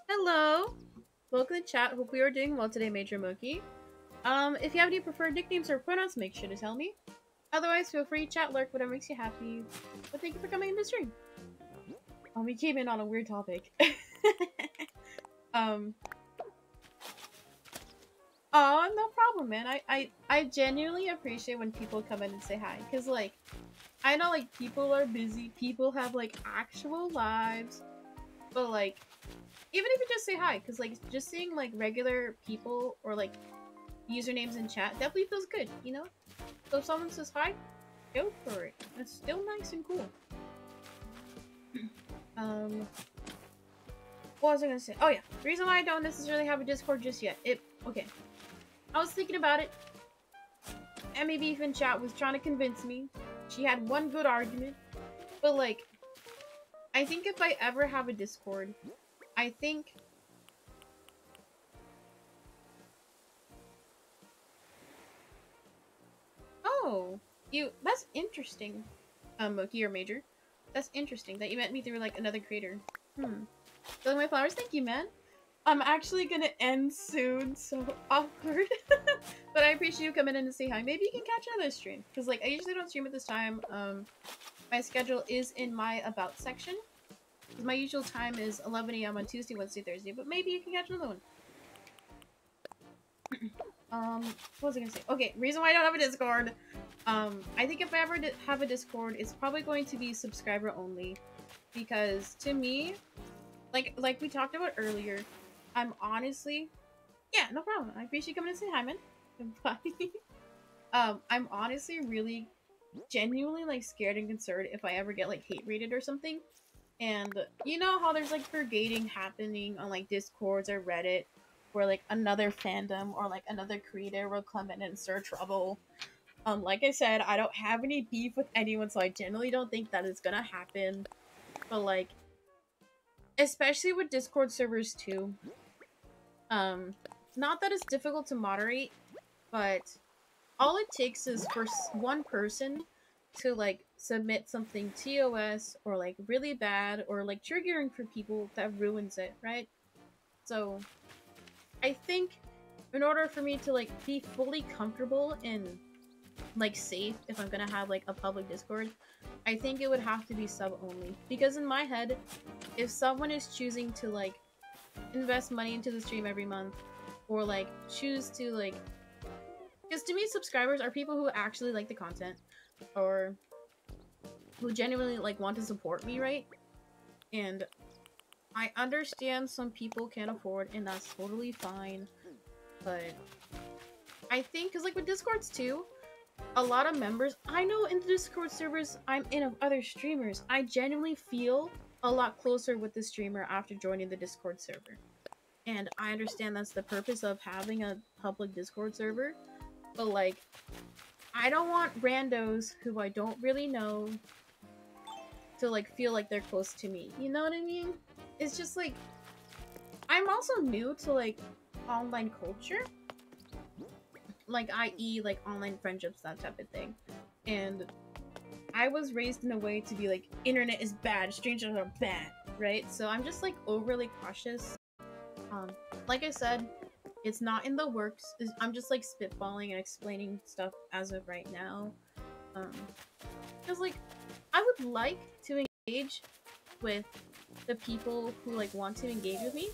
hello, welcome to chat. Hope we are doing well today, Major Monkey. Um, if you have any preferred nicknames or pronouns, make sure to tell me. Otherwise, feel free to chat, lurk, whatever makes you happy. But thank you for coming into the stream. Um, we came in on a weird topic. um. Oh, no problem, man. I, I, I genuinely appreciate when people come in and say hi. Because, like, I know, like, people are busy. People have, like, actual lives. But, like, even if you just say hi. Because, like, just seeing, like, regular people or, like, usernames in chat definitely feels good, you know? So if someone says hi, go for it. That's still nice and cool. um... What was I gonna say? Oh, yeah. The reason why I don't necessarily have a Discord just yet. It... Okay. I was thinking about it. Emmy Beef in chat was trying to convince me. She had one good argument. But like, I think if I ever have a Discord, I think... Oh, you, that's interesting, um, Moki or Major. That's interesting that you met me through like another creator. Hmm. Filling my flowers, thank you, man. I'm actually gonna end soon, so awkward. But I appreciate you coming in to say hi. Maybe you can catch another stream. Because, like, I usually don't stream at this time. Um, my schedule is in my About section. Because my usual time is eleven A M on Tuesday, Wednesday, Thursday. But maybe you can catch another one. um, what was I gonna say? Okay, reason why I don't have a Discord. Um, I think if I ever have a Discord, it's probably going to be subscriber only. Because, to me, like, like we talked about earlier... I'm honestly, yeah, no problem. I appreciate coming and saying hi, man. Bye. um, I'm honestly really, genuinely like scared and concerned if I ever get like hate rated or something. And you know how there's like brigading happening on like Discords or Reddit, where like another fandom or like another creator will come in and stir trouble. Um, like I said, I don't have any beef with anyone, so I generally don't think that is gonna happen. But like, especially with Discord servers too. Um, not that it's difficult to moderate, but all it takes is for one person to like submit something T O S or like really bad or like triggering for people that ruins it, right? So I think in order for me to like be fully comfortable and like safe if I'm gonna have like a public Discord, I think it would have to be sub only. Because in my head, if someone is choosing to like invest money into the stream every month, or like choose to like, because to me subscribers are people who actually like the content or who genuinely like want to support me, right? And I understand some people can't afford, and that's totally fine. But I think because like with Discords too, a lot of members, I know in the Discord servers I'm in of other streamers, I genuinely feel a lot closer with the streamer after joining the Discord server. And I understand that's the purpose of having a public Discord server, but like, I don't want randos who I don't really know to like feel like they're close to me. You know what I mean? It's just like, I'm also new to like online culture. Like, that is like online friendships, that type of thing. And I was raised in a way to be like, internet is bad, strangers are bad, right? So I'm just like overly cautious. Um, like I said, it's not in the works. It's, I'm just like spitballing and explaining stuff as of right now. Um, because like, I would like to engage with the people who like want to engage with me.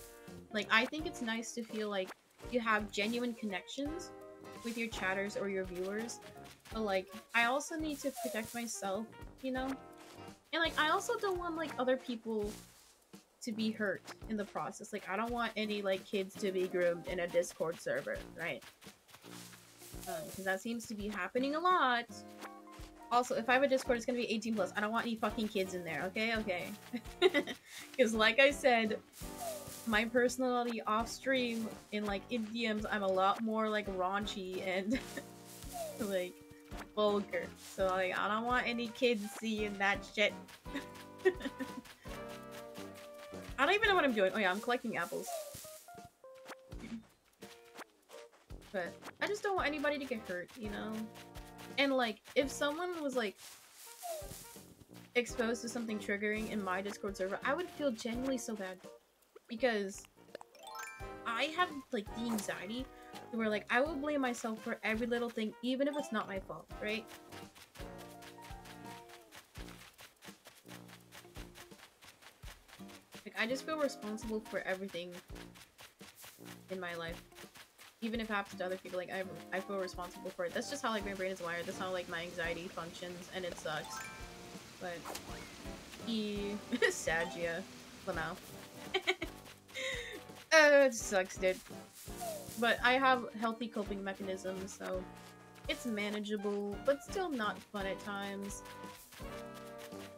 Like, I think it's nice to feel like you have genuine connections with your chatters or your viewers, but like, I also need to protect myself, you know? And like, I also don't want like other people to be hurt in the process. Like, I don't want any like kids to be groomed in a Discord server, right? Because um, that seems to be happening a lot. Also, if I have a Discord, it's gonna be eighteen plus. I don't want any fucking kids in there, okay? Okay. Because like I said, my personality off stream in like in D Ms, I'm a lot more like raunchy and like vulgar. So like, I don't want any kids seeing that shit. I don't even know what I'm doing. Oh yeah, I'm collecting apples. But I just don't want anybody to get hurt, you know? And like, if someone was like exposed to something triggering in my Discord server, I would feel genuinely so bad, because I have like the anxiety where like I will blame myself for every little thing, even if it's not my fault, right? Like, I just feel responsible for everything in my life, even if it happens to other people. Like, I, I feel responsible for it. That's just how like my brain is wired. That's how like my anxiety functions, and it sucks. But e Sagia Lamau. Uh, it sucks, dude. But I have healthy coping mechanisms, so it's manageable, but still not fun at times.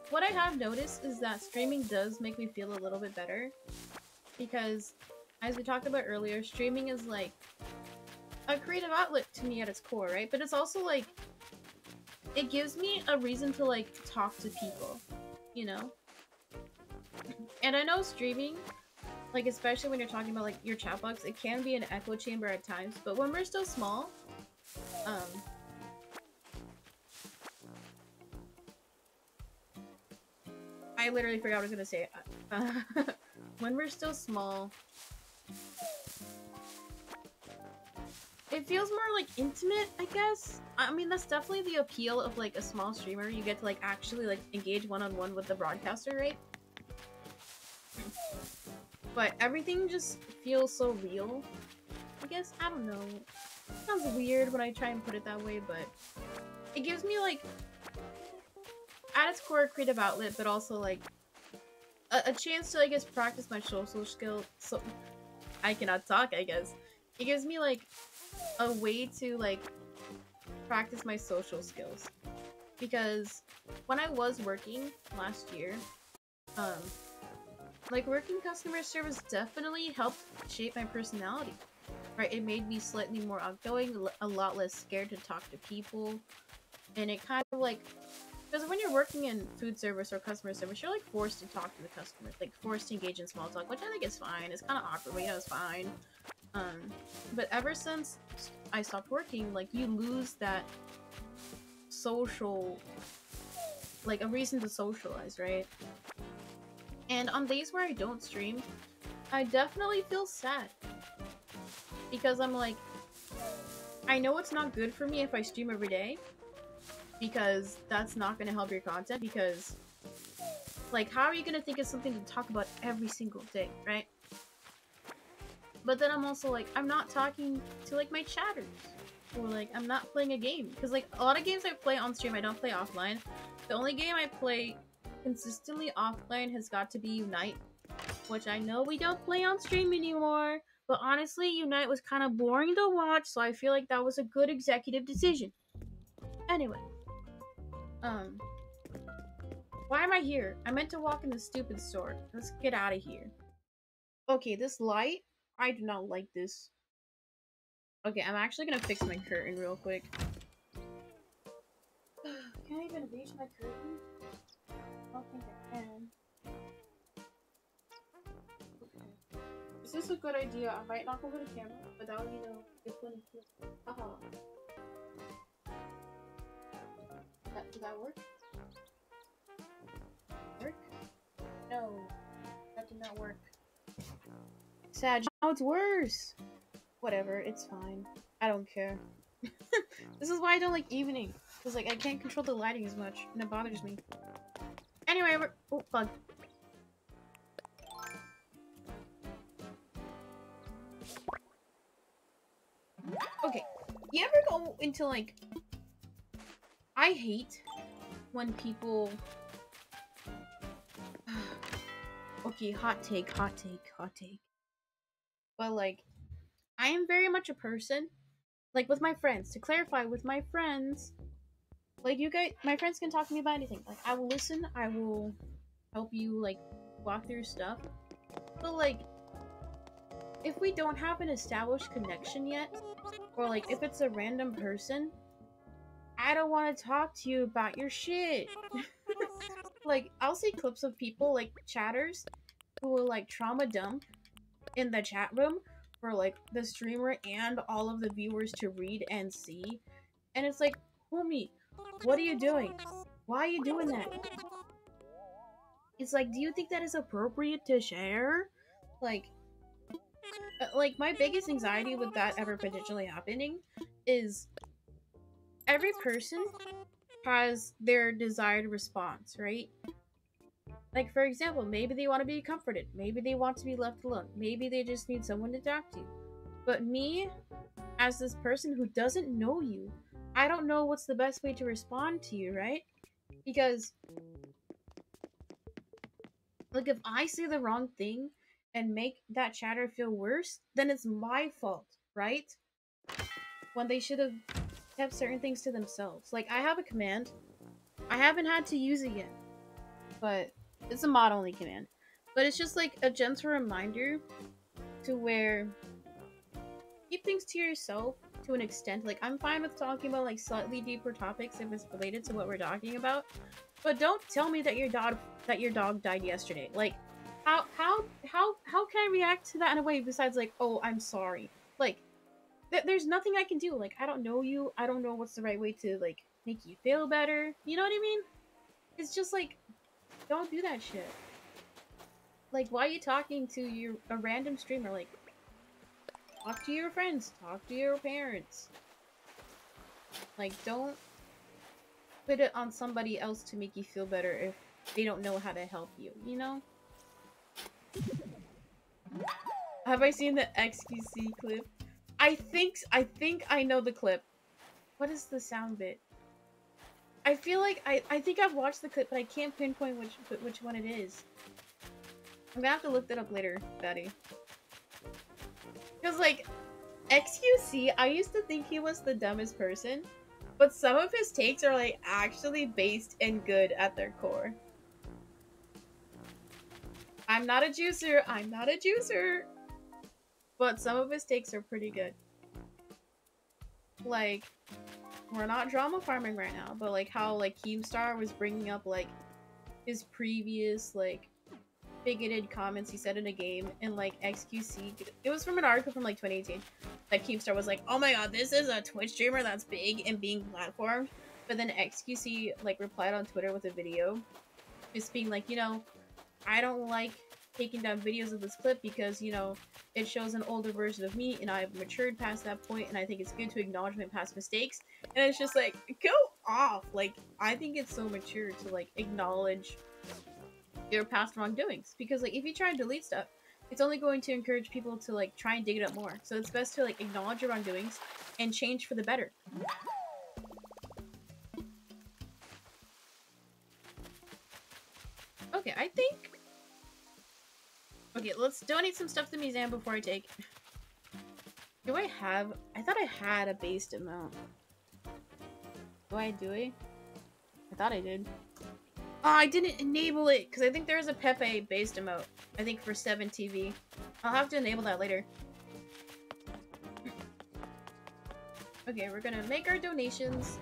What I have noticed is that streaming does make me feel a little bit better, because as we talked about earlier, streaming is like a creative outlet to me at its core, right? But it's also like, it gives me a reason to like talk to people, you know? And I know streaming, like especially when you're talking about like your chat box, it can be an echo chamber at times, but when we're still small, um... I literally forgot what I was gonna say. Uh, when we're still small, it feels more like intimate, I guess. I mean, that's definitely the appeal of like a small streamer. You get to like actually like engage one-on-one with the broadcaster, right? But everything just feels so real, I guess. I don't know. It sounds weird when I try and put it that way, but it gives me like, at its core, a creative outlet, but also like a, a chance to, I guess, practice my social skill. So I cannot talk, I guess. It gives me like a way to like practice my social skills, because when I was working last year, um like working customer service definitely helped shape my personality, right? It made me slightly more outgoing, a lot less scared to talk to people, and it kind of like, because when you're working in food service or customer service, you're like forced to talk to the customer, like forced to engage in small talk, which I think is fine. It's kind of awkward, but you know, it's fine. Um, but ever since I stopped working, like, you lose that social, like, a reason to socialize, right? And on days where I don't stream, I definitely feel sad, because I'm like, I know it's not good for me if I stream every day, because that's not going to help your content, because, like, how are you going to think of something to talk about every single day, right? But then I'm also like, I'm not talking to like my chatters, or like I'm not playing a game, because like a lot of games I play on stream I don't play offline. The only game I play consistently offline has got to be Unite, which I know we don't play on stream anymore, but honestly Unite was kind of boring to watch, so I feel like that was a good executive decision. Anyway, um why am I here? I meant to walk in the stupid store. Let's get out of here. Okay, this light, I do not like this. Okay, I'm actually gonna fix my curtain real quick. Can I even reach my curtain? I don't think I can. Okay. Is this a good idea? I might knock over the camera, but that would be no good one. Haha. That, did that work? Work? No. That did not work. Sad. Now it's worse. Whatever, it's fine. I don't care. This is why I don't like evening, because like I can't control the lighting as much, and it bothers me. Anyway, we're oh bug. Okay, you ever go into like? I hate when people. Okay, hot take, hot take, hot take. But like, I am very much a person, like with my friends, to clarify, with my friends, like you guys, my friends can talk to me about anything. Like I will listen, I will help you like walk through stuff. But like, if we don't have an established connection yet, or like if it's a random person, I don't want to talk to you about your shit. Like I'll see clips of people like chatters who will like trauma dump in the chat room for like the streamer and all of the viewers to read and see, and it's like, Homie, what are you doing? Why are you doing that? It's like, do you think that is appropriate to share? Like, like my biggest anxiety with that ever potentially happening is every person has their desired response, right? Like, for example, maybe they want to be comforted. Maybe they want to be left alone. Maybe they just need someone to talk to. But me, as this person who doesn't know you, I don't know what's the best way to respond to you, right? Because, like, if I say the wrong thing and make that chatter feel worse, then it's my fault, right? When they should have kept certain things to themselves. Like, I have a command. I haven't had to use it yet, but it's a mod only command. But it's just like a gentle reminder to where keep things to yourself to an extent. Like, I'm fine with talking about like slightly deeper topics if it's related to what we're talking about, but don't tell me that your dog that your dog died yesterday. Like, how how how how can I react to that in a way besides like, oh, I'm sorry? Like, th there's nothing I can do. Like, I don't know you. I don't know what's the right way to like make you feel better. You know what I mean? It's just like, don't do that shit. Like, why are you talking to your a random streamer? Like, talk to your friends. Talk to your parents. Like, don't put it on somebody else to make you feel better if they don't know how to help you, you know? Have I seen the X Q C clip? I think- I think I know the clip. What is the sound bit? I feel like I I think I've watched the clip, but I can't pinpoint which which one it is. I'm gonna have to look that up later, Betty. Cause like, X Q C, I used to think he was the dumbest person, but some of his takes are like actually based and good at their core. I'm not a juicer. I'm not a juicer. But some of his takes are pretty good. Like, we're not drama farming right now, but like how like Keemstar was bringing up like his previous like bigoted comments he said in a game, and like X Q C, it was from an article from like twenty eighteen that Keemstar was like, oh my god, this is a Twitch streamer that's big and being platformed, but then X Q C like replied on Twitter with a video just being like, you know, I don't like taking down videos of this clip because, you know, it shows an older version of me and I've matured past that point, and I think it's good to acknowledge my past mistakes. And it's just like, go off. Like, I think it's so mature to like acknowledge your past wrongdoings, because like if you try and delete stuff, it's only going to encourage people to like try and dig it up more. So it's best to like acknowledge your wrongdoings and change for the better. Okay, I think okay, let's donate some stuff to the museum before I take. Do I have I thought I had a based amount. Do I do it? I thought I did. Oh, I didn't enable it, because I think there is a Pepe based emote, I think, for seven T V. I'll have to enable that later. Okay, we're gonna make our donations,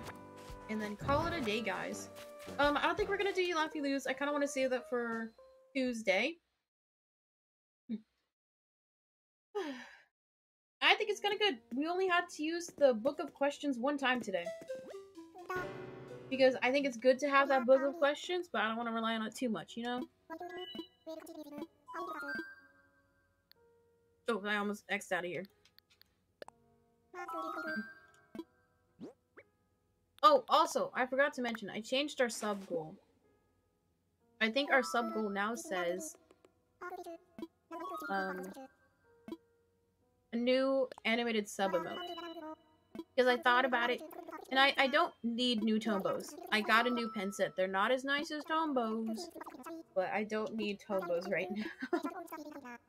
and then call it a day, guys. Um, I don't think we're gonna do You Laugh, You Lose. I kind of want to save that for Tuesday. I think it's kind of good. We only had to use the Book of Questions one time today, because I think it's good to have that book of questions, but I don't want to rely on it too much, you know? Oh, I almost X'd out of here. Oh, also, I forgot to mention, I changed our sub goal. I think our sub goal now says, um, a new animated sub emote. Because I thought about it, and I, I don't need new Tombos. I got a new pen set. They're not as nice as Tombos, but I don't need Tombos right now.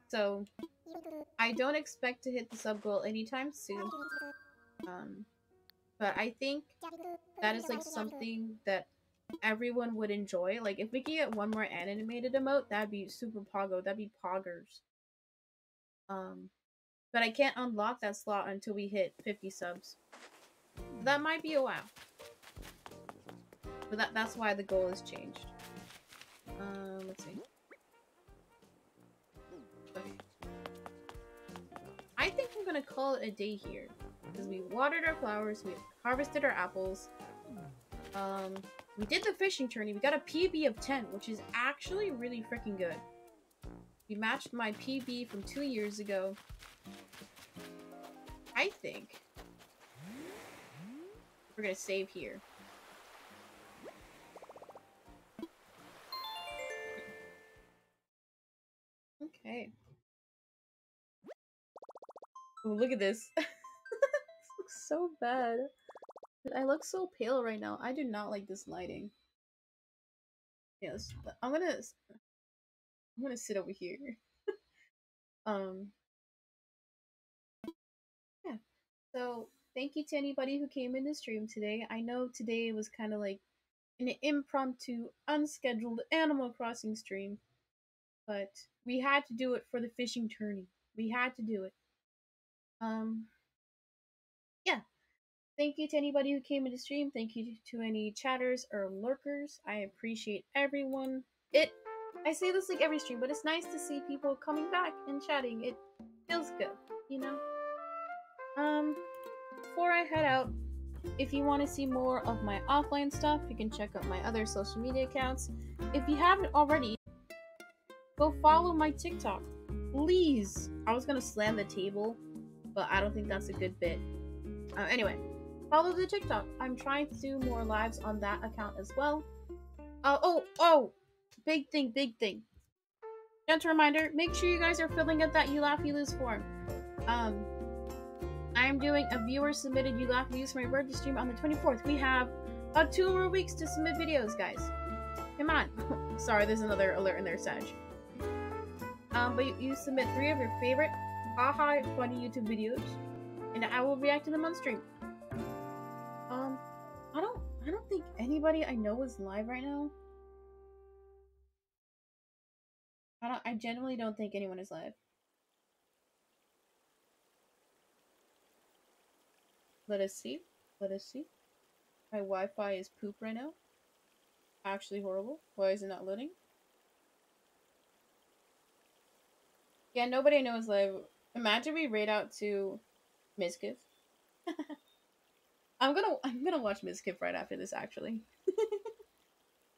So, I don't expect to hit the sub goal anytime soon. Um, but I think that is like something that everyone would enjoy. Like, if we can get one more animated emote, that'd be super pogo. That'd be poggers. Um... But I can't unlock that slot until we hit fifty subs. That might be a while. But that, that's why the goal is changed. Um, let's see. Okay. I think I'm gonna call it a day here. Because we watered our flowers, we harvested our apples, Um, we did the fishing tourney. We got a P B of ten, which is actually really freaking good. We matched my P B from two years ago, I think. We're gonna save here. Okay. Oh, look at this. This looks so bad. I look so pale right now. I do not like this lighting. Yes, yeah, I'm gonna. I'm gonna sit over here. um. Yeah. So thank you to anybody who came in the stream today. I know today was kind of like an impromptu, unscheduled Animal Crossing stream, but we had to do it for the fishing tourney. We had to do it. Um. Yeah. Thank you to anybody who came in the stream. Thank you to any chatters or lurkers. I appreciate everyone. It, I say this like every stream, but it's nice to see people coming back and chatting. It feels good, you know? Um, before I head out, if you want to see more of my offline stuff, you can check out my other social media accounts. If you haven't already, go follow my TikTok. Please! I was gonna slam the table, but I don't think that's a good bit. Uh, anyway. Follow the TikTok. I'm trying to do more lives on that account as well. Uh, oh, oh! Big thing, big thing. Gentle reminder, make sure you guys are filling out that You Laugh, You Lose form. Um, I'm doing a viewer-submitted You Laugh, You Lose for my birthday stream on the twenty-fourth. We have uh, two more weeks to submit videos, guys. Come on. Sorry, there's another alert in there, Sag. Um, but you, you submit three of your favorite aha funny YouTube videos, and I will react to them on stream. Um, I don't, I don't think anybody I know is live right now. I don't, I genuinely don't think anyone is live. Let us see, let us see. My Wi-Fi is poop right now. Actually horrible. Why is it not loading? Yeah, nobody I know is live. Imagine we raid out to Miskiff. I'm gonna I'm gonna watch Miskiff right after this, actually.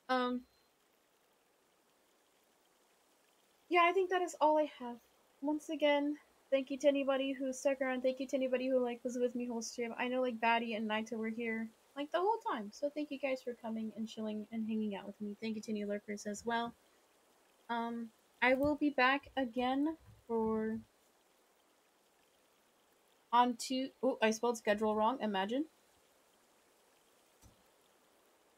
um Yeah, I think that is all I have. Once again, thank you to anybody who stuck around, thank you to anybody who like was with me whole stream. I know like Batty and Naito were here like the whole time. So thank you guys for coming and chilling and hanging out with me. Thank you to new lurkers as well. Um I will be back again for on to oh, I spelled schedule wrong, imagine.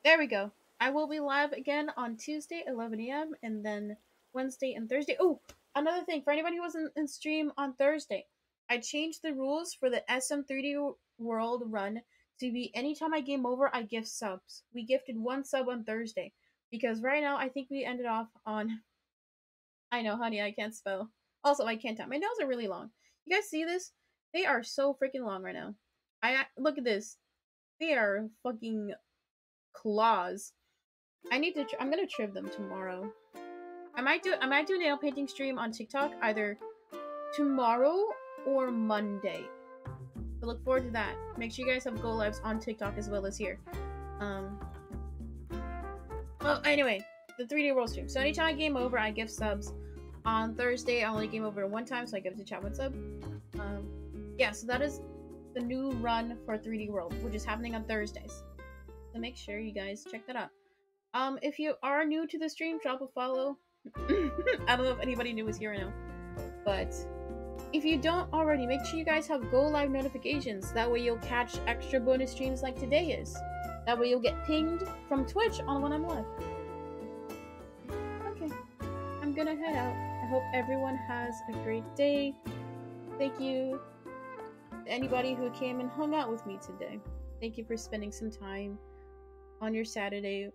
There we go. I will be live again on Tuesday, eleven A M, and then Wednesday and Thursday. Oh, another thing. For anybody who wasn't in stream on Thursday, I changed the rules for the S M three D World run to be anytime I game over, I gift subs. We gifted one sub on Thursday. Because right now, I think we ended off on... I know, honey, I can't spell. Also, I can't type. My nails are really long. You guys see this? They are so freaking long right now. I look at this. They are fucking... claws. I need to. Tr I'm gonna trim them tomorrow. I might do. I might do a nail painting stream on TikTok either tomorrow or Monday. So look forward to that. Make sure you guys have go lives on TikTok as well as here. Um. Well, anyway, the three D World stream. So anytime I game over, I give subs. On Thursday, I only game over one time, so I give to chat one sub. Um. Yeah. So that is the new run for three D World, which is happening on Thursdays. So make sure you guys check that out. Um, if you are new to the stream, drop a follow. I don't know if anybody new is here right now. But if you don't already, make sure you guys have go live notifications. That way you'll catch extra bonus streams like today is. That way you'll get pinged from Twitch on when I'm live. Okay. I'm gonna head out. I hope everyone has a great day. Thank you to anybody who came and hung out with me today. Thank you for spending some time on your Saturday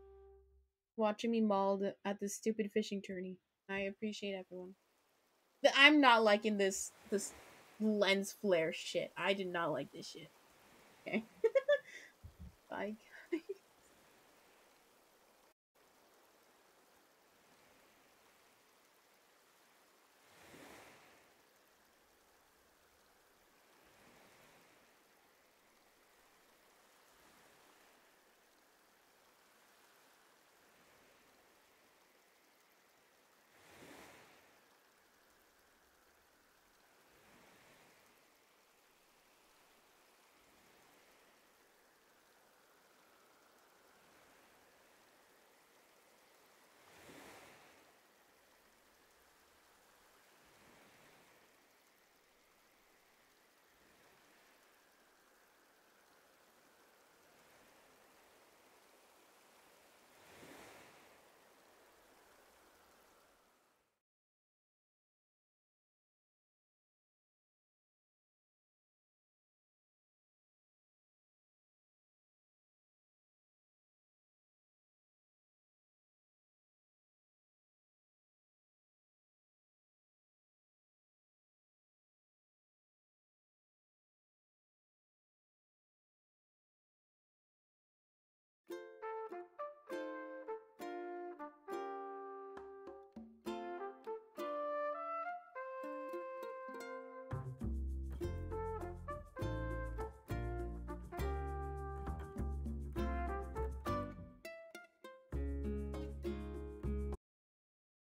watching me mauled at this stupid fishing tourney. I appreciate everyone. But I'm not liking this this lens flare shit. I did not like this shit. Okay. Bye.